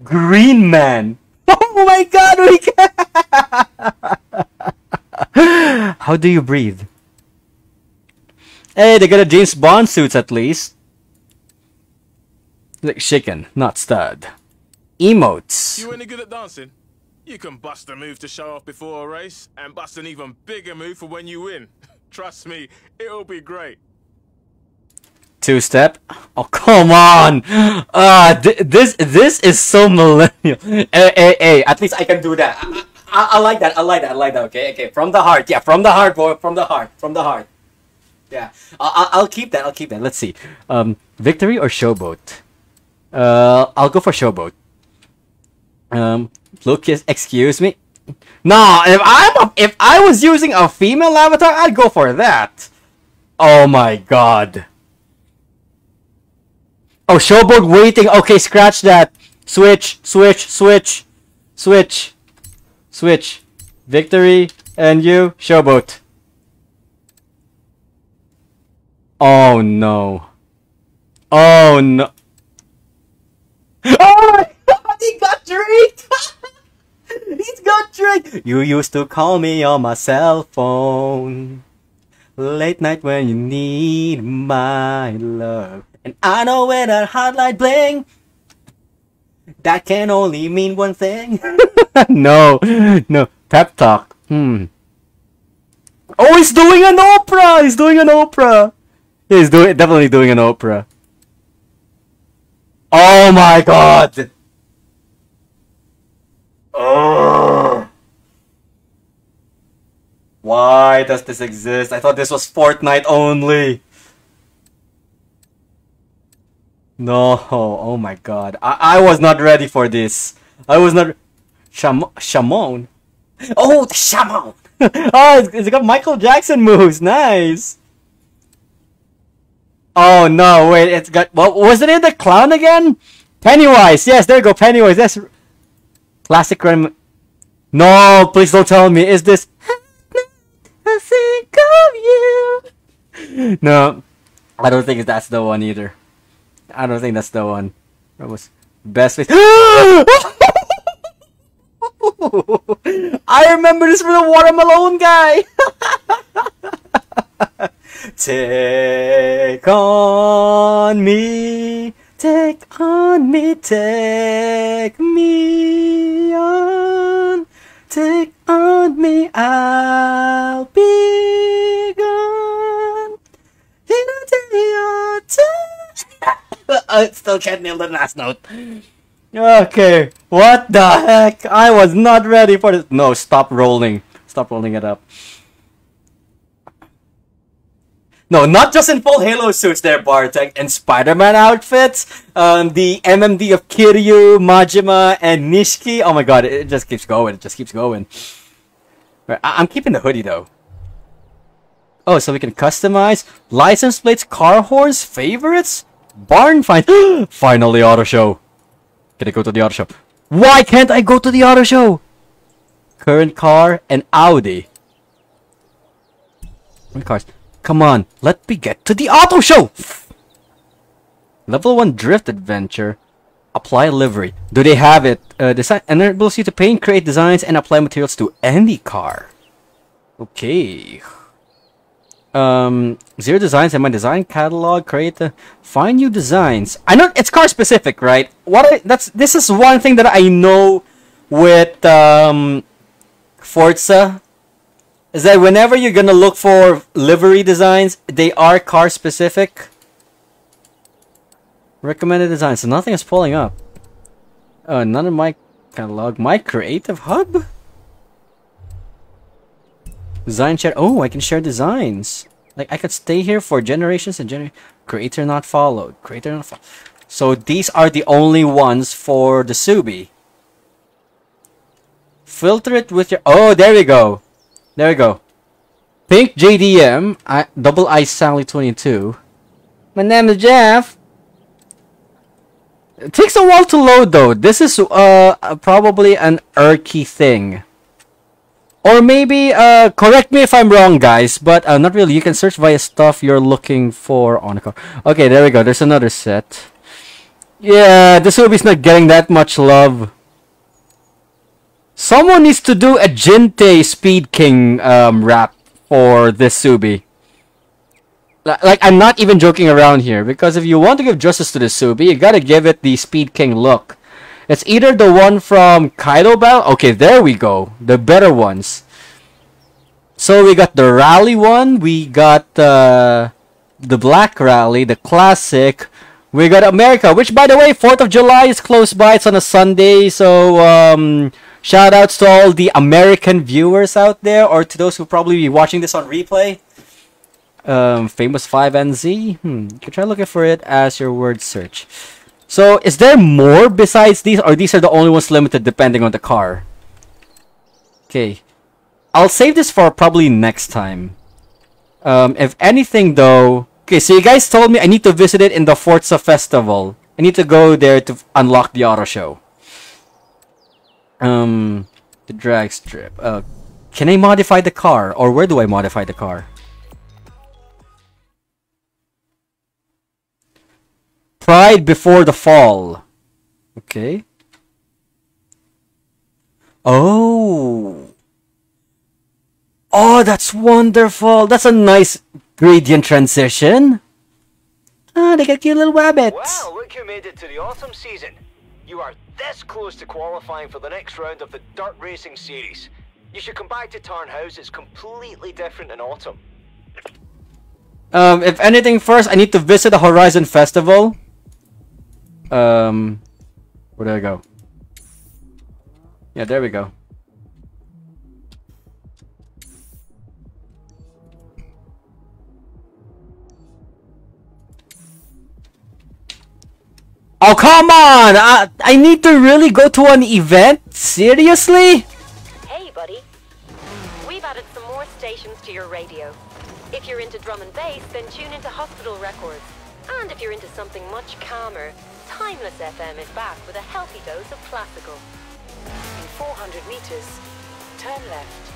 Green man. Oh my god, we can. How do you breathe? Hey, they got a James Bond suits at least. Like chicken, not stud. Emotes. You any good at dancing? You can bust a move to show off before a race, and bust an even bigger move for when you win. Trust me, it'll be great. Two-step. Oh, come on. Uh, th this this is so millennial. Hey, hey, hey, at least I can do that. I, I, I like that. I like that. I like that. Okay, okay. From the heart. Yeah, from the heart, boy. From the heart. From the heart. Yeah. I, I'll keep that. I'll keep that. Let's see. Um, victory or showboat? Uh, I'll go for showboat. Um, Lucas, excuse me? No, if, I'm a, if I was using a female avatar, I'd go for that. Oh, my God. Oh, showboat waiting. Okay, scratch that. Switch, switch, switch, switch, switch. Victory and you, showboat. Oh no. Oh no. Oh my god, he got tricked! He's got tricked! You used to call me on my cell phone. Late night when you need my love. And I know when a hotline bling, that can only mean one thing. No, no. Pep talk. Hmm. Oh, he's doing an opera! He's doing an opera! He's doing, definitely doing an opera. Oh my god! Ugh. Why does this exist? I thought this was Fortnite only. No, oh my god. I, I was not ready for this. I was not... Sham Shamon? Oh, the Shamon! Oh, it's, it's got Michael Jackson moves. Nice! Oh no, wait, it's got... Well, wasn't it the clown again? Pennywise! Yes, there you go, Pennywise. That's... Classic... Rem no, please don't tell me. Is this... I think of you. No, I don't think that's the one either. I don't think that's the one. That was best face. I remember this from the watermelon guy. Take on me, take on me, take me on, take on me, I'll be gone in a day or two. I still can't nail the last note. Okay, what the heck? I was not ready for this. No, stop rolling. Stop rolling it up. No, not just in full Halo suits there, Bartek. And Spider-Man outfits. Um, the M M D of Kiryu, Majima, and Nishiki. Oh my god, it just keeps going. It just keeps going. Right, I I'm keeping the hoodie, though. Oh, so we can customize. License plates, car horns, favorites? Barn find. Finally, auto show. Can I go to the auto shop? Why can't I go to the auto show? Current car and Audi. my cars. Come on, let me get to the auto show! Level one Drift Adventure. Apply livery. Do they have it? Uh, design enables you to paint, create designs, and apply materials to any car. Okay. Um, zero designs in my design catalog. Create, uh, find new designs. I know it's car specific, right? What I, that's this is one thing that I know with um, Forza is that whenever you're gonna look for livery designs, they are car specific. Recommended designs. So nothing is pulling up. Uh, none of my catalog. My creative hub. Design share. Oh, I can share designs. Like I could stay here for generations and generations. Creator not followed. Creator not followed. So these are the only ones for the Subi. Filter it with your. Oh, there we go. There we go. Pink J D M. I double I Sally twenty-two. My name is Jeff. It takes a while to load though. This is uh probably an irky thing. Or maybe, uh, correct me if I'm wrong guys, but uh, not really. You can search via stuff you're looking for on a car. Okay, there we go. There's another set. Yeah, this movie's not getting that much love. Someone needs to do a Jinte Speed King um, rap for this Subi. Like, I'm not even joking around here, because if you want to give justice to the Subi, you gotta give it the Speed King look. It's either the one from Kaido Battle. Okay, there we go. The better ones. So we got the Rally one. We got uh, the Black Rally, the classic. We got America, which by the way, fourth of July is close by. It's on a Sunday. So um, shout outs to all the American viewers out there, or to those who probably be watching this on replay. Um, famous five N Z. Hmm. You can try looking for it as your word search. So, is there more besides these, or these are the only ones limited depending on the car? Okay. I'll save this for probably next time. Um, if anything though... Okay, so you guys told me I need to visit it in the Forza Festival. I need to go there to unlock the auto show. Um, the drag strip. Uh, can I modify the car? Or where do I modify the car? Pride before the fall. Okay. Oh. Oh, that's wonderful. That's a nice gradient transition. Ah, oh, they got cute little rabbits. Wow, look who made it to the autumn season. You are this close to qualifying for the next round of the Dirt Racing Series. You should come back to Tarnhouse. It's completely different in autumn. Um, if anything first, I need to visit the Horizon Festival. Um, where do I go? Yeah, there we go. Oh, come on! I, I need to really go to an event? Seriously? Hey, buddy. We've added some more stations to your radio. If you're into drum and bass, then tune into Hospital Records. And if you're into something much calmer, Timeless F M is back with a healthy dose of classical. In four hundred meters, turn left.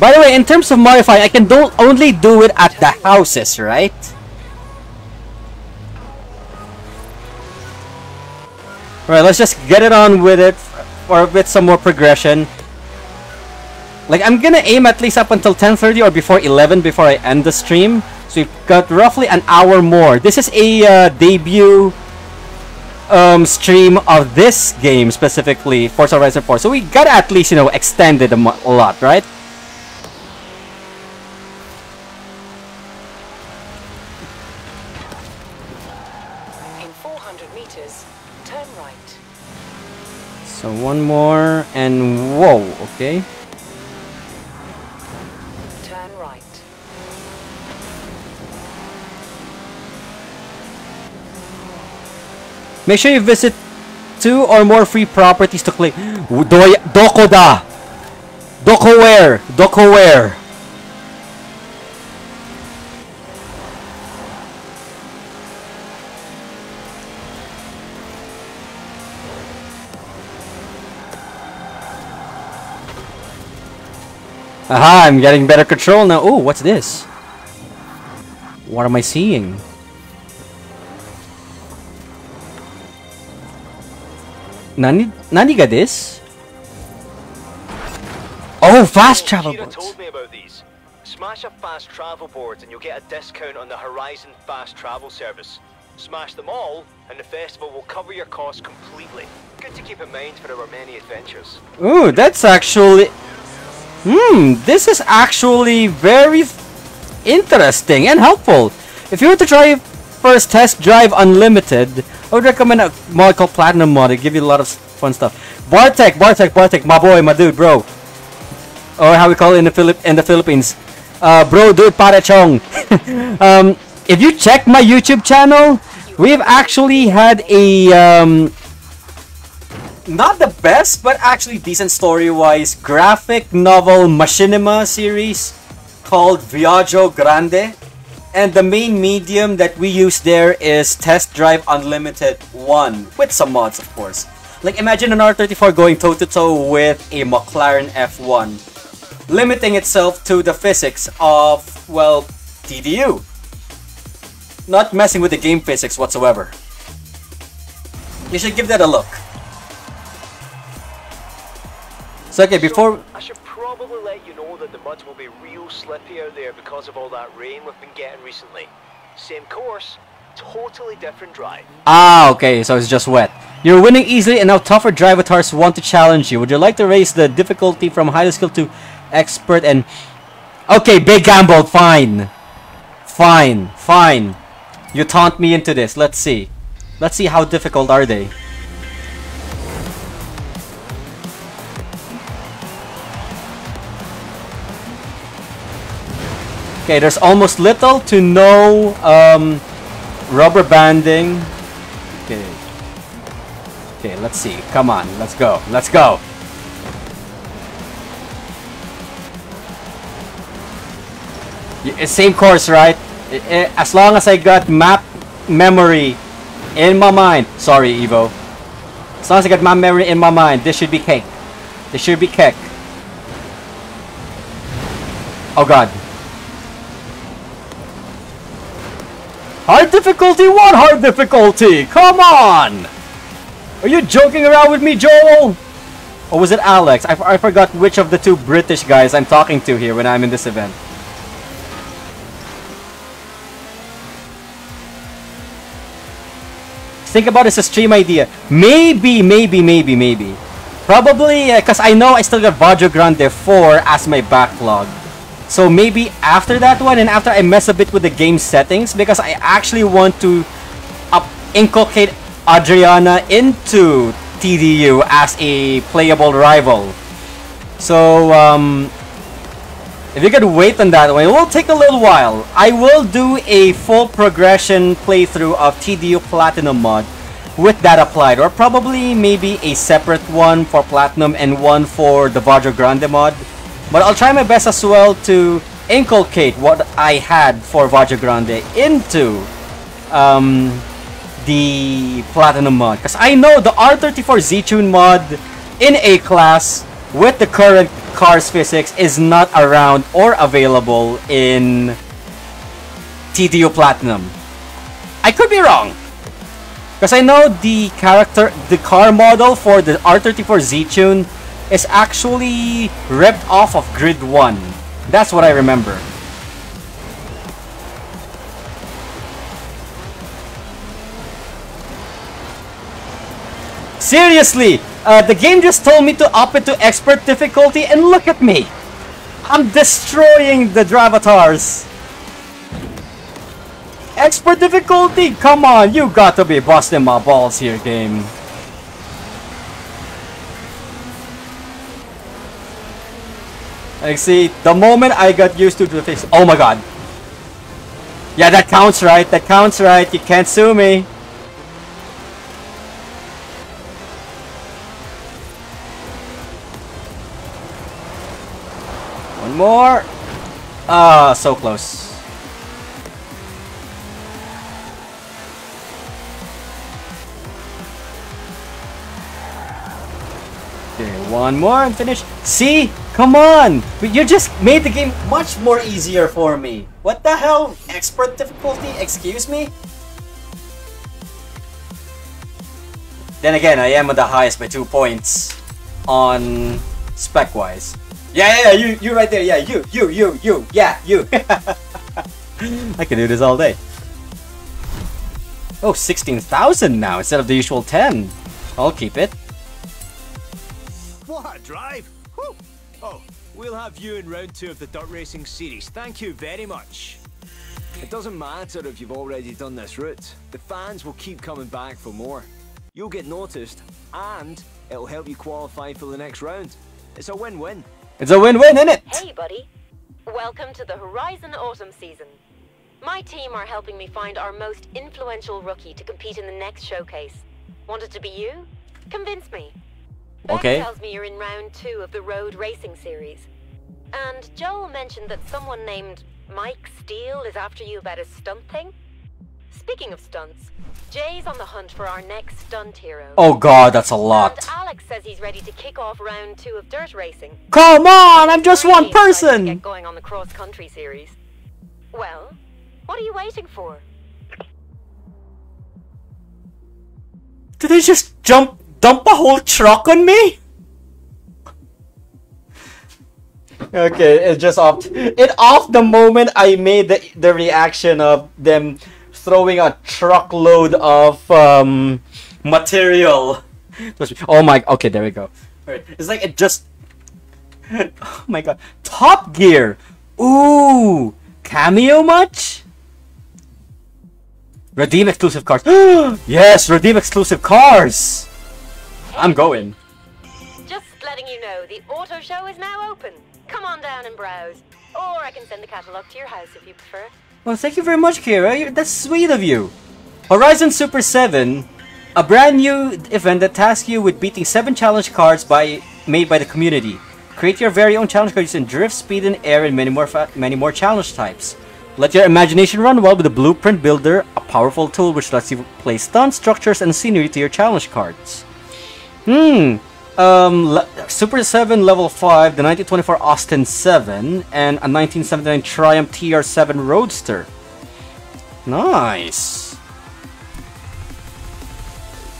By the way, in terms of modifying, I can don't only do it at the houses, right? Alright, let's just get it on with it for a bit, some more progression. Like, I'm gonna aim at least up until ten thirty or before eleven before I end the stream. So we've got roughly an hour more. This is a uh, debut um, stream of this game specifically, Forza Horizon four. So we gotta at least, you know, extend it a, m a lot, right? In four hundred meters, turn right. So one more and whoa, okay. Make sure you visit two or more free properties to claim. Dokoda! Dokoware! Dokoware! Aha, I'm getting better control now. Oh, what's this? What am I seeing? Nani, nani ga this? Oh, fast travel boards. Kira told me about these. Smash up fast travel boards and you'll get a discount on the Horizon fast travel service. Smash them all and the festival will cover your costs completely. Good to keep in mind for our many adventures. Ooh, that's actually... Hmm, this is actually very interesting and helpful. If you were to try first Test Drive Unlimited, I would recommend a mod called Platinum Mod. It'll give you a lot of fun stuff. Bartek, Bartek, Bartek, my boy, my dude, bro. Or how we call it in the, Philipp in the Philippines. Uh, bro, dude, pare chong. um, if you check my YouTube channel, we've actually had a... Um, not the best, but actually decent story-wise graphic novel machinima series called Viaggio Grande. And the main medium that we use there is Test Drive Unlimited one, with some mods, of course. Like, imagine an R thirty-four going toe-to-toe with a McLaren F one, limiting itself to the physics of, well, T D U. Not messing with the game physics whatsoever. You should give that a look. So, okay, before... So, I should probably let you know that the mud will be real slippy out there because of all that rain we've been getting recently. Same course, totally different drive. Ah, okay, so it's just wet. You're winning easily and now tougher drive avatars want to challenge you. Would you like to raise the difficulty from highly skilled to expert and... Okay, big gamble, fine. Fine, fine. You taunt me into this, let's see. Let's see how difficult are they. Okay, there's almost little to no um, rubber banding. Okay. Okay, let's see. Come on, let's go. Let's go. Yeah, same course, right? It, it, as long as I got map memory in my mind. Sorry, Evo. As long as I got map memory in my mind, this should be cake. This should be cake. Oh God. Hard difficulty? What hard difficulty? Come on! Are you joking around with me, Joel? Or was it Alex? I, f I forgot which of the two British guys I'm talking to here when I'm in this event. Think about it as a stream idea. Maybe, maybe, maybe, maybe. Probably, because uh, I know I still got Viaggio Grande four as my backlog. So maybe after that one, and after I mess a bit with the game settings, because I actually want to up inculcate Adriana into T D U as a playable rival. So um, if you could wait on that one, it will take a little while. I will do a full progression playthrough of T D U Platinum mod with that applied, or probably maybe a separate one for Platinum and one for the Viaggio Grande mod. But I'll try my best as well to inculcate what I had for Viaggio Grande into um, the Platinum mod. Because I know the R thirty-four Z-Tune mod in A-Class with the current car's physics is not around or available in T D U Platinum. I could be wrong. Because I know the character, the car model for the R thirty-four Z-Tune is actually ripped off of Grid one. That's what I remember. Seriously, uh, the game just told me to up it to expert difficulty and look at me! I'm destroying the drivatars! Expert difficulty? Come on, you got to be busting my balls here, game. Like, see, the moment I got used to the face. Oh my God. Yeah, that counts, right? That counts, right? You can't sue me. One more. Ah, so close. Okay, one more and finish. See? Come on! But you just made the game much more easier for me. What the hell? Expert difficulty? Excuse me? Then again, I am at the highest by two points on spec-wise. Yeah, yeah, you, you right there. Yeah, you, you, you, you. Yeah, you. I can do this all day. Oh, sixteen thousand now instead of the usual ten. I'll keep it. What a drive! Whew. Oh, we'll have you in round two of the dirt racing series. Thank you very much. It doesn't matter if you've already done this route. The fans will keep coming back for more. You'll get noticed, and it'll help you qualify for the next round. It's a win-win. It's a win-win, isn't it? Hey, buddy. Welcome to the Horizon Autumn season. My team are helping me find our most influential rookie to compete in the next showcase. Want it to be you? Convince me. Okay. Beck tells me you're in round two of the road racing series. And Joel mentioned that someone named Mike Steele is after you about a stunt thing. Speaking of stunts, Jay's on the hunt for our next stunt hero. Oh god, that's a lot. And Alex says he's ready to kick off round two of dirt racing. Come on, I'm just one person! Get going on the cross-country series. Well, what are you waiting for? Did they just jump, dump a whole truck on me? Okay, it just off. It off the moment I made the, the reaction of them throwing a truckload of um, material. Oh my, okay, there we go. Right. It's like it just, oh my god. Top Gear! Ooh! Cameo much? Redeem exclusive cars. Yes, redeem exclusive cars! I'm going. Just letting you know, the auto show is now open. Come on down and browse. Or I can send the catalog to your house if you prefer. Well, thank you very much, Kira. That's sweet of you. Horizon Super seven, a brand new event that tasks you with beating seven challenge cards by made by the community. Create your very own challenge cards in drift, speed, and air, and many more many more challenge types. Let your imagination run wild with the Blueprint Builder, a powerful tool which lets you place stunts, structures, and scenery to your challenge cards. Hmm. Um, Super seven Level five, the nineteen twenty-four Austin seven, and a nineteen seventy-nine Triumph T R seven Roadster. Nice.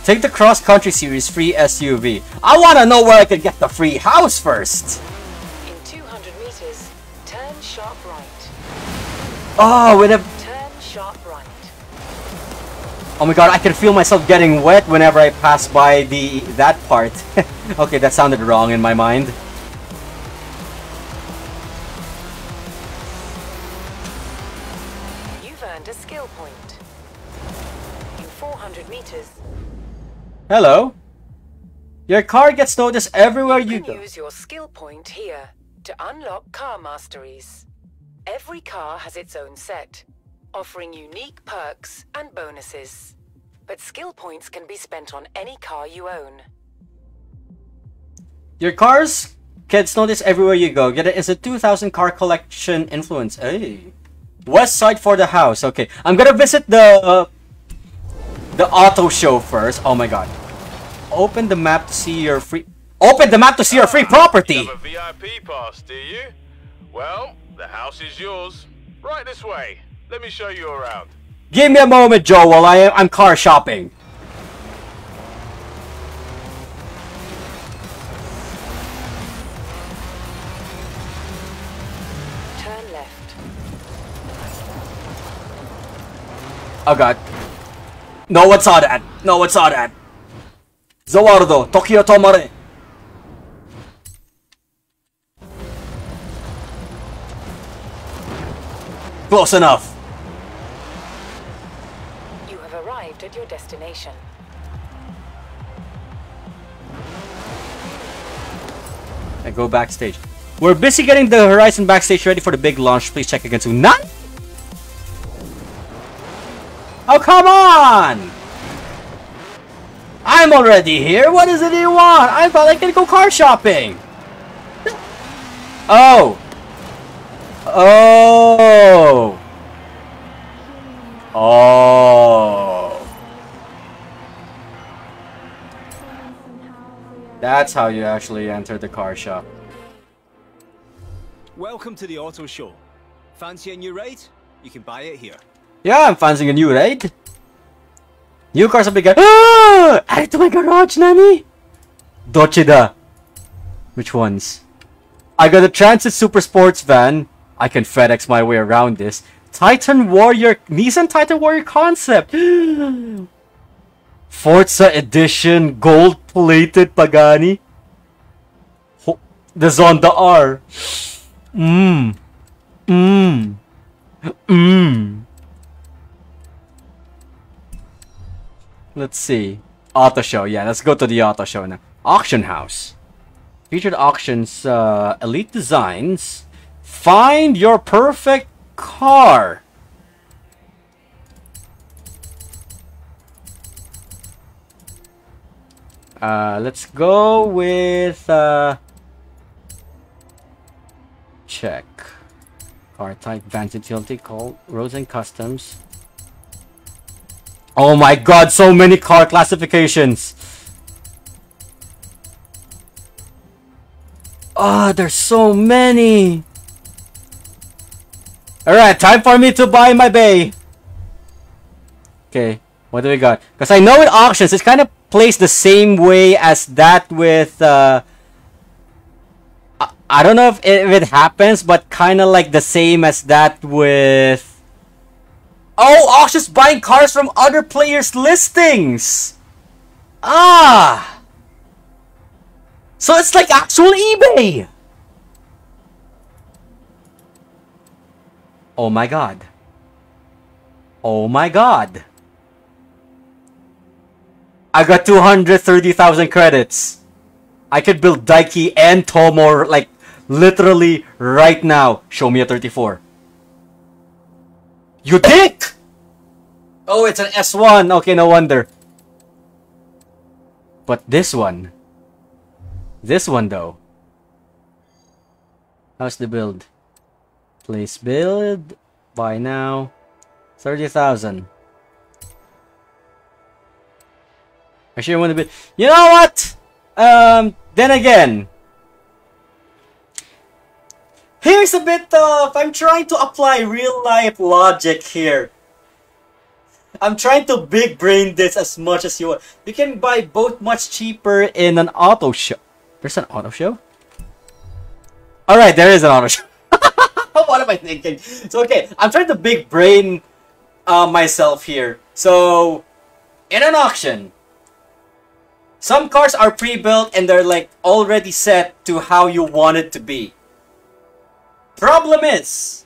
Take the Cross Country Series free S U V. I want to know where I could get the free house first. In two hundred meters, turn sharp right. Oh, with a turn sharp right. Oh my god, I can feel myself getting wet whenever I pass by the that part. Okay, that sounded wrong in my mind. You've earned a skill point. In four hundred meters. Hello. Your car gets noticed everywhere you, you can go. Use your skill point here to unlock car masteries. Every car has its own set, offering unique perks and bonuses. But skill points can be spent on any car you own. Your cars gets noticed everywhere you go. Get it. It's a two thousand car collection influence. Hey. West side for the house. Okay. I'm gonna visit the uh, the auto show first. Oh my god. Open the map to see your free... Open the map to see your free property! You have a V I P pass, do you? Well, the house is yours. Right this way. Let me show you around. Give me a moment, Joel, while I am I'm car shopping. Turn left. Oh god. No one saw that. No one saw that. Zawardo, Tokyo Tomare. Close enough. At your destination. I go backstage. We're busy getting the Horizon backstage ready for the big launch. Please check again soon. None? Oh, come on! I'm already here. What is it you want? I thought I could go car shopping. Oh. Oh. Oh. That's how you actually enter the car shop. Welcome to the auto show. Fancy a new ride? You can buy it here. Yeah, I'm fancying a new ride. New cars are bigger. Ah! Add to my garage, Nanny! Dochida. Which ones? I got a Transit Super Sports van. I can FedEx my way around this. Titan Warrior. Nissan Titan Warrior concept. Forza Edition. Gold plated Pagani. The Zonda R. Mmm. Mmm. Mmm. Let's see. Auto show. Yeah, let's go to the auto show now. Auction house. Featured auctions. Uh, elite designs. Find your perfect car. Uh, let's go with... Uh, check. Car type, van utility, call, roads and customs. Oh my god, so many car classifications! Oh, there's so many! Alright, time for me to buy my bay! Okay, what do we got? Because I know with auctions, it's kind of placed the same way as that with... Uh, I, I don't know if it, if it happens, but kind of like the same as that with... Oh, auctions buying cars from other players' listings! Ah! So it's like actual eBay! Oh my god. Oh my god. I got two hundred thirty thousand credits. I could build Daiki and Tomo, like, literally right now. Show me a thirty-four. You dick! Oh, it's an S one. Okay, no wonder. But this one. This one, though. How's the build? Place build. Buy now. thirty thousand. I sure want to build. You know what? Um, then again. Here's a bit of... I'm trying to apply real-life logic here. I'm trying to big-brain this as much as you want. You can buy both much cheaper in an auto show. There's an auto show? Alright, there is an auto show. What am I thinking? So, okay, I'm trying to big-brain uh, myself here. So, in an auction, some cars are pre-built and they're like already set to how you want it to be. Problem is,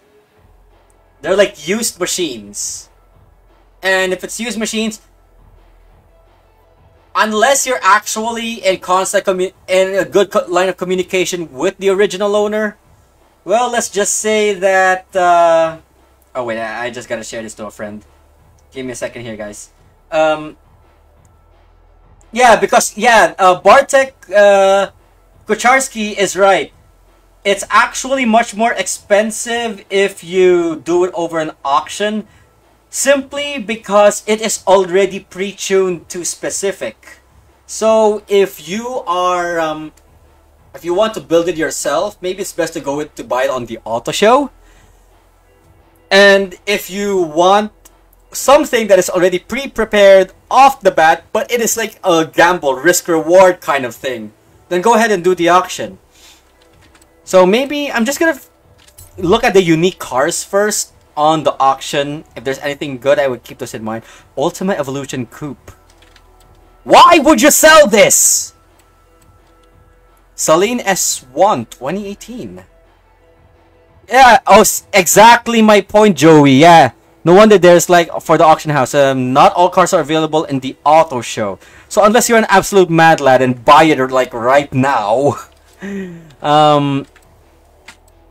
they're like used machines, and if it's used machines, unless you're actually in constant commu in a good co line of communication with the original owner, well, let's just say that. Uh, oh wait, I, I just gotta share this to a friend. Give me a second here, guys. Um, yeah, because yeah, uh, Bartek uh, Kucharski is right. It's actually much more expensive if you do it over an auction, simply because it is already pre-tuned to specific. So if you are, um, if you want to build it yourself, maybe it's best to go with, to buy it on the auto show. And if you want something that is already pre-prepared off the bat, but it is like a gamble, risk-reward kind of thing, then go ahead and do the auction. So maybe I'm just gonna look at the unique cars first on the auction. If there's anything good, I would keep those in mind. Ultimate Evolution Coupe. Why would you sell this? Saleen S one twenty eighteen. Yeah, oh, exactly my point, Joey. Yeah, no wonder there's like for the auction house. Um, not all cars are available in the auto show. So unless you're an absolute mad lad and buy it like right now. Um,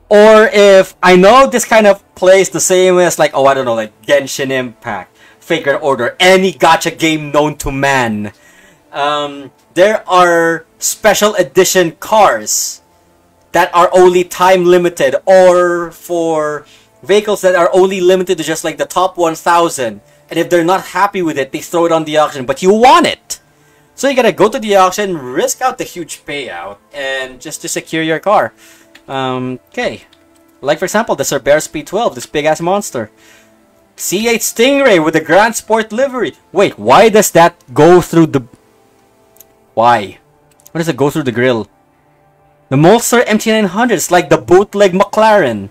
or if I know this kind of plays the same as like, oh, I don't know, like Genshin Impact, Figure Order, any gacha game known to man. Um, there are special edition cars that are only time limited, or for vehicles that are only limited to just like the top one thousand. And if they're not happy with it, they throw it on the auction, but you want it. So you gotta go to the auction, risk out the huge payout, and just to secure your car. Um, okay. Like for example, the Cerberus P twelve, this big ass monster. C eight Stingray with the Grand Sport livery. Wait, why does that go through the... Why? Why does it go through the grill? The Molster M T nine hundred is like the bootleg McLaren.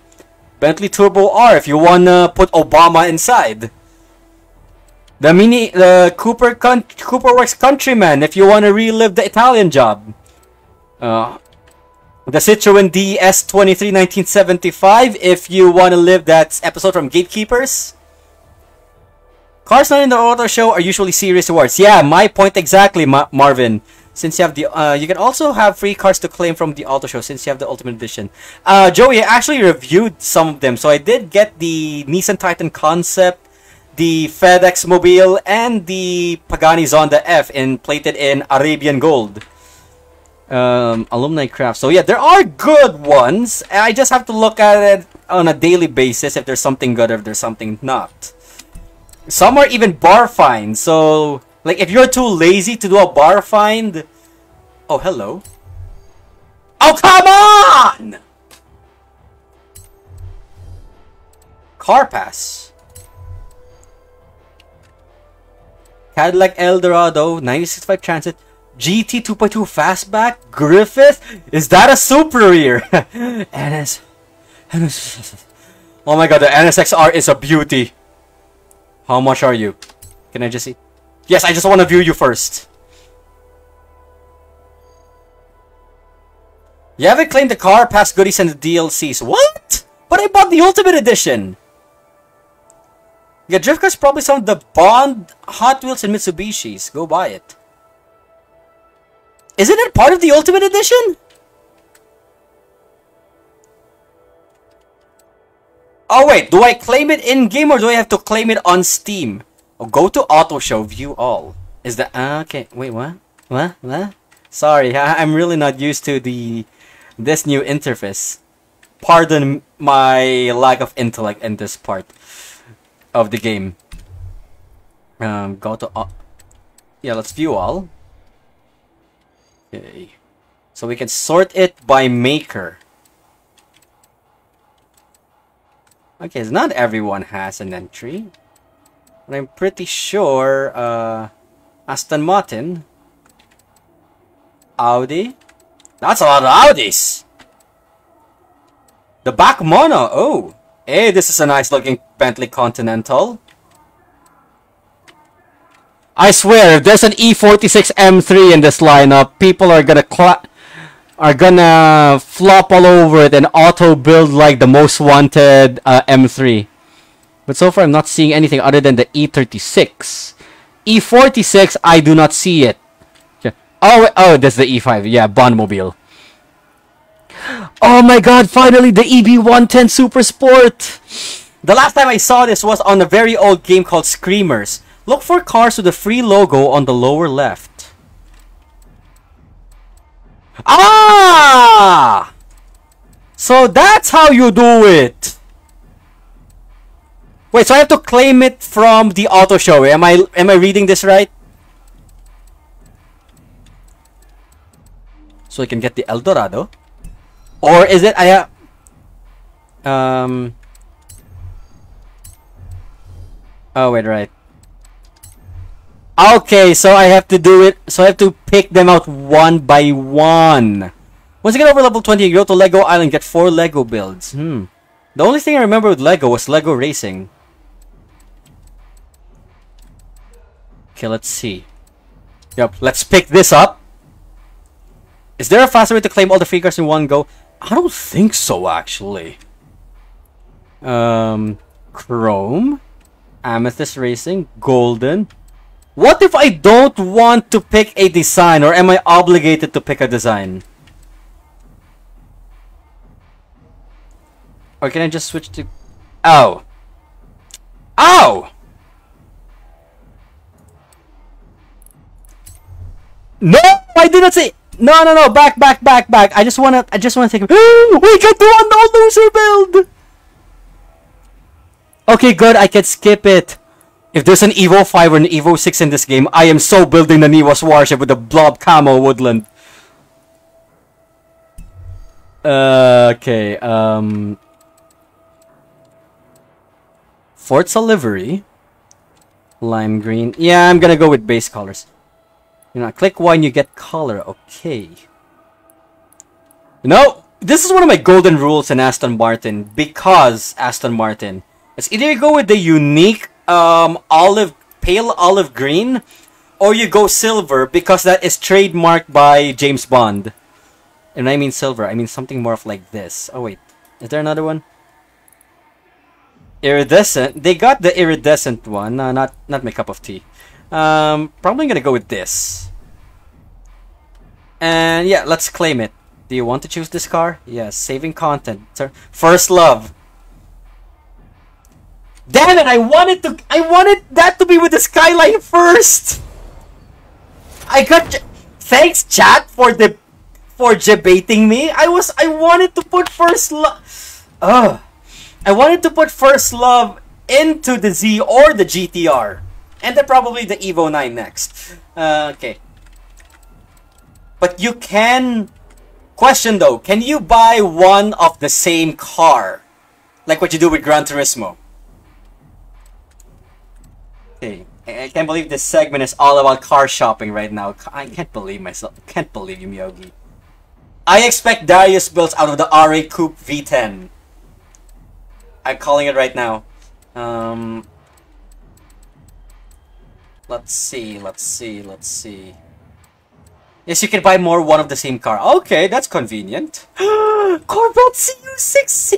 Bentley Turbo R if you wanna put Obama inside. The Mini, the Cooper Con Cooper Works Countryman if you wanna relive the Italian job. Uh, the Citroen D S twenty-three nineteen seventy-five if you wanna live that episode from Gatekeepers. Cars not in the auto show are usually serious awards. Yeah, my point exactly, Ma Marvin. Since you have the, uh, you can also have free cars to claim from the auto show since you have the Ultimate Edition. Uh, Joey, I actually reviewed some of them. So I did get the Nissan Titan Concept, the FedEx Mobile, and the Pagani Zonda F in plated in Arabian gold. Um, alumni craft. So yeah, there are good ones. I just have to look at it on a daily basis if there's something good or if there's something not. Some are even bar finds. So... like, if you're too lazy to do a bar find... Oh, hello. Oh, come on! Car pass. Cadillac Eldorado, ninety-six point five Transit, G T two point two Fastback, Griffith? Is that a super rear? N S... N S... Oh my god, the N S X R is a beauty. How much are you? Can I just see? Yes, I just want to view you first. You haven't claimed the car, past goodies, and the D L Cs. What? But I bought the Ultimate Edition. Yeah, drift cars probably some of the Bond, Hot Wheels, and Mitsubishis. Go buy it. Isn't it part of the Ultimate Edition? Oh wait, do I claim it in-game or do I have to claim it on Steam? Oh, go to auto show, view all. Is that okay? Wait, what? What? What? Sorry, I, I'm really not used to the this new interface. Pardon my lack of intellect in this part of the game. Um, go to uh, yeah, let's view all. Okay, so we can sort it by maker. Okay, so not everyone has an entry. But I'm pretty sure uh, Aston Martin, Audi, that's a lot of Audis! The back mono, oh! Hey, this is a nice looking Bentley Continental. I swear, if there's an E forty-six M three in this lineup, people are gonna cla- are gonna flop all over it and auto-build like the most wanted uh, M three. But so far, I'm not seeing anything other than the E thirty-six. E forty-six, I do not see it. Yeah. Oh, oh, that's the E five. Yeah, Bondmobile. Oh my god, finally, the E B one ten Super Sport. The last time I saw this was on a very old game called Screamers. Look for cars with a free logo on the lower left. Ah! So that's how you do it. Wait, so I have to claim it from the auto show. Am I am I reading this right? So I can get the Eldorado, or is it I? Uh, um. Oh wait, right. Okay, so I have to do it. So I have to pick them out one by one. Once you get over level twenty, you go to Lego Island, get four Lego builds. Hmm. The only thing I remember with Lego was Lego Racing. Okay, let's see. Yep, let's pick this up. Is there a faster way to claim all the free cars in one go? I don't think so, actually. Um, Chrome, Amethyst Racing, Golden. What if I don't want to pick a design, or am I obligated to pick a design? Or can I just switch to... Oh! Oh! No! I did not say... No, no, no! Back, back, back, back! I just wanna... I just wanna take... We got the one all loser build! Okay, good. I can skip it. If there's an Evo five or an Evo six in this game, I am so building the Nivos warship with the blob camo woodland. Uh, okay, um... Forza livery. Lime green. Yeah, I'm gonna go with base colors. You know, click Y and you get color. Okay. You know, this is one of my golden rules in Aston Martin, because Aston Martin. It's either you go with the unique um, olive, pale olive green, or you go silver, because that is trademarked by James Bond. And I mean silver, I mean something more of like this. Oh wait, is there another one? Iridescent. They got the iridescent one. No, not not my cup of tea. Um, probably gonna go with this. And yeah, let's claim it. Do you want to choose this car? Yes. Yeah, saving content. First love. Damn it! I wanted to. I wanted that to be with the skyline first. I got. Thanks, chat, for the for debating me. I was. I wanted to put first love. Ugh. I wanted to put first love into the Z or the G T R, and then probably the Evo nine next. Uh, okay. But you can question though. Can you buy one of the same car, like what you do with Gran Turismo? Okay. I can't believe this segment is all about car shopping right now. I can't believe myself. I can't believe you, Miyogi. I expect Darius builds out of the R A Coupe V ten. I'm calling it right now. Um, let's see, let's see, let's see. Yes, you can buy more one of the same car. Okay, that's convenient. Corvette C U six,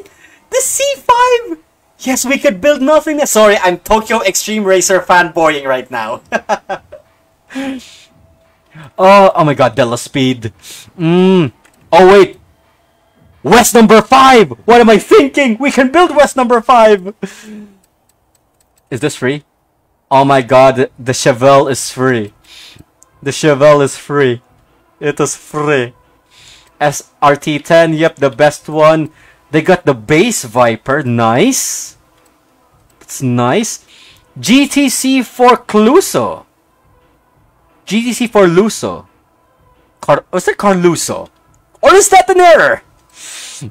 the C five. Yes, we could build nothing. Sorry, I'm Tokyo Extreme Racer fanboying right now. oh, oh my God, Della Speed. Mm. Oh wait. West number five! What am I thinking? We can build West number five! Is this free? Oh my God, the Chevelle is free. The Chevelle is free. It is free. S R T ten, yep, the best one. They got the base Viper, nice. It's nice. G T C for Cluso. G T C for Luso. Car was that Carluso? Or is that an error?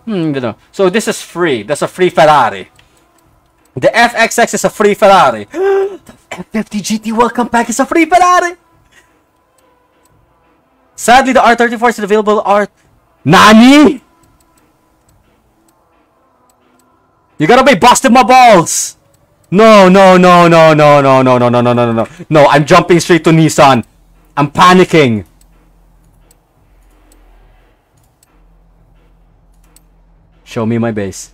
Hmm, you know. So this is free. That's a free Ferrari. The F X X is a free Ferrari. The F fifty G T Welcome Pack is a free Ferrari. Sadly, the R thirty-four is available. R Nani? You gotta be busting my balls. No, no, no, no, no, no, no, no, no, no, no, no. No, I'm jumping straight to Nissan. I'm panicking. Show me my base.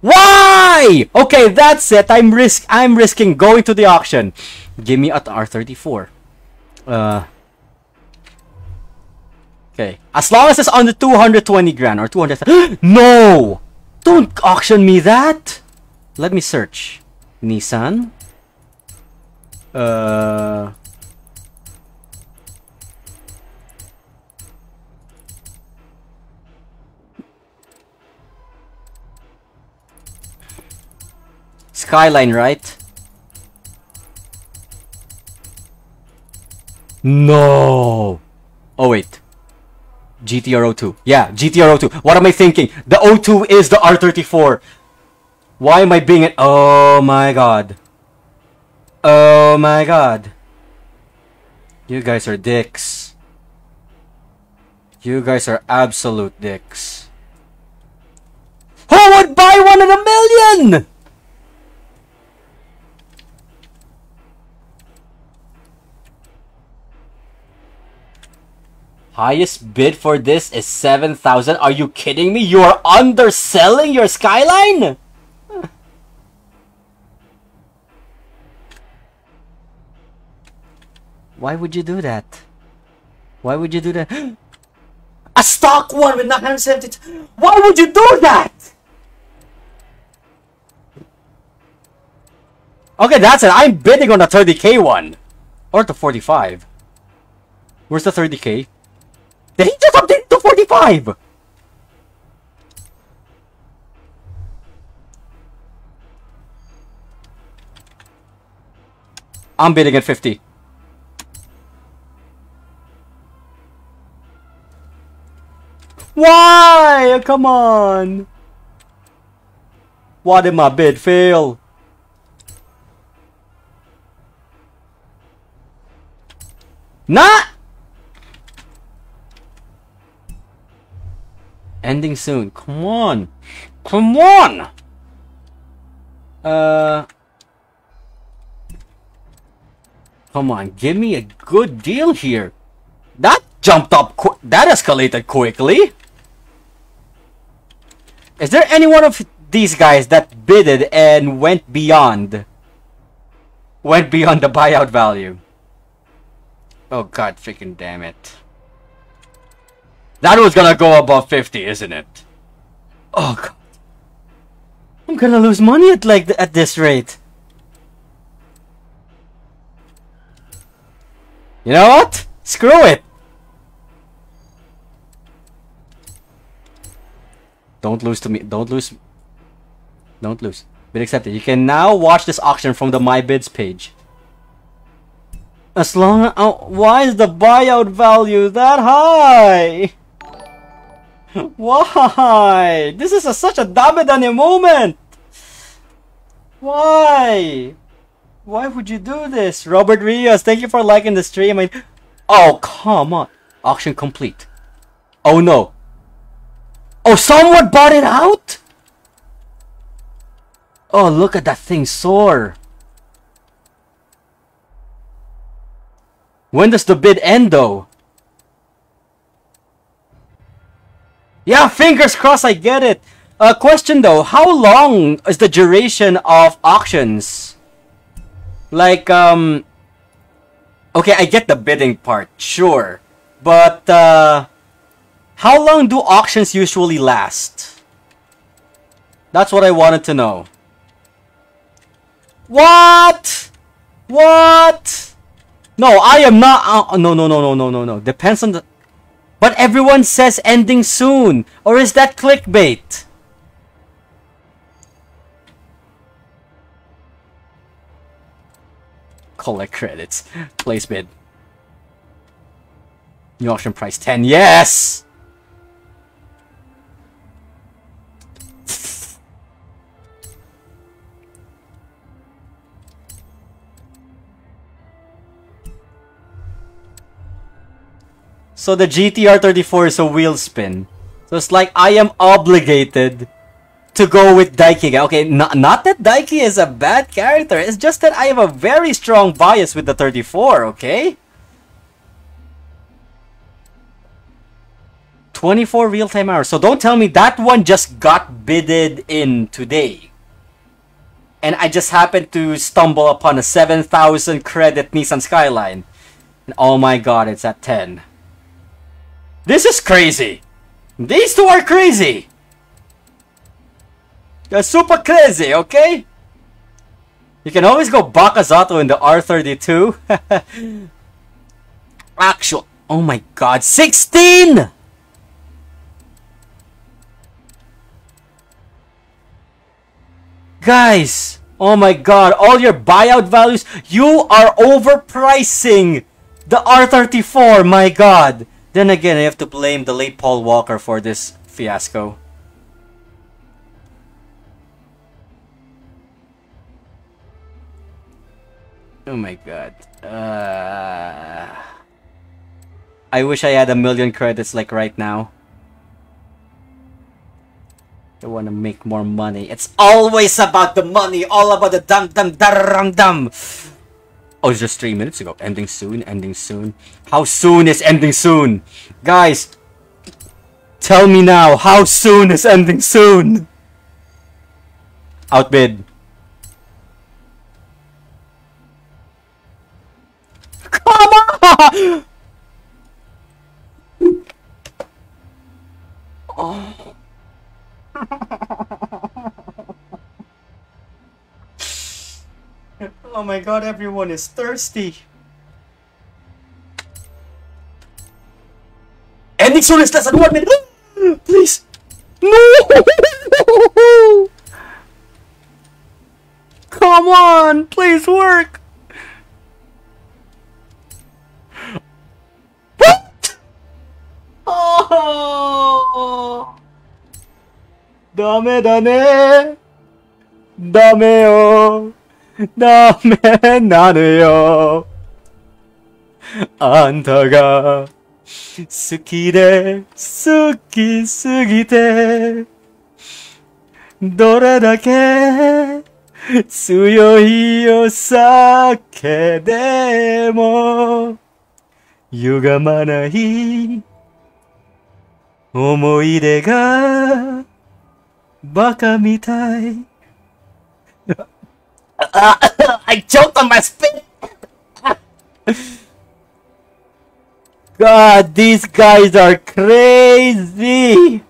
Why? Okay, that's it. I'm risk. I'm risking going to the auction. Give me at R thirty-four. Uh. Okay. As long as it's under two hundred twenty grand or two hundred. No! Don't auction me that. Let me search. Nissan. Uh. Skyline, right? No. Oh wait. G T R oh two. Yeah, G T R oh two. What am I thinking? The oh two is the R thirty-four. Why am I being an... Oh my God. Oh my God. You guys are dicks. You guys are absolute dicks. Who would buy one in a million? Highest bid for this is seven thousand. Are you kidding me? You are underselling your Skyline? Huh. Why would you do that? Why would you do that? A stock one with nine seventy. Why would you do that? Okay, that's it. I'm bidding on the thirty K one. Or the forty-five. Where's the thirty K? Did he just update to forty-five? I'm bidding at fifty. Why? Oh, come on. Why did my bid fail? Not ending soon. Come on. Come on. Uh Come on, give me a good deal here. That jumped up qu that escalated quickly. Is there any one of these guys that bidded and went beyond went beyond the buyout value? Oh god, freaking damn it. That was gonna go above fifty, isn't it? Oh god. I'm gonna lose money at like th at this rate. You know what? Screw it. Don't lose to me. Don't lose. Don't lose. Bid accepted. You can now watch this auction from the My Bids page. As long as... Oh, why is the buyout value that high? Why? This is a, such a Damedane moment. Why? Why would you do this? Robert Rios, thank you for liking the stream. I... Oh, come on. Auction complete. Oh, no. Oh, someone bought it out? Oh, look at that thing soar. When does the bid end, though? Yeah, fingers crossed, I get it. Uh, question though, how long is the duration of auctions? Like, um... okay, I get the bidding part, sure. But, uh... how long do auctions usually last? That's what I wanted to know. What? What? No, I am not... Uh, no, no, no, no, no, no, no. Depends on the... But everyone says ending soon, or is that clickbait? Collect credits. Place bid. New auction price ten. Yes. So the G T R thirty-four is a wheel spin. So it's like I am obligated to go with Daiki. Okay, not, not that Daiki is a bad character. It's just that I have a very strong bias with the thirty-four, okay? twenty-four real-time hours. So don't tell me that one just got bidded in today. And I just happened to stumble upon a seven thousand credit Nissan Skyline. And oh my god, it's at ten. This is crazy. These two are crazy. They're super crazy, okay? You can always go Bakazato in the R thirty-two. Actual. Oh my god. sixteen! Guys. Oh my god. All your buyout values. You are overpricing the R thirty-four. My god. Then again, I have to blame the late Paul Walker for this fiasco. Oh my god. Uh, I wish I had a million credits like right now. I want to make more money. It's always about the money. All about the dum dum dum dum. Oh, it's just three minutes ago. Ending soon, ending soon. How soon is ending soon? Guys, tell me now. How soon is ending soon? Outbid. Come on! Oh. Oh my god, everyone is thirsty. Ending soon is less than one minute. Please. No. Come on, please work. Oh! ダメだね。ダメよ。ダメなのよ。あんたが好きで好きすぎてどれだけ強いお酒でも歪まない思い出がバカみたいあっちょっと待ってGod, these guys are crazy!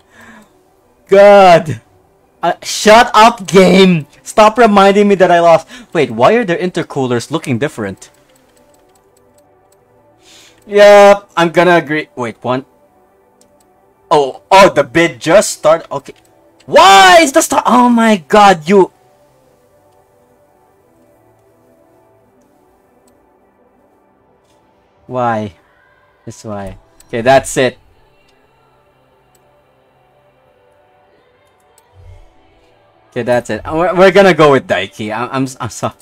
God! Uh, shut up, game! Stop reminding me that I lost. Wait, why are their intercoolers looking different? Yeah, I'm gonna agree. Wait, one. Oh, oh, the bid just started. Okay. Why is the start? Oh my god, you. Why? That's why. Okay, that's it. Okay, that's it. We're, we're gonna go with Daiki. I'm, I'm, I'm sorry.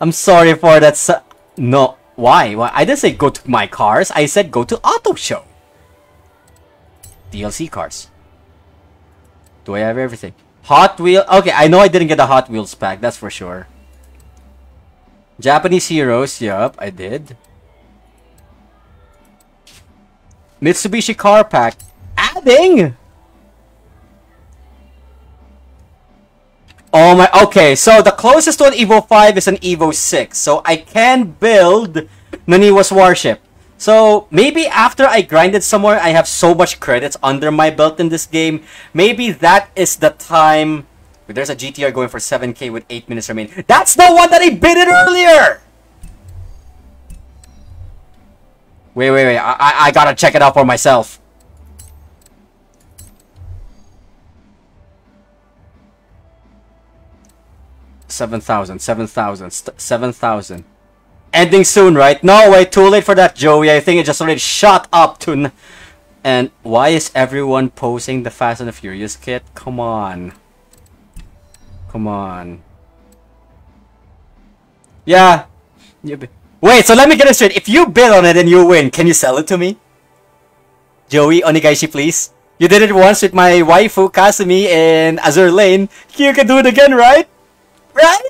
I'm sorry for that. So no, why? Why? I didn't say go to my cars. I said go to auto show. D L C cars. Do I have everything? Hot Wheel. Okay, I know I didn't get the Hot Wheels pack. That's for sure. Japanese Heroes. Yup, I did. Mitsubishi car pack adding. Oh my. Okay, so the closest to an Evo five is an Evo six, so I can build Naniwa's Warship. So maybe after I grinded somewhere, I have so much credits under my belt in this game. Maybe that is the time. Wait, there's a G T R going for seven K with eight minutes remaining. That's the one that I bidded earlier. Wait, wait, wait. I, I, I gotta check it out for myself. seven thousand, seven thousand, seven thousand. Ending soon, right? No, wait. Too late for that, Joey. I think it just already shot up to... N and why is everyone posing the Fast and the Furious kit? Come on. Come on. Yeah. Yeah, but wait, so let me get it straight. If you bid on it and you win, can you sell it to me? Joey, Onigaishi, please. You did it once with my waifu, Kasumi, in Azure Lane. You can do it again, right? Right?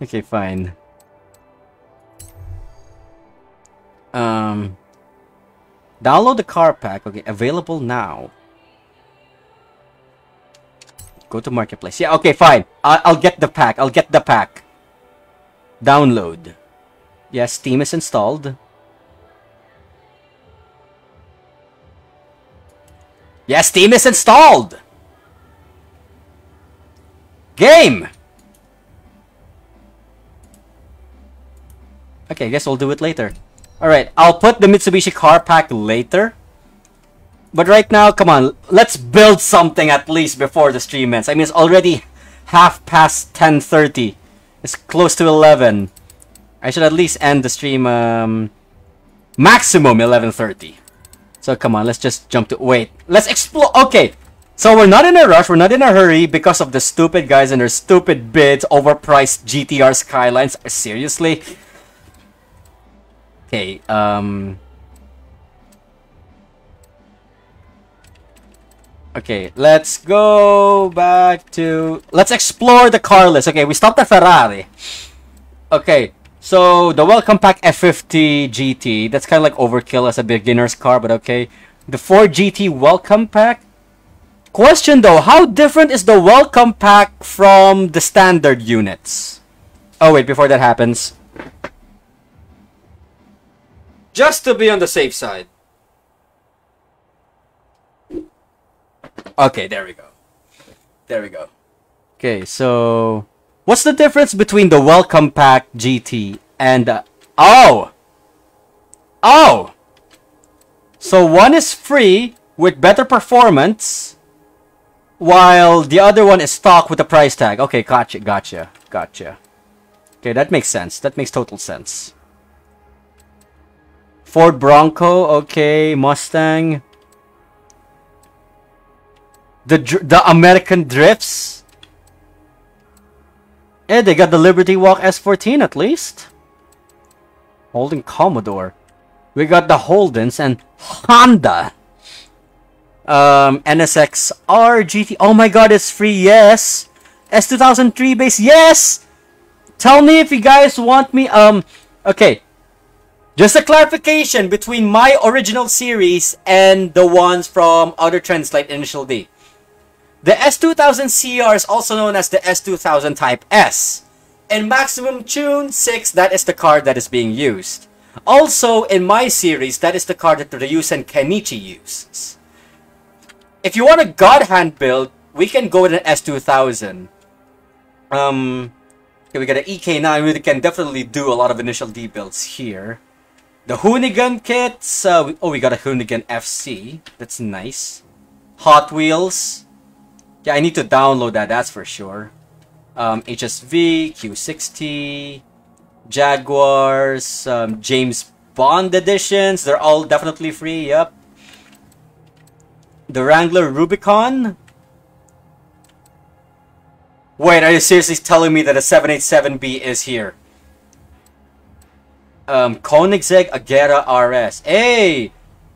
Okay, fine. Um, download the car pack. Okay, available now. Go to marketplace. Yeah, okay, fine. I'll, I'll get the pack. I'll get the pack. Download. Yes, yeah, Steam is installed. Yes, yeah, Steam is installed. Game. Okay, I guess we'll do it later. All right, I'll put the Mitsubishi car pack later. But right now, come on, let's build something at least before the stream ends. I mean, it's already half past ten thirty. It's close to eleven. I should at least end the stream um, maximum eleven thirty. So come on, let's just jump to... Wait, let's explore... Okay, so we're not in a rush. We're not in a hurry because of the stupid guys and their stupid bids, overpriced G T R Skylines. Seriously? Okay, um... okay, let's go back to... Let's explore the car list. Okay, we stopped at Ferrari. Okay, so the Welcome Pack F fifty G T. That's kind of like overkill as a beginner's car, but okay. The Ford G T Welcome Pack. Question though, how different is the Welcome Pack from the standard units? Oh wait, before that happens. Just to be on the safe side. Okay, there we go. There we go. Okay, so... what's the difference between the Welcome Pack G T and... Uh, oh! Oh! So one is free with better performance, while the other one is stock with a price tag. Okay, gotcha, gotcha, gotcha. Okay, that makes sense. That makes total sense. Ford Bronco, okay, Mustang. The the American Drifts. Eh, yeah, they got the Liberty Walk S fourteen at least. Holden Commodore. We got the Holdens and Honda. Um, N S X R, G T. Oh my god, it's free, yes. S two thousand three base, yes. Tell me if you guys want me. Um, okay. Just a clarification between my original series and the ones from other trends like Initial D. The S two thousand C R is also known as the S two thousand Type S. In Maximum Tune six, that is the car that is being used. Also, in my series, that is the car that Ryusen and Kenichi uses. If you want a God Hand build, we can go with an S two thousand. Um, okay, we got an E K nine. We can definitely do a lot of Initial D builds here. The Hoonigan kits. Uh, we, oh, we got a Hoonigan F C. That's nice. Hot Wheels. Yeah, I need to download that, that's for sure. Um, H S V, Q sixty, Jaguars, um, James Bond editions. They're all definitely free, yep. The Wrangler Rubicon. Wait, are you seriously telling me that a seven eighty-seven B is here? Um, Koenigsegg Agera R S. Hey!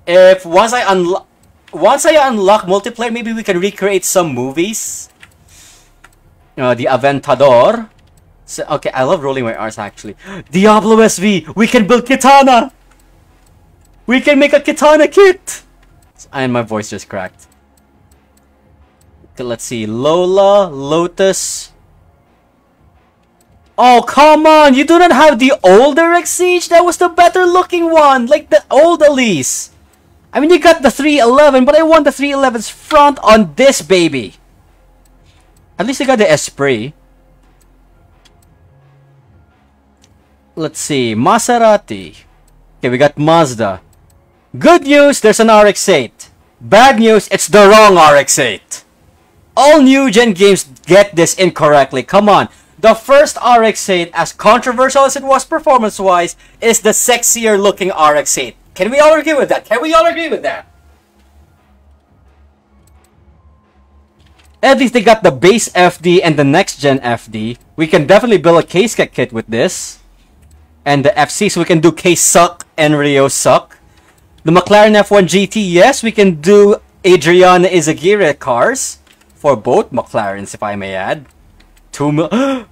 If once I unlock... Once I unlock multiplayer, maybe we can recreate some movies. Uh, the Aventador. So, okay, I love rolling my R's actually. Diablo S V. We can build Kitana. We can make a Kitana kit. And my voice just cracked. Okay, let's see. Lola, Lotus. Oh, come on. You do not have the older Exige. That was the better looking one. Like the old Elise. I mean, you got the three eleven, but I want the three eleven's front on this baby. At least I got the Esprit. Let's see. Maserati. Okay, we got Mazda. Good news, there's an R X eight. Bad news, it's the wrong R X eight. All new gen games get this incorrectly. Come on. The first R X eight, as controversial as it was performance-wise, is the sexier looking R X eight. Can we all agree with that? Can we all agree with that? At least they got the base F D and the next gen F D. We can definitely build a case kit with this. And the F C, so we can do case suck and Rio suck. The McLaren F one G T, yes, we can do Adriana Izaguirre cars. For both McLarens, if I may add. Two mil-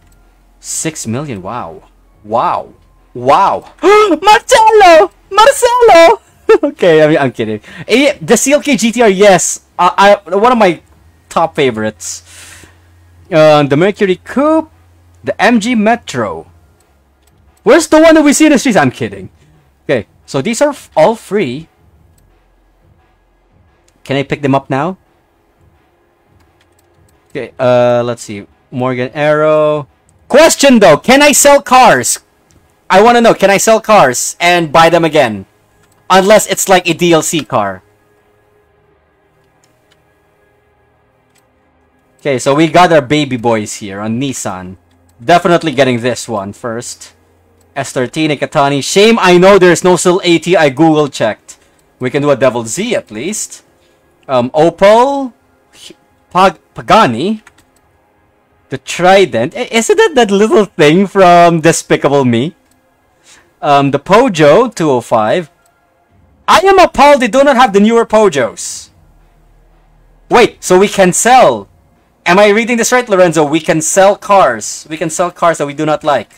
Six million, wow. Wow. Wow. Marcello! Marcelo! Okay, I mean, I'm kidding. The C L K G T R, yes. Uh, I, one of my top favorites. Uh, the Mercury Coupe. The M G Metro. Where's the one that we see in the streets? I'm kidding. Okay, so these are all free. Can I pick them up now? Okay, uh, let's see. Morgan Arrow. Question though, can I sell cars? I want to know, can I sell cars and buy them again? Unless it's like a D L C car. Okay, so we got our baby boys here on Nissan. Definitely getting this one first. S thirteen Ikatani. Shame I know there's no still AT, I Google checked. We can do a Devil Z at least. Um, Opel. Pag Pagani. The Trident. Isn't it that little thing from Despicable Me? Um, the Pojo two oh five. I am appalled they do not have the newer Pojos. Wait, so we can sell. Am I reading this right, Lorenzo? We can sell cars. We can sell cars that we do not like.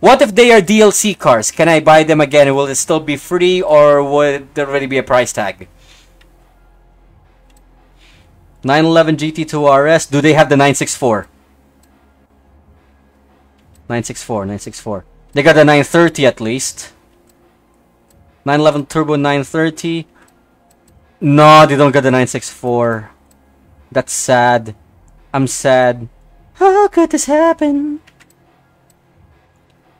What if they are D L C cars? Can I buy them again? Will it still be free or would there already be a price tag? nine eleven G T two R S. Do they have the nine sixty-four? nine sixty-four, nine sixty-four. They got a nine thirty at least. nine eleven Turbo nine thirty. No, they don't get the nine sixty-four. That's sad. I'm sad. How could this happen?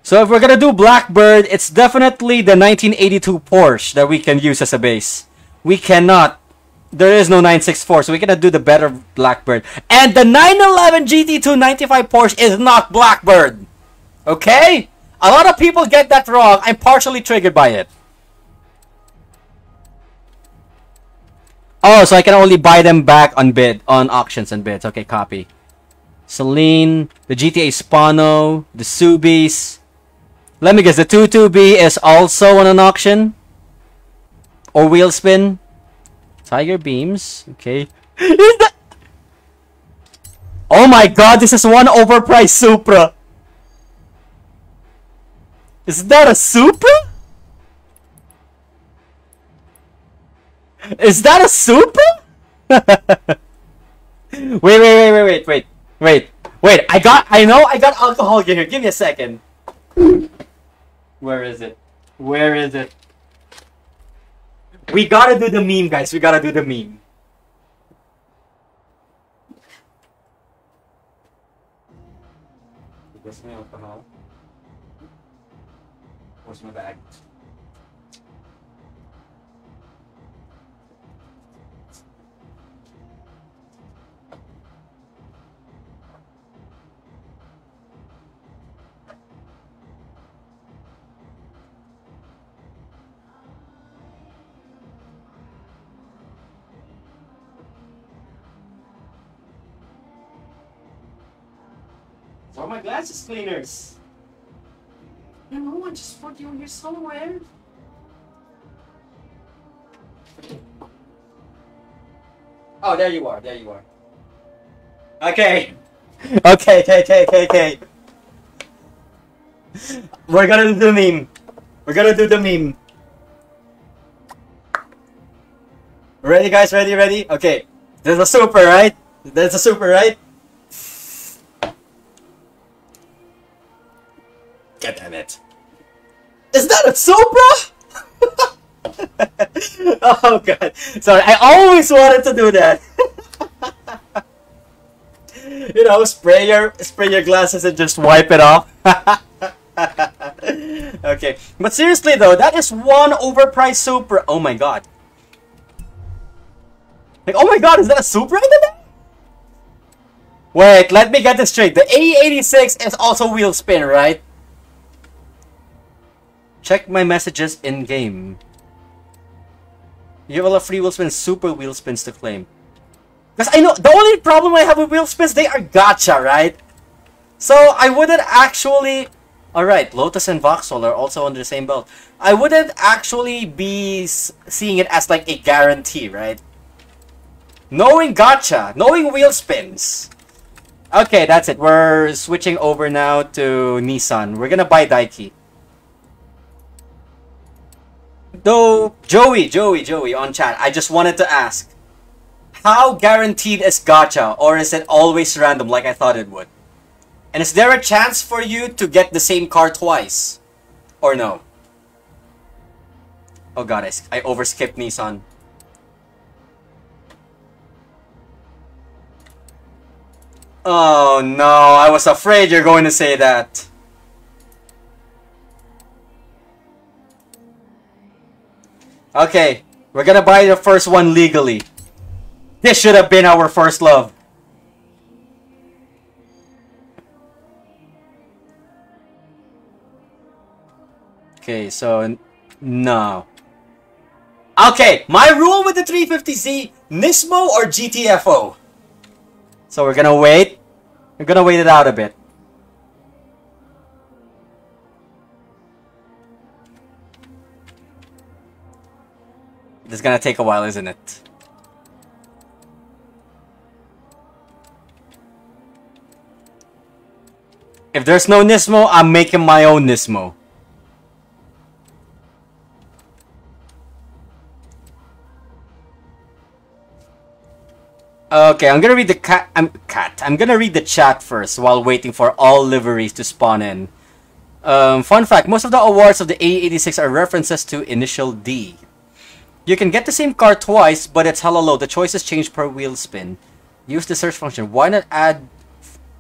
So if we're gonna do Blackbird, it's definitely the nineteen eighty-two Porsche that we can use as a base. We cannot. There is no nine sixty-four, so we're gonna do the better Blackbird. And the nine eleven G T two ninety-five Porsche is not Blackbird. Okay? A lot of people get that wrong. I'm partially triggered by it. Oh, so I can only buy them back on bid, on auctions and bids. Okay, copy. Celine, the G T A Spano, the Subis. Let me guess, the two two B is also on an auction? Or wheel spin? Tiger Beams, okay. Is that... Oh my god, this is one overpriced Supra! Is that a Supra? Is that a Supra? wait, wait, wait, wait, wait, wait, wait, wait, I got, I know I got alcohol here, give me a second. Where is it? Where is it? We gotta do the meme, guys, we gotta do the meme. Where's my alcohol? Where's my bag? Or my glasses cleaners. You know, I just put you here somewhere. Oh, there you are. There you are. Okay. Okay, okay, okay, okay, okay. We're gonna do the meme. We're gonna do the meme. Ready, guys? Ready, ready? Okay. There's a super, right? There's a super, right? God damn it. Is that a Supra? Oh god. Sorry, I always wanted to do that. You know, spray your spray your glasses and just wipe it off. Okay. But seriously though, that is one overpriced Supra. Oh my god. Like, oh my god, is that a Supra in the back? Wait, let me get this straight. The eighty eighty-six is also wheel spin, right? Check my messages in game. You have a lot of free wheel spins, super wheel spins to claim. Because I know the only problem I have with wheel spins, they are gacha, right? So I wouldn't actually. Alright, Lotus and Vauxhall are also under the same belt. I wouldn't actually be seeing it as like a guarantee, right? Knowing gacha, knowing wheel spins. Okay, that's it. We're switching over now to Nissan. We're gonna buy Daiki. Though, Joey, Joey, Joey on chat, I just wanted to ask, how guaranteed is gacha, or is it always random like I thought it would? And is there a chance for you to get the same car twice? Or no? Oh god, I, I overskipped Nissan. Oh no, I was afraid you're going to say that. Okay, we're gonna buy the first one legally. This should have been our first love. Okay, so no. Okay, my rule with the three fifty Z, Nismo or G T F O. So we're gonna wait. We're gonna wait it out a bit. It's gonna take a while, isn't it? If there's no Nismo, I'm making my own Nismo. Okay, I'm gonna read the cat. I'm cat. I'm gonna read the chat first while waiting for all liveries to spawn in. Um, fun fact: most of the awards of the eighty eighty-six are references to Initial D. You can get the same car twice, but it's hella low. The choices change per wheel spin. Use the search function. Why not add...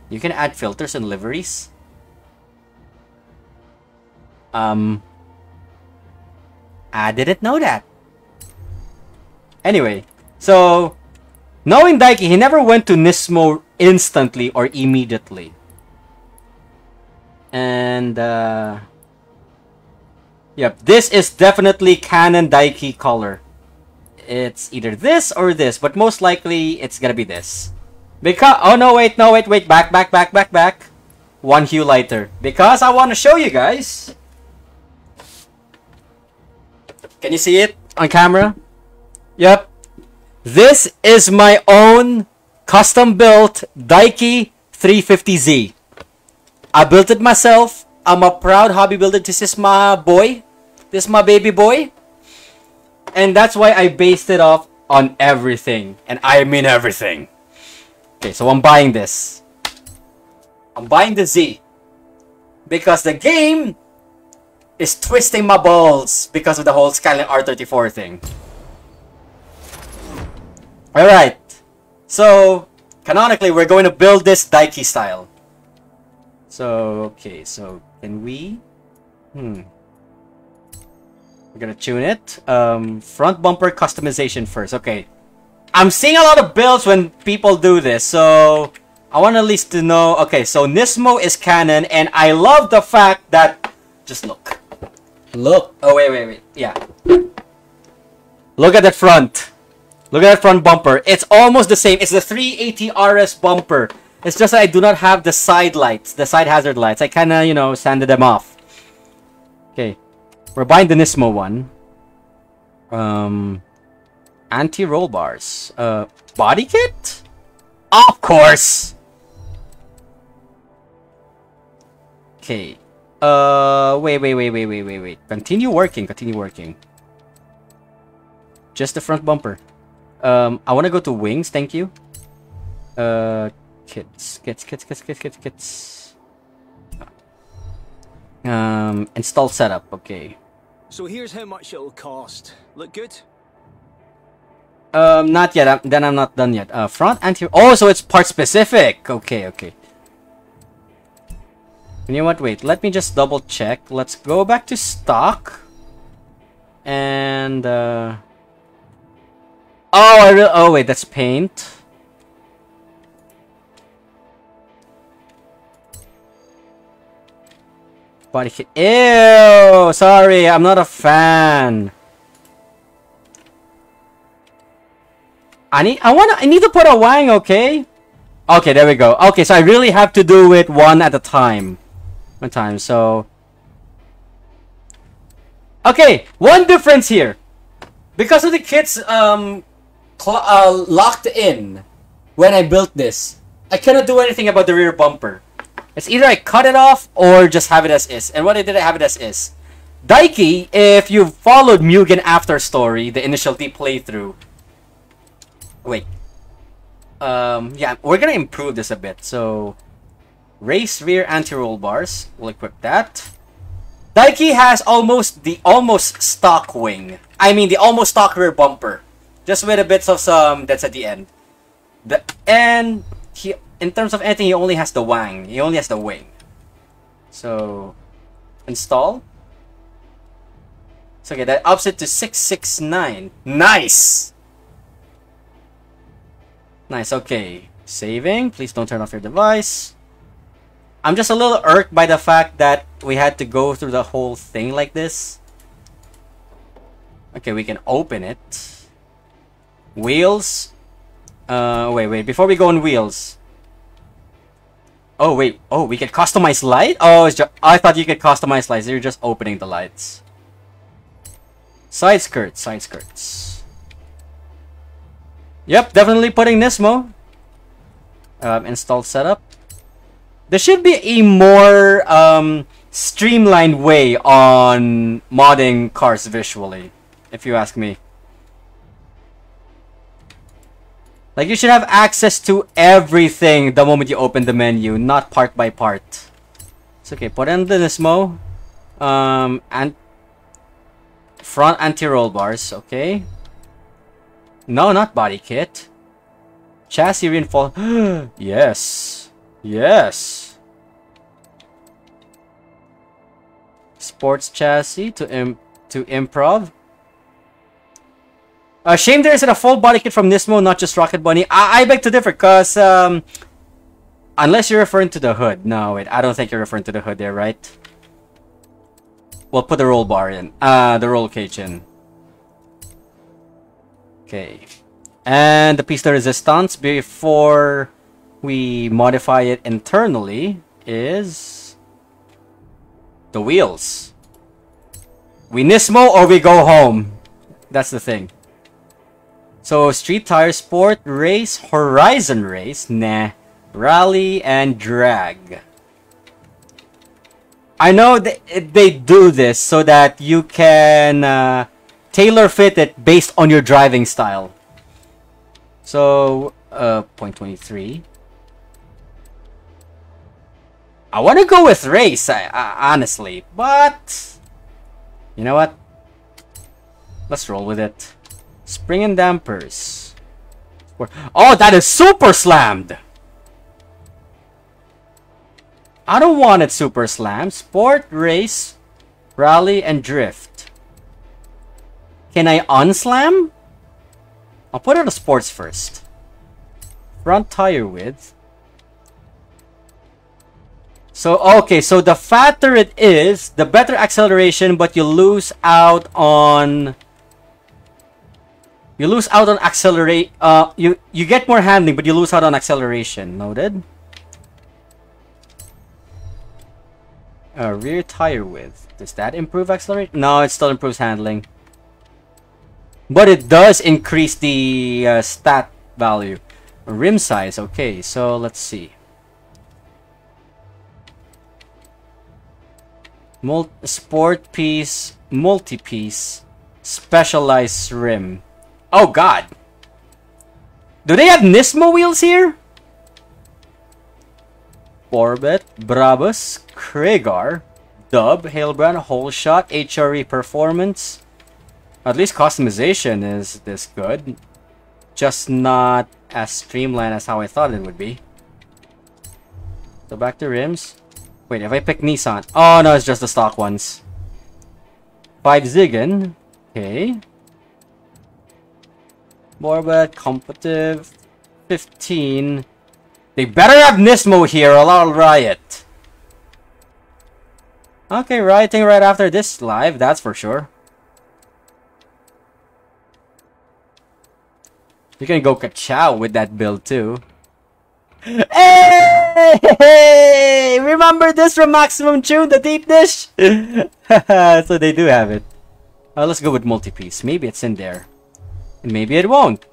You can add filters and liveries. Um... I didn't know that. Anyway, so... Knowing Daiki, he never went to Nismo instantly or immediately. And... Uh, Yep, this is definitely canon Daiki color. it's either this or this, but most likely it's gonna be this. Because, oh no, wait, no, wait, wait, back, back, back, back, back. One hue lighter. Because I want to show you guys. Can you see it on camera? Yep. This is my own custom-built Daiki three fifty Z. I built it myself. I'm a proud hobby builder. This is my boy. This is my baby boy. And that's why I based it off on everything. And I mean everything. Okay, so I'm buying this. I'm buying the Z. Because the game is twisting my balls because of the whole Skyline R thirty-four thing. Alright. So, canonically, we're going to build this Daiki style. So, okay, so can we... Hmm. We're gonna tune it. Um, front bumper customization first. Okay. I'm seeing a lot of builds when people do this, so I want at least to know. Okay, so Nismo is canon, and I love the fact that just look, look. Oh wait, wait, wait. Yeah, look at that front. Look at that front bumper. It's almost the same. It's the three eighty R S bumper. It's just that I do not have the side lights, the side hazard lights. I kind of, you know, sanded them off. Okay, we're buying the Nismo one. Um. Anti-roll bars. Uh, body kit? Of course! Okay. Uh, wait, wait, wait, wait, wait, wait, wait. Continue working, continue working. Just the front bumper. Um, I want to go to wings, thank you. Uh, kits, kits, kits, kits, kits, kits, kits. Um, install setup, okay. So here's how much it'll cost. Look good? Um, not yet. I'm, then I'm not done yet. Uh, front anti- Oh, so it's part specific. Okay, okay. You know what? Wait, let me just double check. Let's go back to stock. And, uh... Oh, I really- Oh, wait, that's paint. Body kit. Ew! Sorry, I'm not a fan. I need, I wanna, I need to put a Wang, okay? Okay, there we go. Okay, so I really have to do it one at a time. One time, so... Okay, one difference here. Because of the kits, um, uh, locked in when I built this, I cannot do anything about the rear bumper. It's either I cut it off or just have it as is. And what I did, I have it as is. Daiki, if you followed Mugen After Story, the Initial D playthrough, Wait, um, yeah, we're gonna improve this a bit. So, race rear anti-roll bars. We'll equip that. Daiki has almost the almost stock wing. I mean, the almost stock rear bumper, just with a bit of some that's at the end. The and he, in terms of anything, he only has the wang. He only has the wing. So, install. So okay, that ups it to six six nine. Nice. Nice, okay. Saving. Please don't turn off your device. I'm just a little irked by the fact that we had to go through the whole thing like this. Okay, we can open it. Wheels. Uh, wait, wait. Before we go on wheels. Oh, wait. Oh, we can customize light? Oh, it's just, I thought you could customize lights. You're just opening the lights. Side skirts. Side skirts. Yep, definitely putting Nismo. Um, install setup. There should be a more um, streamlined way on modding cars visually, if you ask me. Like, you should have access to everything the moment you open the menu, not part by part. It's okay, put in the Nismo. Um, and front anti-roll bars, okay. No, not body kit. Chassis reinforce. Yes. Yes. Sports chassis to im to improv. Uh, shame there isn't a full body kit from Nismo, not just Rocket Bunny. I, I beg to differ, because um, unless you're referring to the hood. No, wait. I don't think you're referring to the hood there, right? We'll put the roll bar in. Uh, the roll cage in. Okay. And the piece de resistance before we modify it internally is the wheels. We Nismo or we go home. That's the thing. So street tire, sport race, horizon race, nah, rally and drag. I know they, they do this so that you can uh, tailor fit it based on your driving style. So uh, point twenty-three. I want to go with race, I, I, honestly, but you know what? Let's roll with it. Spring and dampers. Oh, that is super slammed! I don't want it super slammed. Sport, race, rally, and drift. Can I unslam? I'll put it on sports first. Front tire width. So, okay, so the fatter it is, the better acceleration, but you lose out on... You lose out on accelerate. Uh, you you get more handling, but you lose out on acceleration. Noted. Uh, rear tire width. Does that improve acceleration? No, it still improves handling, but it does increase the uh, stat value. Rim size. Okay, so let's see. Mult sport piece, multi piece, specialized rim. Oh god. Do they have Nismo wheels here? Orbit, Brabus, Krigar, Dub, Hailbrand, Whole Shot, H R E Performance. At least customization is this good. Just not as streamlined as how I thought it would be. So back to rims. Wait, if I pick Nissan. Oh no, it's just the stock ones. five Ziggin. Okay. Borbet, competitive, fifteen. They better have Nismo here, or I'll riot. Okay, rioting right after this live, that's for sure. You can go ka-chow with that build too. Hey! Remember this from Maximum Tune, the deep dish? So they do have it. Uh, let's go with multi-piece. Maybe it's in there. Maybe it won't.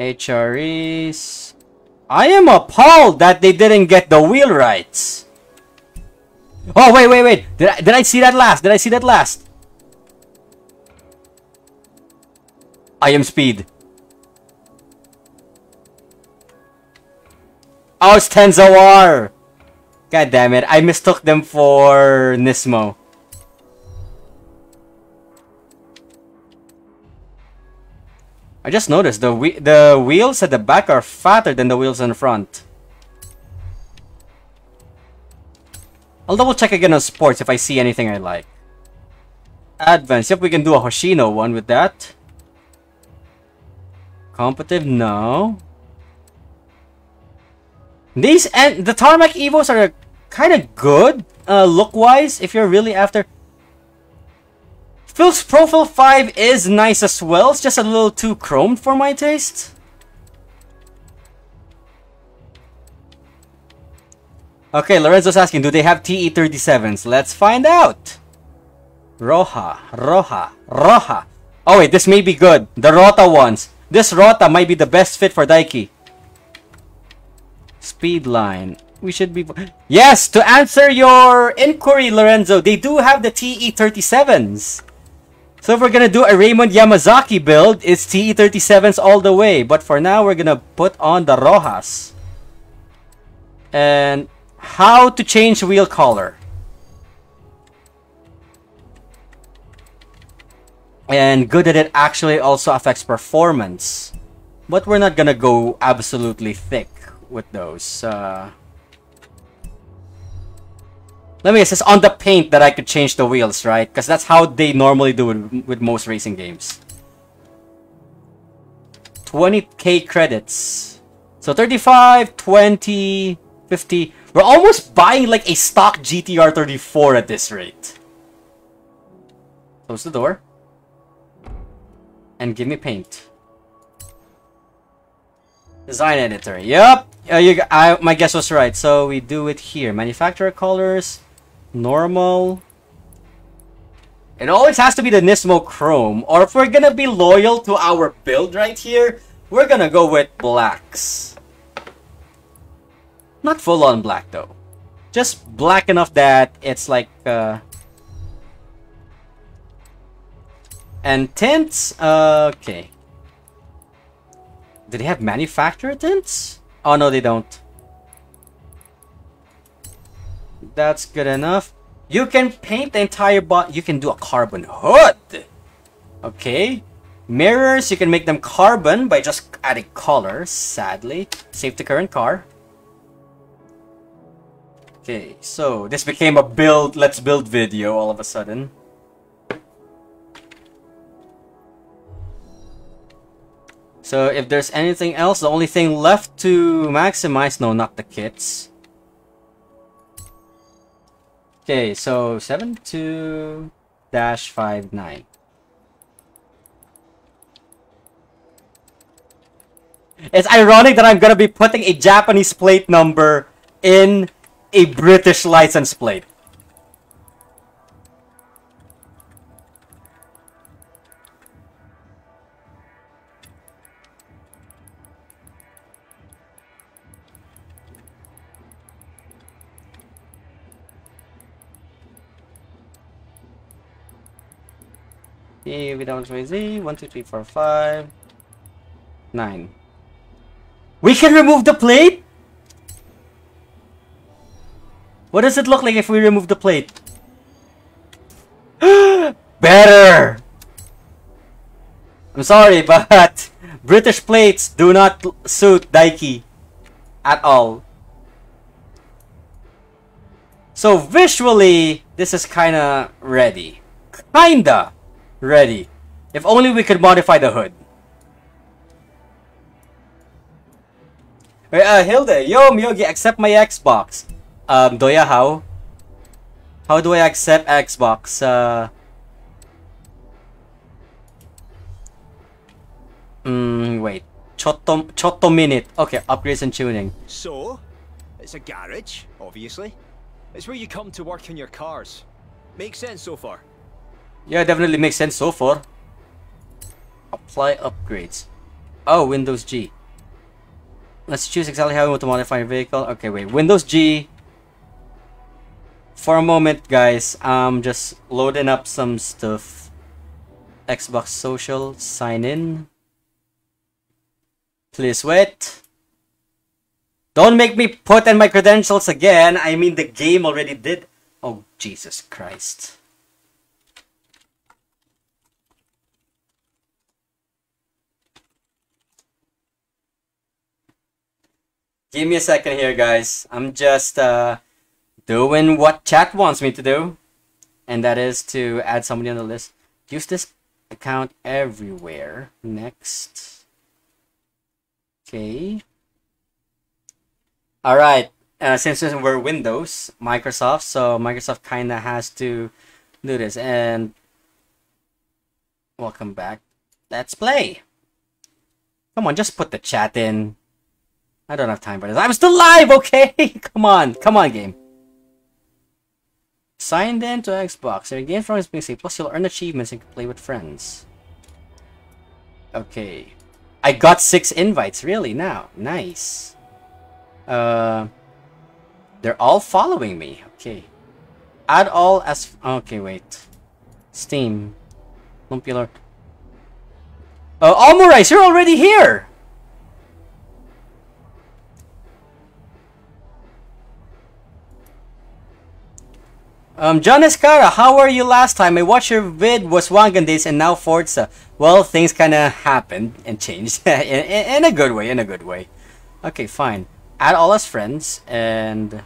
H R Es. I am appalled that they didn't get the wheel rights. Oh, wait, wait, wait. Did I, did I see that last? Did I see that last? I am speed. Oh, it's Tenzo R! God damn it, I mistook them for Nismo. I just noticed the whe the wheels at the back are fatter than the wheels in front. I'll double check again on sports if I see anything I like. Advanced, yep, we can do a Hoshino one with that. Competitive, no. These and the tarmac evos are kind of good uh, look-wise if you're really after. Phil's Profile five is nice as well. It's just a little too chromed for my taste. Okay, Lorenzo's asking, do they have T E thirty-sevens? Let's find out. Roja, Roja, Roja. Oh wait, this may be good. The Rota ones. This Rota might be the best fit for Daiki. Speed line. We should be... Yes, to answer your inquiry, Lorenzo, they do have the T E thirty-sevens. So if we're gonna do a Raymond Yamazaki build, it's T E thirty-sevens all the way. But for now, we're gonna put on the Rojas. And how to change wheel color. And good at it actually also affects performance. But we're not gonna go absolutely thick with those. Uh, let me guess, it's on the paint that I could change the wheels, right? Because that's how they normally do it with most racing games. twenty K credits. So thirty-five, twenty, fifty. We're almost buying like a stock G T R thirty-four at this rate. Close the door. And give me paint. Design editor. Yep. Uh, you, I, my guess was right. So we do it here. Manufacturer colors. Normal. It always has to be the Nismo Chrome. Or if we're gonna be loyal to our build right here, we're gonna go with blacks. Not full on black though. Just black enough that it's like... Uh... And tints? Uh, okay. Do they have manufacturer tints? Oh no, they don't. That's good enough. You can paint the entire body. You can do a carbon hood. Okay. Mirrors, you can make them carbon by just adding color, sadly. Save the current car. Okay, so this became a build, let's build video all of a sudden. So if there's anything else, the only thing left to maximize, no, not the kits. Okay, so seven two dash five nine. It's ironic that I'm gonna be putting a Japanese plate number in a British license plate. Okay, we don't raise Z. one, two, three, four, five, nine. We can remove the plate? What does it look like if we remove the plate? Better! I'm sorry, but British plates do not suit Daiki at all. So visually, this is kinda ready. Kinda ready. If only we could modify the hood. Uh, Hilde, yo Miyogi, accept my Xbox. Um, Doya, how? How do I accept Xbox? Uh, mm, wait. Chotto, chotto minute. Okay, upgrades and tuning. So, it's a garage, obviously. It's where you come to work on your cars. Makes sense so far? Yeah, definitely makes sense so far. Apply upgrades. Oh, Windows G. Let's choose exactly how we want to modify your vehicle. Okay, wait. Windows G. For a moment, guys, I'm just loading up some stuff. Xbox Social, sign in. Please wait. Don't make me put in my credentials again. I mean, the game already did. Oh, Jesus Christ. Give me a second here, guys. I'm just... Uh, doing what chat wants me to do, and that is to add somebody on the list. Use this account everywhere. Next. Okay. Alright, uh, since we're Windows, Microsoft, so Microsoft kinda has to do this, and welcome back. Let's play! Come on, just put the chat in. I don't have time for this. I'm still live, okay? Come on, come on, game. Signed in to Xbox. Your game from is being saved. Plus, you'll earn achievements and can play with friends. Okay, I got six invites. Really now, nice. Uh, they're all following me. Okay, add all as. Okay, wait. Steam, Lumpy Lord. Oh, uh, Almorice, you're already here. Um, John Escara, how were you last time? I watched your vid was Wangan days and now Forza. Well, things kinda happened and changed. in, in, in a good way, in a good way. Okay, fine. Add all as friends and...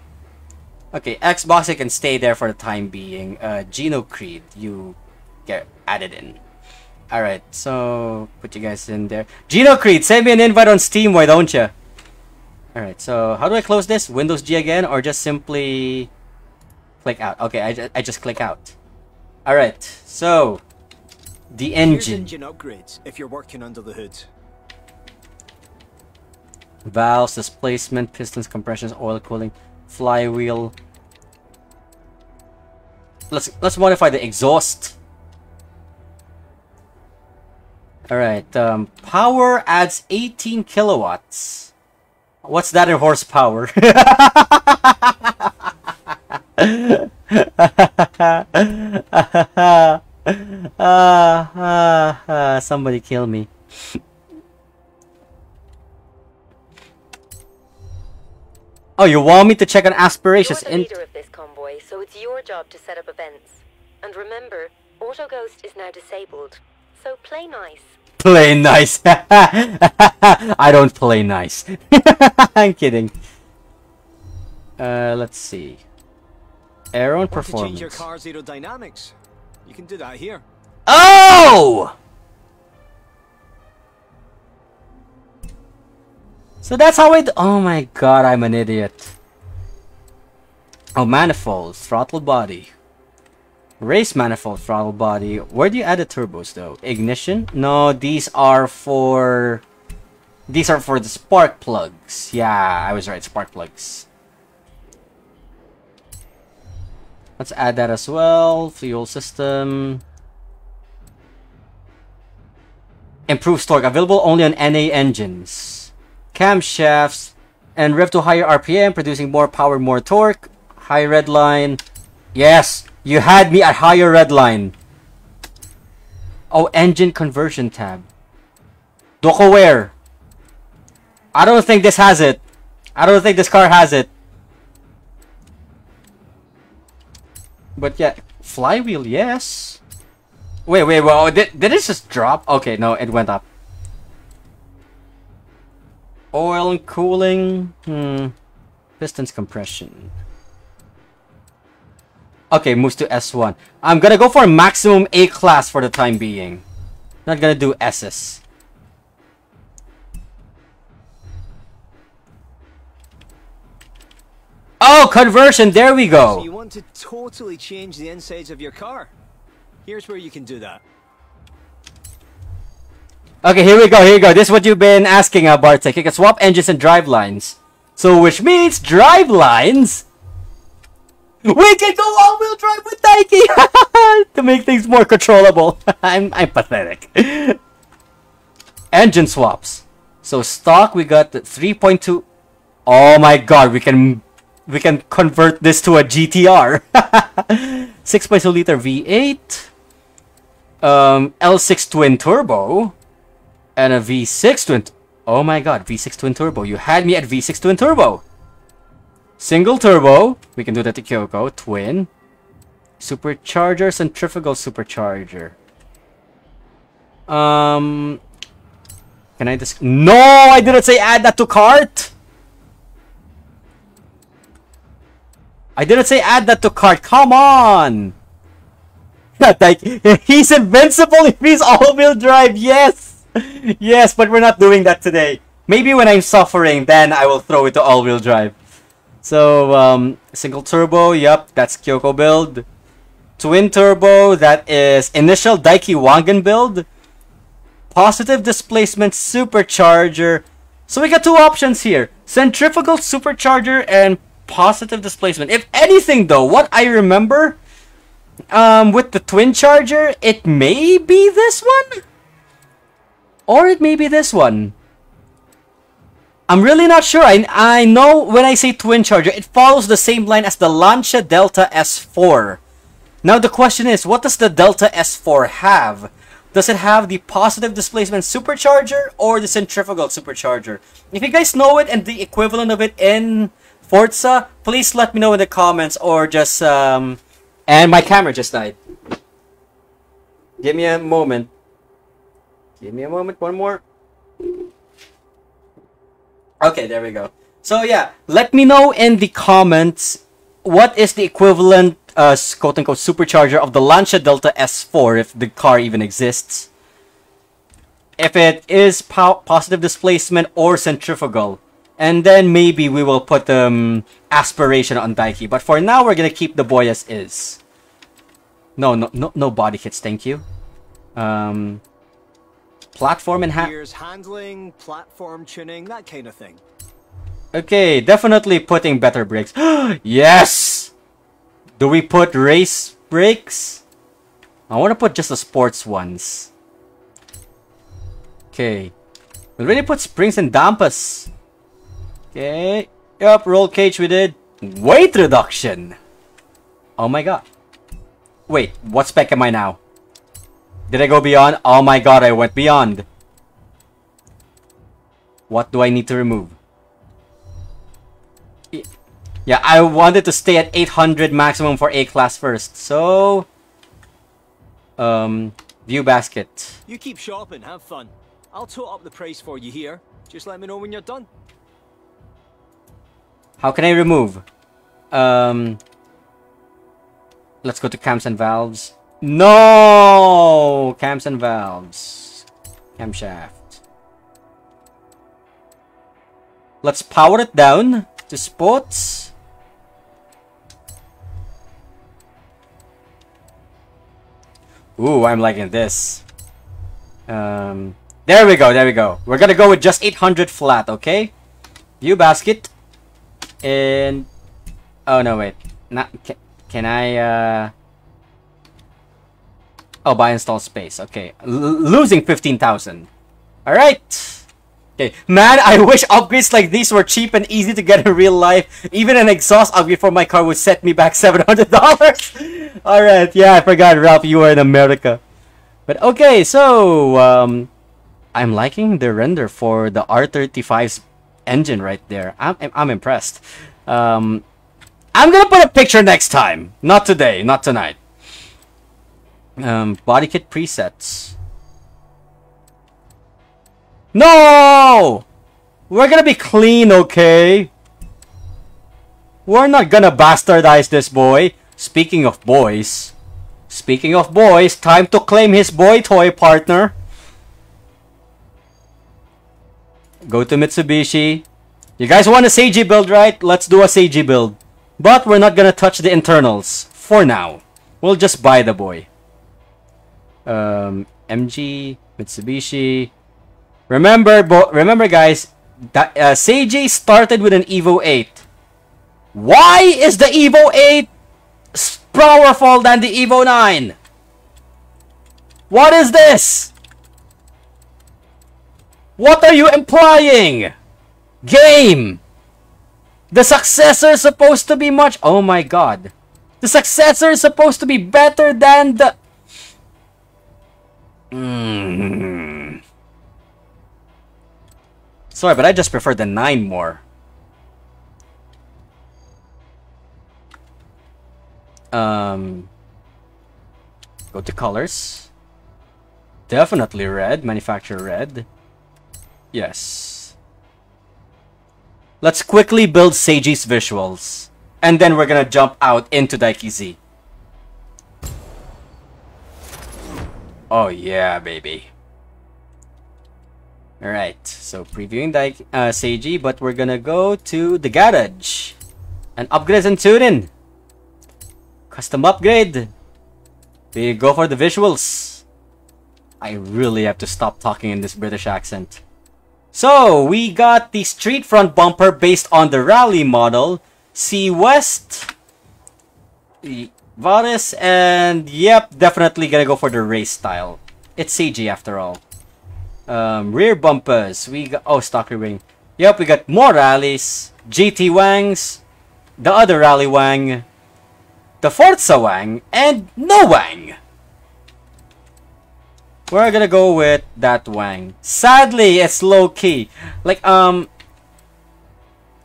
Okay, Xbox, you can stay there for the time being. Uh, Geno Creed, you get added in. Alright, so put you guys in there. Geno Creed, send me an invite on Steam, why don't ya? Alright, so how do I close this? Windows G again, or just simply click out? Okay, I, ju I just click out. Alright, so the engine. Engine upgrades if you're working under the hood. Valves, displacement, pistons, compressions, oil cooling, flywheel. Let's let's modify the exhaust. All right, um, power adds eighteen kilowatts. What's that in horsepower? uh, uh, uh, somebody kill me. Oh, you want me to check on aspirations? You're the leader of this convoy, so it's your job to set up events. And remember, Auto Ghost is now disabled, so play nice. Play nice. I don't play nice. I'm kidding. Uh, let's see. Aero and performance. Want to change your car's aerodynamics? You can do that here. Oh! So that's how it. Oh my god, I'm an idiot. Oh, manifolds, throttle body. Race manifold, throttle body. Where do you add the turbos though? Ignition? No, these are for... These are for the spark plugs. Yeah, I was right, spark plugs. Let's add that as well. Fuel system. Improved torque. Available only on N A engines. Camshafts and rev to higher R P M, producing more power, more torque. High red line. Yes, you had me at higher red line. Oh, engine conversion tab. Dokoware. I don't think this has it. I don't think this car has it. But yeah, flywheel, yes. Wait, wait, well, did, did this just drop? Okay, no, it went up. Oil and cooling, hmm. Pistons compression. Okay, moves to S one. I'm gonna go for maximum A class for the time being. Not gonna do S's. Oh, conversion! There we go! So you want to totally change the insides of your car. Here's where you can do that. Okay, here we go, here we go. This is what you've been asking, uh, Bartek. You can swap engines and drive lines. So, which means drive lines. We can go all-wheel drive with Daiki to make things more controllable. I'm, I'm pathetic. Engine swaps. So, stock we got the three point two. Oh my god, we can we can convert this to a G T R. six point two liter V eight, um, L six twin turbo. And a V six twin. Oh my god, V six twin turbo. You had me at V six twin turbo. Single turbo. We can do that to Kyoko. Twin. Supercharger, centrifugal supercharger. Um. Can I just. No, I didn't say add that to cart. I didn't say add that to cart. Come on. Like, he's invincible if he's all wheel drive. Yes. Yes, but we're not doing that today. Maybe when I'm suffering, then I will throw it to all-wheel drive. So, um, single turbo, yep, that's Kyoko build. Twin turbo, that is initial Daiki Wangan build. Positive displacement supercharger. So we got two options here. Centrifugal supercharger and positive displacement. If anything though, what I remember, um, with the twin charger, it may be this one? Or it may be this one. I'm really not sure. I, I know when I say twin charger, it follows the same line as the Lancia Delta S four. Now the question is, what does the Delta S four have? Does it have the positive displacement supercharger or the centrifugal supercharger? If you guys know it and the equivalent of it in Forza, please let me know in the comments or just... um. And my camera just died. Give me a moment. Give me a moment, one more. Okay, there we go. So yeah, let me know in the comments what is the equivalent uh, quote-unquote supercharger of the Lancia Delta S four, if the car even exists. If it is po positive displacement or centrifugal. and then maybe we will put um aspiration on Daiki. But for now, we're gonna keep the boy as is. No, no, no, no body kits, thank you. Um, platform and ha handling, platform tuning, that kind of thing. Okay, definitely putting better brakes. Yes. Do we put race brakes? I want to put just the sports ones. Okay. We already put springs and dampers. Okay. Yup, roll cage we did. Weight reduction. Oh my god. Wait, what spec am I now? Did I go beyond? Oh my god, I went beyond. What do I need to remove? Yeah, I wanted to stay at eight hundred maximum for A-class first, so... Um, view basket. You keep shopping, have fun. I'll tote up the price for you here. Just let me know when you're done. How can I remove? Um... Let's go to cams and valves. No! Cams and valves. Camshaft. Let's power it down to sports. Ooh, I'm liking this. Um, there we go, there we go. We're gonna go with just eight hundred flat, okay? View basket. And... Oh, no, wait. Not, can, can I, uh... Oh, buy install space, okay. L losing fifteen thousand. Alright! Okay, man, I wish upgrades like these were cheap and easy to get in real life. Even an exhaust upgrade for my car would set me back seven hundred dollars! Alright, yeah, I forgot, Ralph, you were in America. But okay, so... Um, I'm liking the render for the R thirty-five's engine right there. I'm, I'm impressed. Um, I'm gonna put a picture next time. Not today, not tonight. Um, body kit presets. No! We're gonna be clean, okay? We're not gonna bastardize this boy. Speaking of boys. Speaking of boys, time to claim his boy toy partner. Go to Mitsubishi. You guys want a Seiji build, right? Let's do a Seiji build. But we're not gonna touch the internals. For now. We'll just buy the boy. Um, M G, Mitsubishi. Remember, bo remember guys, that, uh, Seiji started with an Evo eight. Why is the Evo eight powerful than the Evo nine? What is this? What are you implying? Game! The successor is supposed to be much... Oh my god. The successor is supposed to be better than the... Mm. Sorry, but I just prefer the nine more. Um, go to colors. Definitely red, manufacturer red. Yes. Let's quickly build Seiji's visuals. And then we're gonna jump out into Daiki Z. Oh yeah, baby. Alright, so previewing Daiki, uh, Seiji, but we're gonna go to the garage. And upgrades and tuning. Custom upgrade. We go for the visuals. I really have to stop talking in this British accent. So, we got the street front bumper based on the rally model. C-West. Varis, and yep, definitely gonna go for the race style. It's Seiji after all. Um, rear bumpers, we got, oh, stock rear wing. Yep, we got more rallies, G T Wangs, the other rally Wang, the Forza Wang, and no Wang. We're gonna go with that Wang. Sadly, it's low key. Like, um,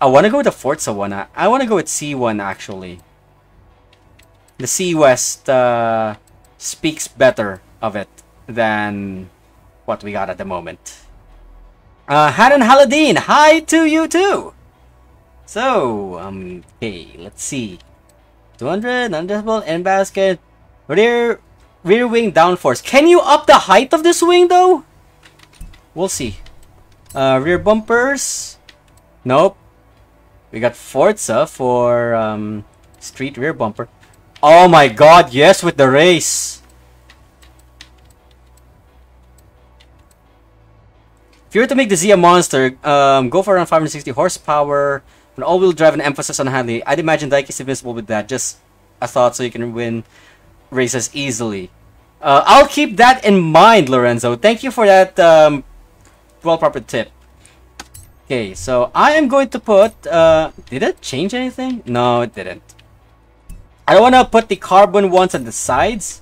I wanna go with the Forza one. I, I wanna go with C one actually. The C-West uh, speaks better of it than what we got at the moment. Uh, Hanan Haladin, hi to you too! So, um, okay, let's see. two hundred, non-adjustable, end basket, rear, rear wing downforce. Can you up the height of this wing though? We'll see. Uh, rear bumpers, Nope. We got Forza for um, street rear bumper. Oh my god, yes, with the race. If you were to make the Z a monster, um, go for around five hundred sixty horsepower, an all-wheel drive, and emphasis on handling. I'd imagine Daiki is invincible with that. Just a thought, so you can win races easily. Uh, I'll keep that in mind, Lorenzo. Thank you for that um, well-proper tip. Okay, so I am going to put... Uh, did it change anything? No, it didn't. I don't want to put the carbon ones on the sides.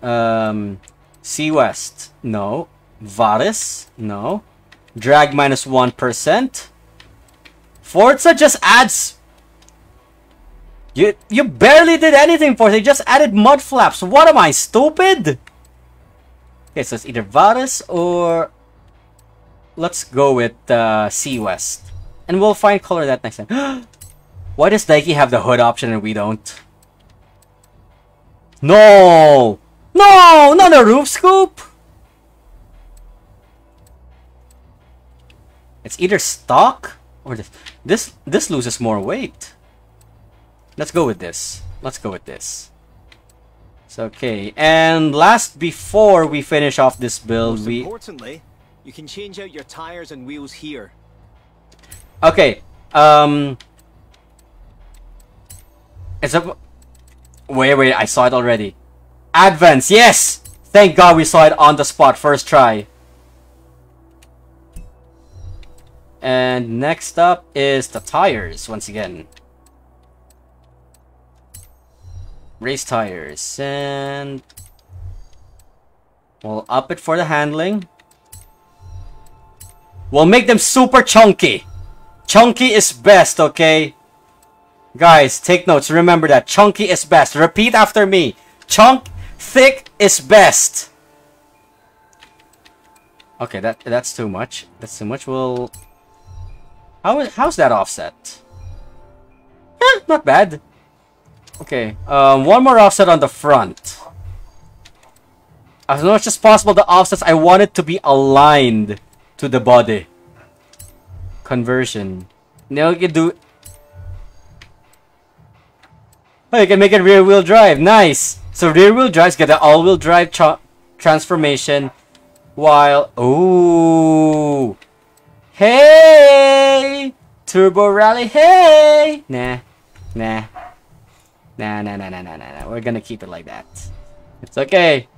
Um, C-West, no. Varis, no. Drag minus one percent. Forza just adds... You, you barely did anything, Forza. You just added mud flaps. What am I, stupid? Okay, so it's either Varis or... Let's go with uh, C-West. And we'll find color that next time. Why does Daiki have the hood option and we don't? No! No! Not a roof scoop! It's either stock or this. This, this loses more weight. Let's go with this. Let's go with this. It's okay. And last, before we finish off this build, Most we... importantly, you can change out your tires and wheels here. Okay. Um... It's a... Wait, wait, I saw it already. Advance, yes! Thank God we saw it on the spot, first try. And next up is the tires, once again. Race tires, and... We'll up it for the handling. We'll make them super chunky. Chunky is best, okay? Guys, take notes. Remember that. Chunky is best. Repeat after me. Chunk, thick is best. Okay, that that's too much. That's too much. We'll... How, how's that offset? Eh, not bad. Okay, um, one more offset on the front. As much as possible, the offsets, I want it to be aligned to the body. Conversion. Now you can do... Oh, you can make it rear-wheel drive. Nice! So rear-wheel drives get an all-wheel drive tra transformation while... Ooh! Hey! Turbo Rally, hey! Nah. Nah. Nah, nah, nah, nah, nah, nah, nah. We're gonna keep it like that. It's okay.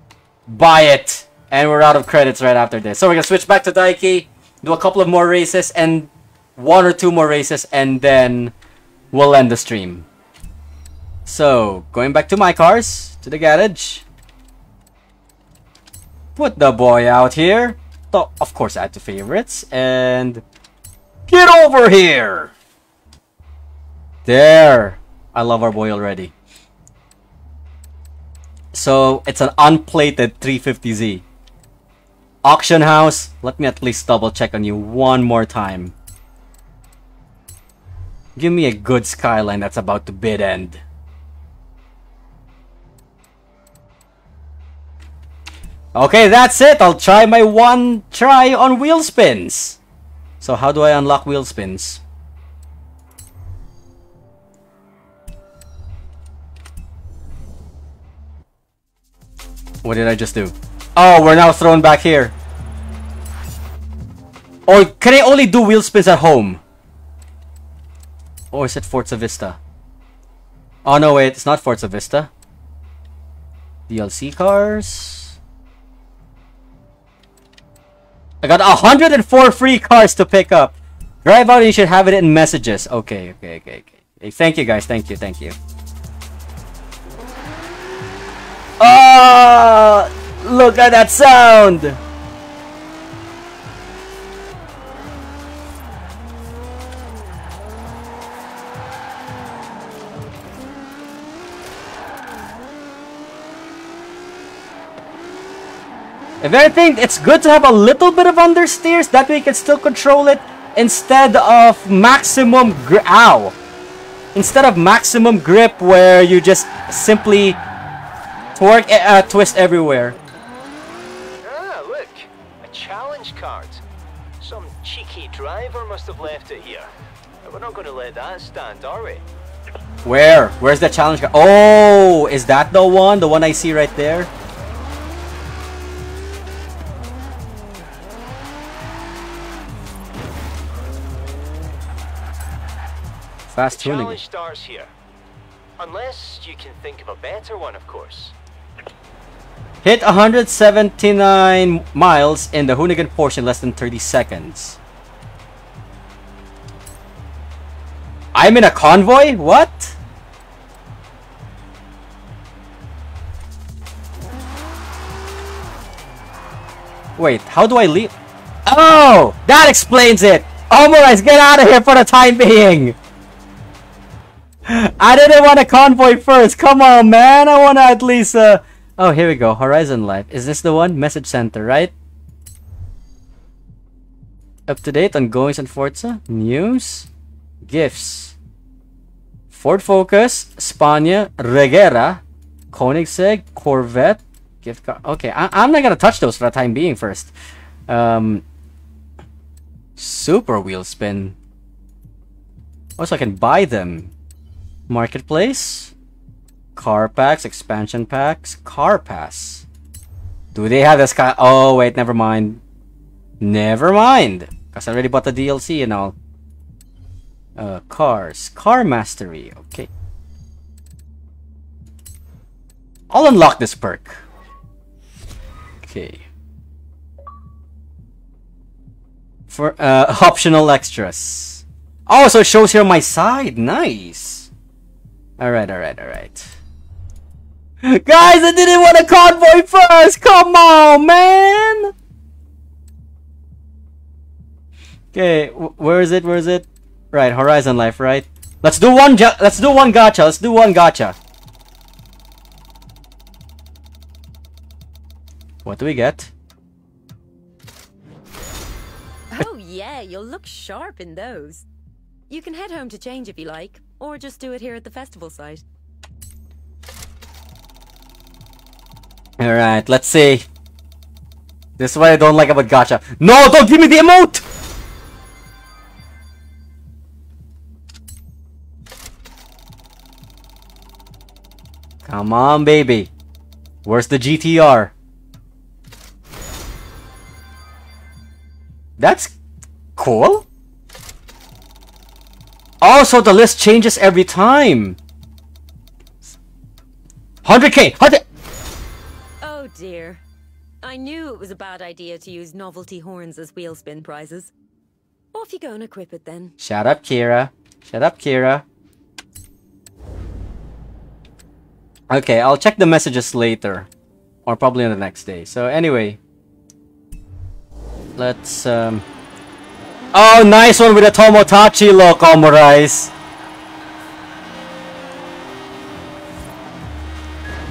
Buy it! And we're out of credits right after this. So we're gonna switch back to Daiki, do a couple of more races, and one or two more races, and then we'll end the stream. So, going back to my cars, to the garage. Put the boy out here. So, of course, add to favorites. And get over here! There! I love our boy already. So, it's an unplated three fifty Z. Auction house. Let me at least double check on you one more time. Give me a good skyline that's about to bid end. Okay, that's it. I'll try my one try on wheel spins. So how do I unlock wheel spins? What did I just do? Oh, we're now thrown back here. Or can I only do wheel spins at home? Or is it Forza Vista? Oh no, wait, it's not Forza Vista. D L C cars... I got one hundred four free cars to pick up. Drive out and you should have it in messages. Okay, okay, okay, okay. Hey, thank you guys, thank you, thank you. Oh, look at that sound! If anything, it's good to have a little bit of understeers. That way you can still control it instead of maximum grip. Ow! Instead of maximum grip where you just simply twerk, uh, twist everywhere. Ah, look. A challenge card. Some cheeky driver must have left it here. We're not going to let that stand, are we? Where? Where's the challenge? Oh, is that the one? The one I see right there? Fast tuning. The challenge starts here. Unless you can think of a better one, of course. Hit one hundred seventy-nine miles in the Hoonigan portion in less than thirty seconds. I'm in a convoy? What? Wait, how do I leave? Oh! That explains it! Omurice, get out of here for the time being! I didn't want a convoy first! Come on, man! I want to at least... Uh, oh, here we go. Horizon Live. Is this the one? Message center, right? Up to date on goings and Forza. News. Gifts. Ford Focus. Spagna. Regera. Koenigsegg. Corvette. Gift card. Okay, I I'm not gonna touch those for the time being first. Um, super wheel spin. Also, I can buy them. Marketplace. Car packs, expansion packs, car pass. Do they have this kind? Oh wait, never mind. Never mind, because I already bought the D L C and all. Uh, cars, car mastery. Okay. I'll unlock this perk. Okay. For uh, optional extras. Oh, so it shows here on my side. Nice. All right, all right, all right. Guys, I didn't want a convoy first! Come on, man! Okay, where is it? Where is it? Right, Horizon Life, right? Let's do one let's do one gacha. Let's do one gacha. What do we get? Oh yeah, you'll look sharp in those. You can head home to change if you like, or just do it here at the festival site. Alright, let's see. This is what I don't like about gacha. No, don't give me the emote! Come on, baby. Where's the G T R? That's cool. Oh, so the list changes every time. one hundred K! one hundred Oh dear. I knew it was a bad idea to use novelty horns as wheel spin prizes. Off you go and equip it then. Shut up, Kira. Shut up, Kira. Okay, I'll check the messages later. Or probably on the next day. So anyway. Let's um oh, nice one with a Tomotachi look, Omurice.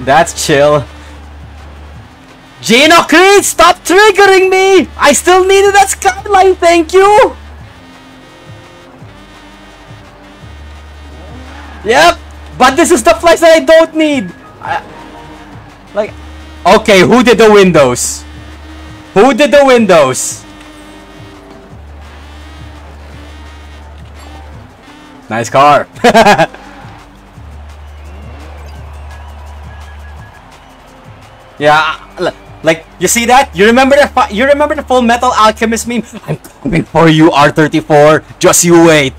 That's chill. Gino Creed, stop triggering me! I still needed that skyline, thank you! Yep, but this is the flex that I don't need! I, like, okay, who did the windows? Who did the windows? Nice car. Yeah, like you see that? You remember the you remember the Full Metal Alchemist meme? I'm coming for you, R thirty-four. Just you wait.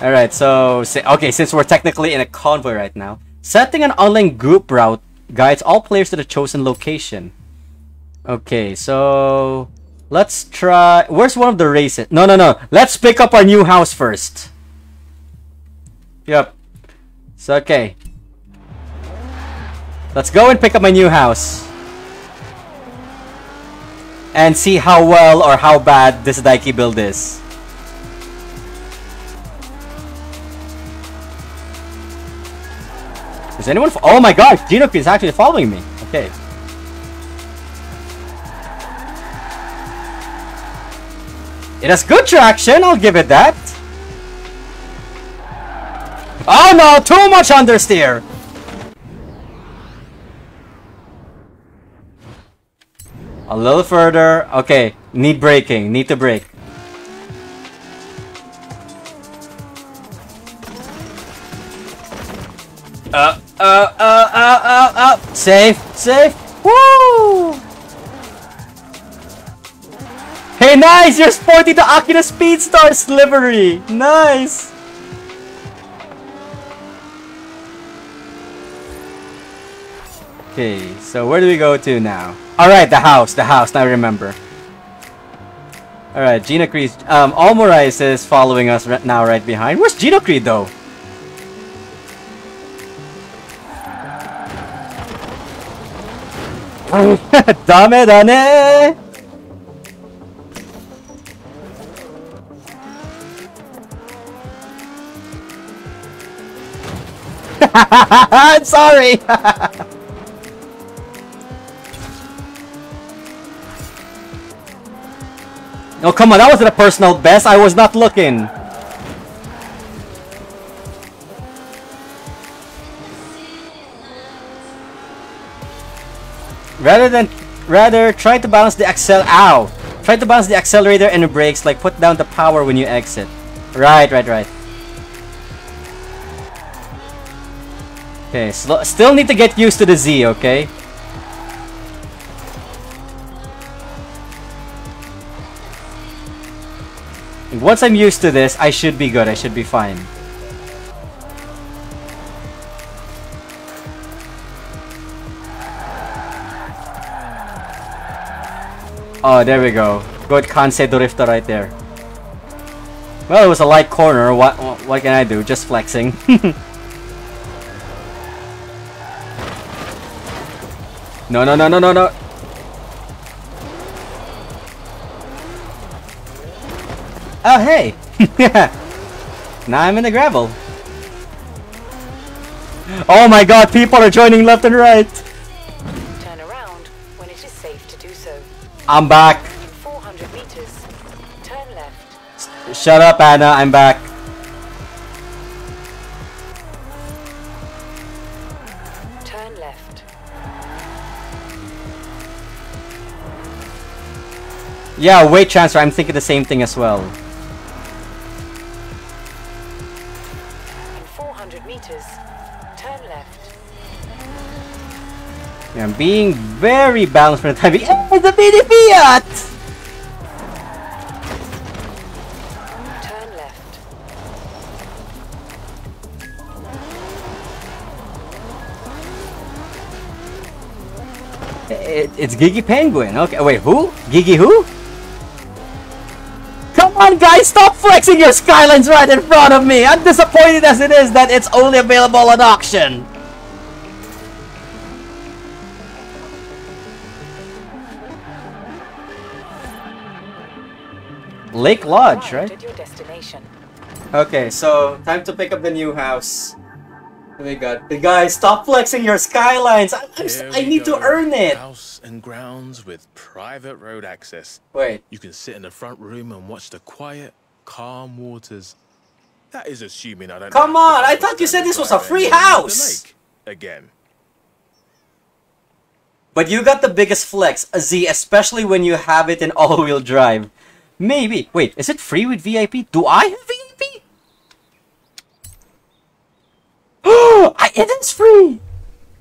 All right, so okay, since we're technically in a convoy right now, setting an online group route guides all players to the chosen location. Okay, so. Let's try... Where's one of the races? No, no, no. Let's pick up our new house first. Yep. It's okay. Let's go and pick up my new house. And see how well or how bad this Daiki build is. Is anyone... F oh my god! Ginoki is actually following me. Okay. It has good traction, I'll give it that. Oh no, too much understeer. A little further. Okay, need braking. Need to brake. Uh, uh, uh, uh, uh, uh. Safe, safe. Woo! Hey, nice! You're sporting the Akira Speed Star Slivery! Nice! Okay, so where do we go to now? Alright, the house, the house, now I remember. Alright, Gino Creed. Um, Almorais is following us right now, right behind. Where's Gino Creed, though? Dame dane! I'm sorry! Oh, come on, that wasn't a personal best. I was not looking. Rather than, rather, try to balance the accel- Ow! Try to balance the accelerator and the brakes, like put down the power when you exit. Right, right, right. Okay, so still need to get used to the Z, okay? Once I'm used to this, I should be good, I should be fine. Oh, there we go. Good Kansei Drifter right there. Well, it was a light corner, what, what can I do? Just flexing. No, no, no, no, no, no. Oh, hey! Now I'm in the gravel. Oh my god, people are joining left and right! Turn around when it is safe to do so. I'm back. In four hundred meters, turn left. S shut up, Anna, I'm back. Turn left. Yeah, weight transfer, I'm thinking the same thing as well. I'm being very balanced for the time being. Hey, the mini Fiat! Turn left. It, it's Gigi Penguin. Okay, wait, who? Gigi who? Come on, guys, stop flexing your Skylines right in front of me! I'm disappointed as it is that it's only available on auction. Lake Lodge, right? Okay, so time to pick up the new house. Oh my god. The guys, stop flexing your Skylines! I, I need go. to earn it! House and grounds with private road access. Wait. You can sit in the front room and watch the quiet, calm waters. That is assuming I don't... Come on! I thought you said this was a free house! The lake again. But you got the biggest flex, Z, especially when you have it in all-wheel drive. Maybe. Wait, is it free with V I P? Do I have V I P? Oh, it is free!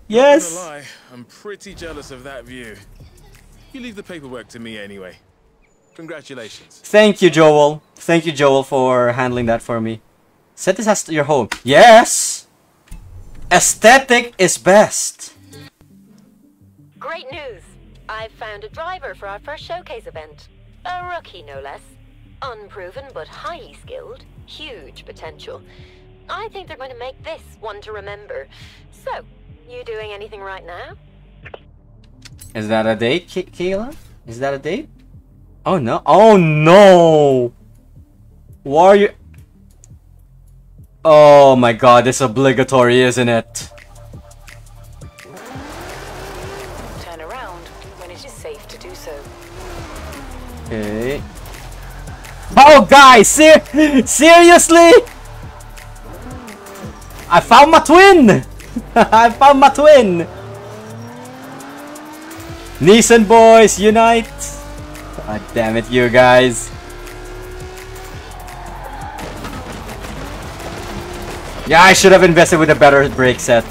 Yes! Not gonna lie, I'm pretty jealous of that view. You leave the paperwork to me anyway. Congratulations. Thank you, Joel. Thank you, Joel, for handling that for me. Set this as your home. Yes! Aesthetic is best. Great news. I've found a driver for our first showcase event. A rookie, no less. Unproven, but highly skilled. Huge potential. I think they're going to make this one to remember. So, you doing anything right now? Is that a date, Kayla? Is that a date? Oh, no. Oh, no! Why are you... Oh, my God. It's obligatory, isn't it? Turn around when it is safe to do so. Okay. Oh, guys, ser seriously? I found my twin. I found my twin. Nissan boys, unite! God damn it, you guys. Yeah, I should have invested with a better brake set.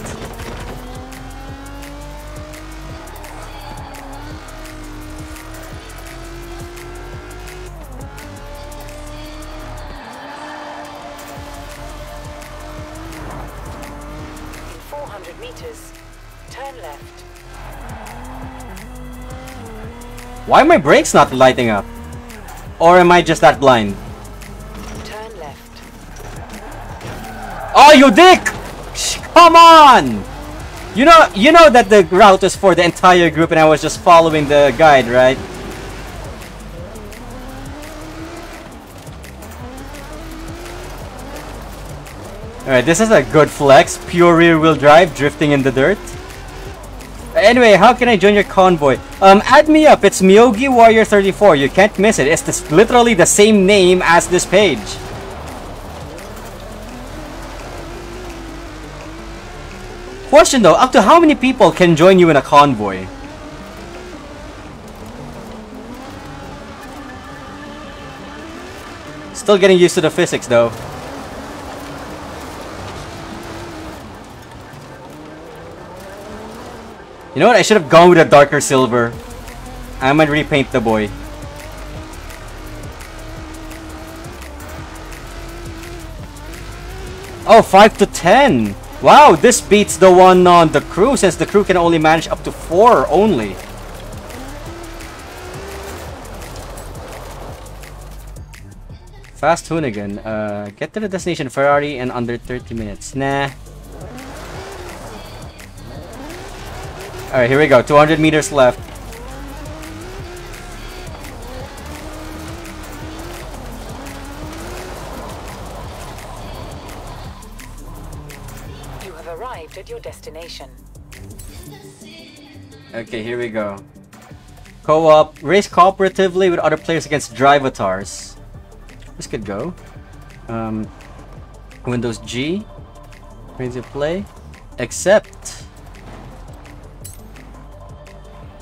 Why are my brakes not lighting up? Or am I just that blind? Turn left. Oh, you dick! Come on! You know, you know that the route is for the entire group and I was just following the guide, right? Alright, this is a good flex. Pure rear-wheel drive, drifting in the dirt. Anyway, how can I join your convoy? Um, add me up. It's Miyogi Warrior thirty-four. You can't miss it. It's this, literally the same name as this page. Question though, up to how many people can join you in a convoy? Still getting used to the physics though. You know what? I should have gone with a darker silver. I might repaint the boy. Oh, five to ten. Wow, this beats the one on the crew since the crew can only manage up to four only. Fast Hoonigan. Uh, get to the destination Ferrari in under thirty minutes. Nah. Alright, here we go. two hundred meters left. You have arrived at your destination. Okay, here we go. Co-op. Race cooperatively with other players against drivatars. This could go. Um, Windows G. Crazy play. Accept.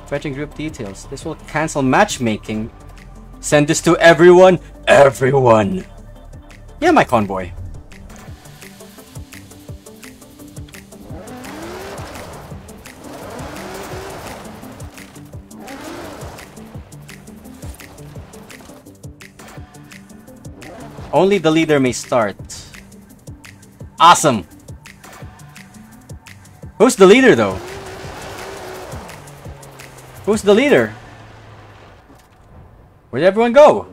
Fetching group details. This will cancel matchmaking. Send this to everyone. Everyone. Yeah, my convoy. Only the leader may start. Awesome. Who's the leader though? Who's the leader? Where'd everyone go?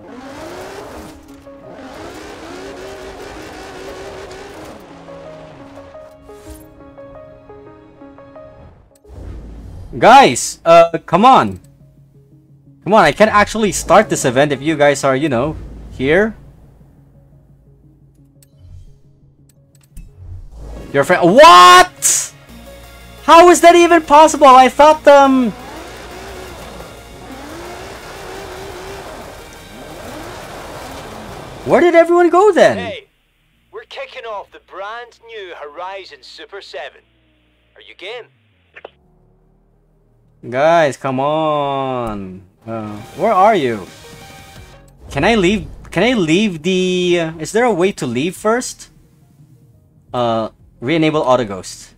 Guys, uh, come on. Come on, I can't actually start this event if you guys are, you know, here. Your friend- What? How is that even possible? I thought, um... where did everyone go then? Hey, we're kicking off the brand new Horizon Super seven. Are you game? Guys, come on. Uh, where are you? Can I leave? Can I leave the... Uh, is there a way to leave first? Uh, re-enable Auto Ghost.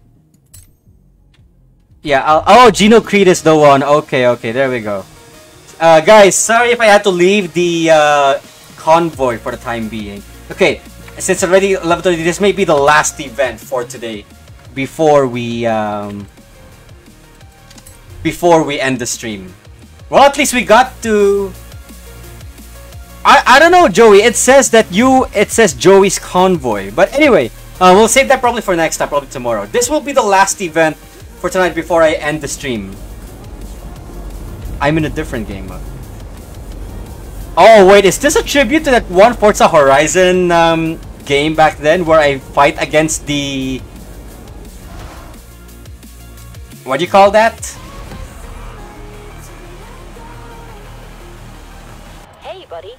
Yeah, I'll, oh, Gino Creed is the one. Okay, okay, there we go. Uh, guys, sorry if I had to leave the... Uh, convoy for the time being. Okay, since already eleven thirty, this may be the last event for today before we um, before we end the stream. Well, at least we got to. I I don't know, Joey. It says that you. It says Joey's convoy. But anyway, uh, we'll save that probably for next time, probably tomorrow. This will be the last event for tonight before I end the stream. I'm in a different game mode. Oh wait, is this a tribute to that one Forza Horizon um, game back then where I fight against the... what do you call that? Hey buddy,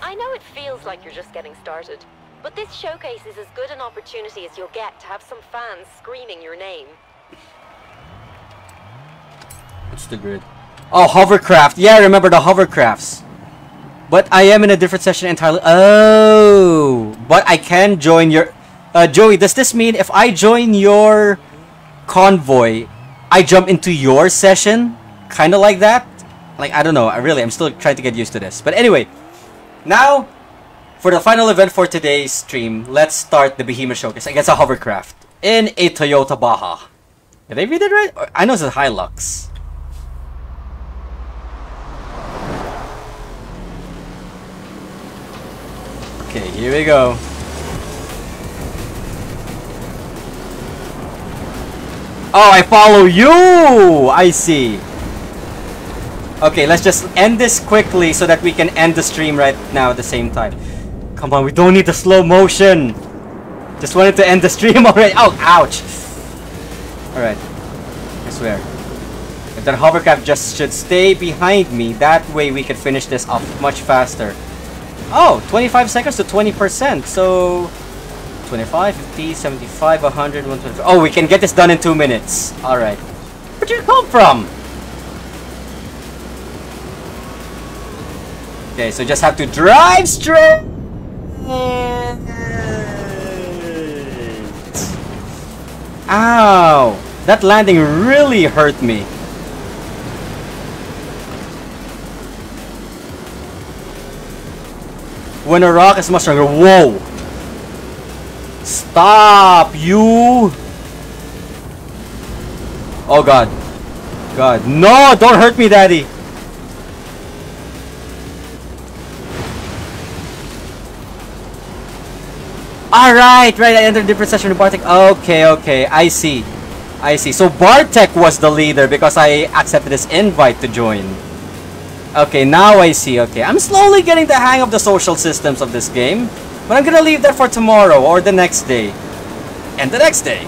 I know it feels like you're just getting started, but this showcase is as good an opportunity as you'll get to have some fans screaming your name. What's the grid? Oh, hovercraft. Yeah, I remember the hovercrafts. But I am in a different session entirely. Oh, but I can join your... Uh, Joey, does this mean if I join your convoy, I jump into your session? Kind of like that? Like, I don't know. I really, I'm still trying to get used to this. But anyway, now, for the final event for today's stream, let's start the Behemoth Showcase against a hovercraft in a Toyota Baja. Did I read it right? I know it's a Hilux. Okay, here we go. Oh, I follow you! I see. Okay, let's just end this quickly so that we can end the stream right now at the same time. Come on, we don't need the slow motion. Just wanted to end the stream already. Oh, ouch! Alright. I swear. If that hovercraft just should stay behind me, that way we could finish this up much faster. Oh, twenty-five seconds to twenty percent. So, twenty-five, fifty, seventy-five, one hundred, one twenty-five. Oh, we can get this done in two minutes. Alright. Where'd you come from? Okay, so just have to drive straight. Ow! That landing really hurt me. When a rock is much stronger. Whoa! Stop, you! Oh god. God. No! Don't hurt me, daddy! Alright, right, I entered a different session with Bartek. Okay, okay, I see. I see. So Bartek was the leader because I accepted his invite to join. Okay, now I see. Okay, I'm slowly getting the hang of the social systems of this game. But I'm gonna leave that for tomorrow or the next day. And the next day.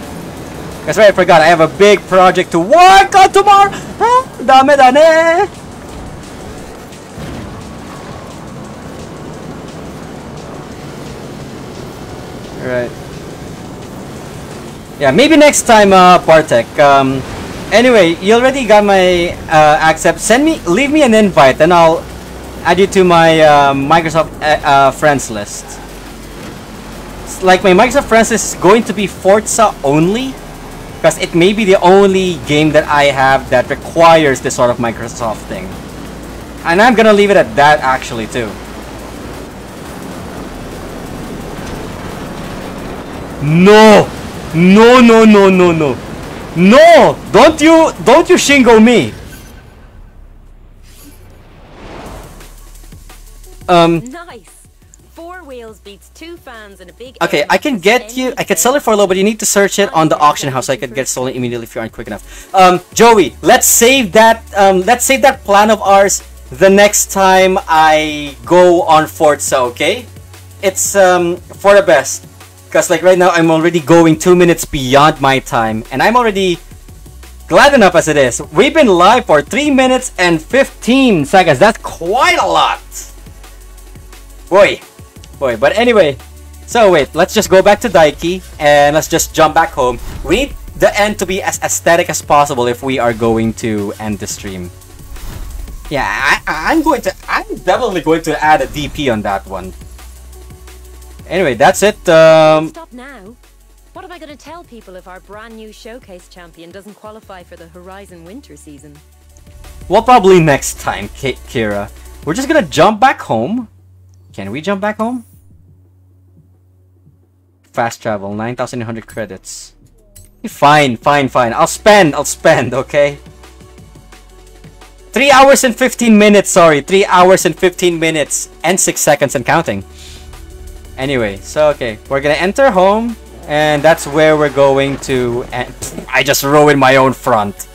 That's right, I forgot. I have a big project to work on tomorrow. Huh? Dame dane. Alright. Yeah, maybe next time, uh, Bartek. Um... Anyway, you already got my uh, accept. Send me, leave me an invite, and I'll add you to my uh, Microsoft uh, uh, friends list. It's like my Microsoft friends list is going to be Forza only, because it may be the only game that I have that requires this sort of Microsoft thing. And I'm gonna leave it at that, actually, too. No, no, no, no, no, no. No! Don't you, don't you shingle me! Um... Nice! Four wheels beats two fans and a big... Okay, I can get you, I can sell it for low, but you need to search it on the auction house so I could get stolen immediately if you aren't quick enough. Um, Joey, let's save that, um, let's save that plan of ours the next time I go on Forza, okay? It's, um, for the best. Because like right now I'm already going two minutes beyond my time and I'm already glad enough as it is. We've been live for three minutes and fifteen seconds. That's quite a lot. Boy. Boy. But anyway. So wait. Let's just go back to Daiki and let's just jump back home. We need the end to be as aesthetic as possible if we are going to end the stream. Yeah. I, I'm going to... I'm definitely going to add a D P on that one. Anyway, that's it. Um, Stop now. What am I going to tell people if our brand new showcase champion doesn't qualify for the Horizon winter season? Well, probably next time, K Kira. We're just going to jump back home. Can we jump back home? Fast travel, nine thousand eight hundred credits. Fine, fine, fine. I'll spend, I'll spend, okay? three hours and fifteen minutes, sorry. three hours and fifteen minutes and six seconds and counting. Anyway, so okay, we're gonna enter home, and that's where we're going to end. I just ruined my own front.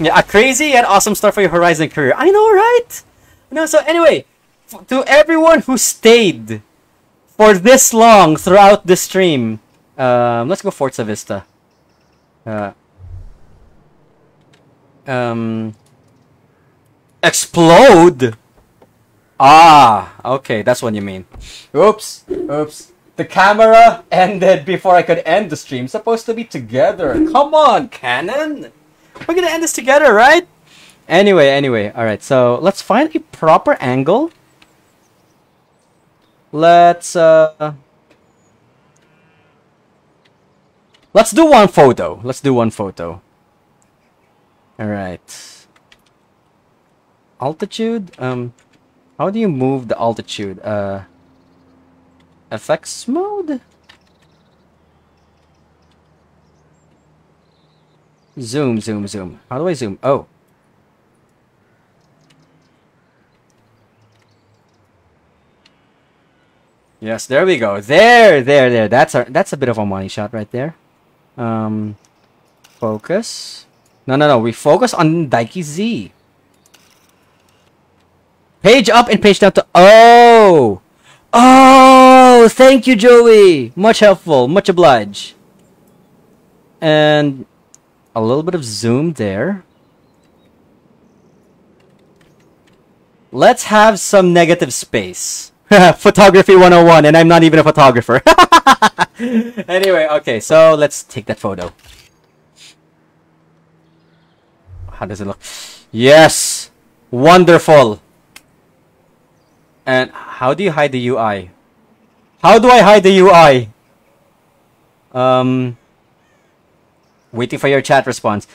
Yeah, a crazy and awesome start for your Horizon career. I know, right? No, so anyway, to everyone who stayed for this long throughout the stream, um, let's go Forza Vista. Uh, um, explode. Ah, okay, that's what you mean. Oops, oops. The camera ended before I could end the stream. Supposed to be together. Come on, Canon! We're gonna end this together, right? Anyway, anyway, alright, so let's find a proper angle. Let's, uh... Let's do one photo. Let's do one photo. Alright. Altitude? Um, how do you move the altitude? Uh... F X mode? Zoom, zoom, zoom. How do I zoom? Oh. Yes, there we go. There, there, there. That's a, that's a bit of a money shot right there. Um, focus. No, no, no. We focus on Daiki Z. Page up and page down to... Oh! Oh! Thank you, Joey! Much helpful. Much obliged. And... a little bit of zoom there. Let's have some negative space. Photography one oh one, and I'm not even a photographer. Anyway, okay, so let's take that photo. How does it look? Yes! Wonderful! And how do you hide the U I? How do I hide the U I? Um... Waiting for your chat response.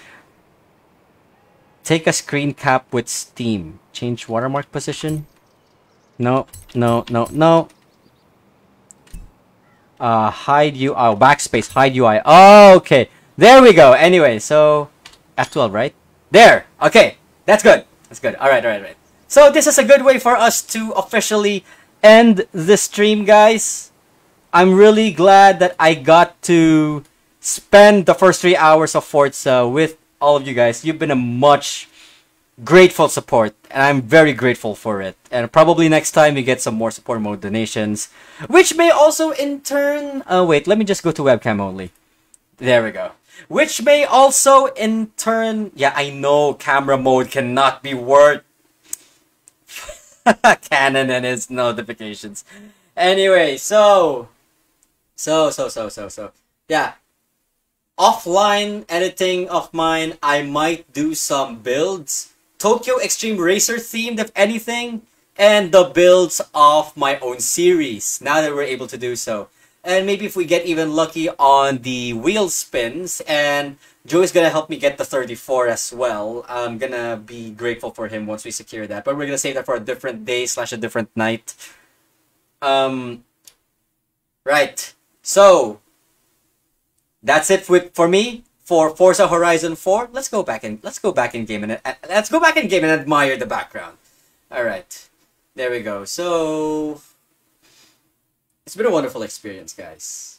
Take a screen cap with Steam. Change watermark position. No, no, no, no. Uh, hide U I. Oh, backspace. Hide U I. Oh, okay. There we go. Anyway, so... F twelve, right? There! Okay. That's good. That's good. Alright, alright, alright. So, this is a good way for us to officially end the stream, guys. I'm really glad that I got to... spend the first three hours of Forza with all of you guys. You've been a much grateful support, and I'm very grateful for it. And probably next time we get some more support mode donations, which may also in turn... Oh, uh, wait, let me just go to webcam only. There we go. Which may also in turn... Yeah, I know camera mode cannot be word... Canon and its notifications. Anyway, so... So, so, so, so, so. Yeah. Offline editing of mine, I might do some builds. Tokyo Extreme Racer themed, if anything. And the builds of my own series, now that we're able to do so. And maybe if we get even lucky on the wheel spins. And Joey's gonna help me get the thirty-four as well. I'm gonna be grateful for him once we secure that. But we're gonna save that for a different day slash a different night. Um, right. So... that's it with, for me for Forza Horizon four. Let's go back and let's go back in game and uh, let's go back in game and admire the background. All right, there we go. So it's been a wonderful experience, guys.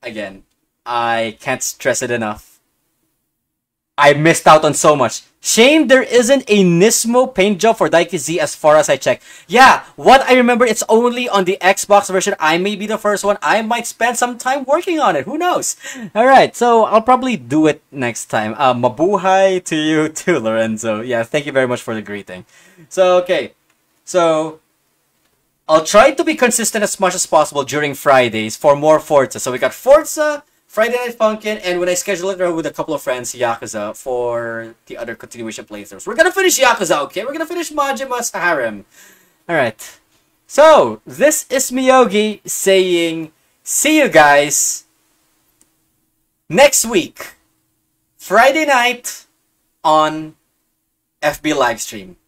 Again, I can't stress it enough. I missed out on so much. Shame there isn't a Nismo paint job for Daiki Z as far as I check. Yeah, what I remember, it's only on the Xbox version. I may be the first one. I might spend some time working on it. Who knows? Alright, so I'll probably do it next time. Uh, mabuhay to you too, Lorenzo. Yeah, thank you very much for the greeting. So, okay. So, I'll try to be consistent as much as possible during Fridays for more Forza. So we got Forza... Friday Night Funkin', and when I schedule it with a couple of friends, Yakuza, for the other continuation playthroughs. We're gonna finish Yakuza, okay? We're gonna finish Majima's Harem. Alright. So, this is Miyogi saying, see you guys next week, Friday night, on F B Livestream.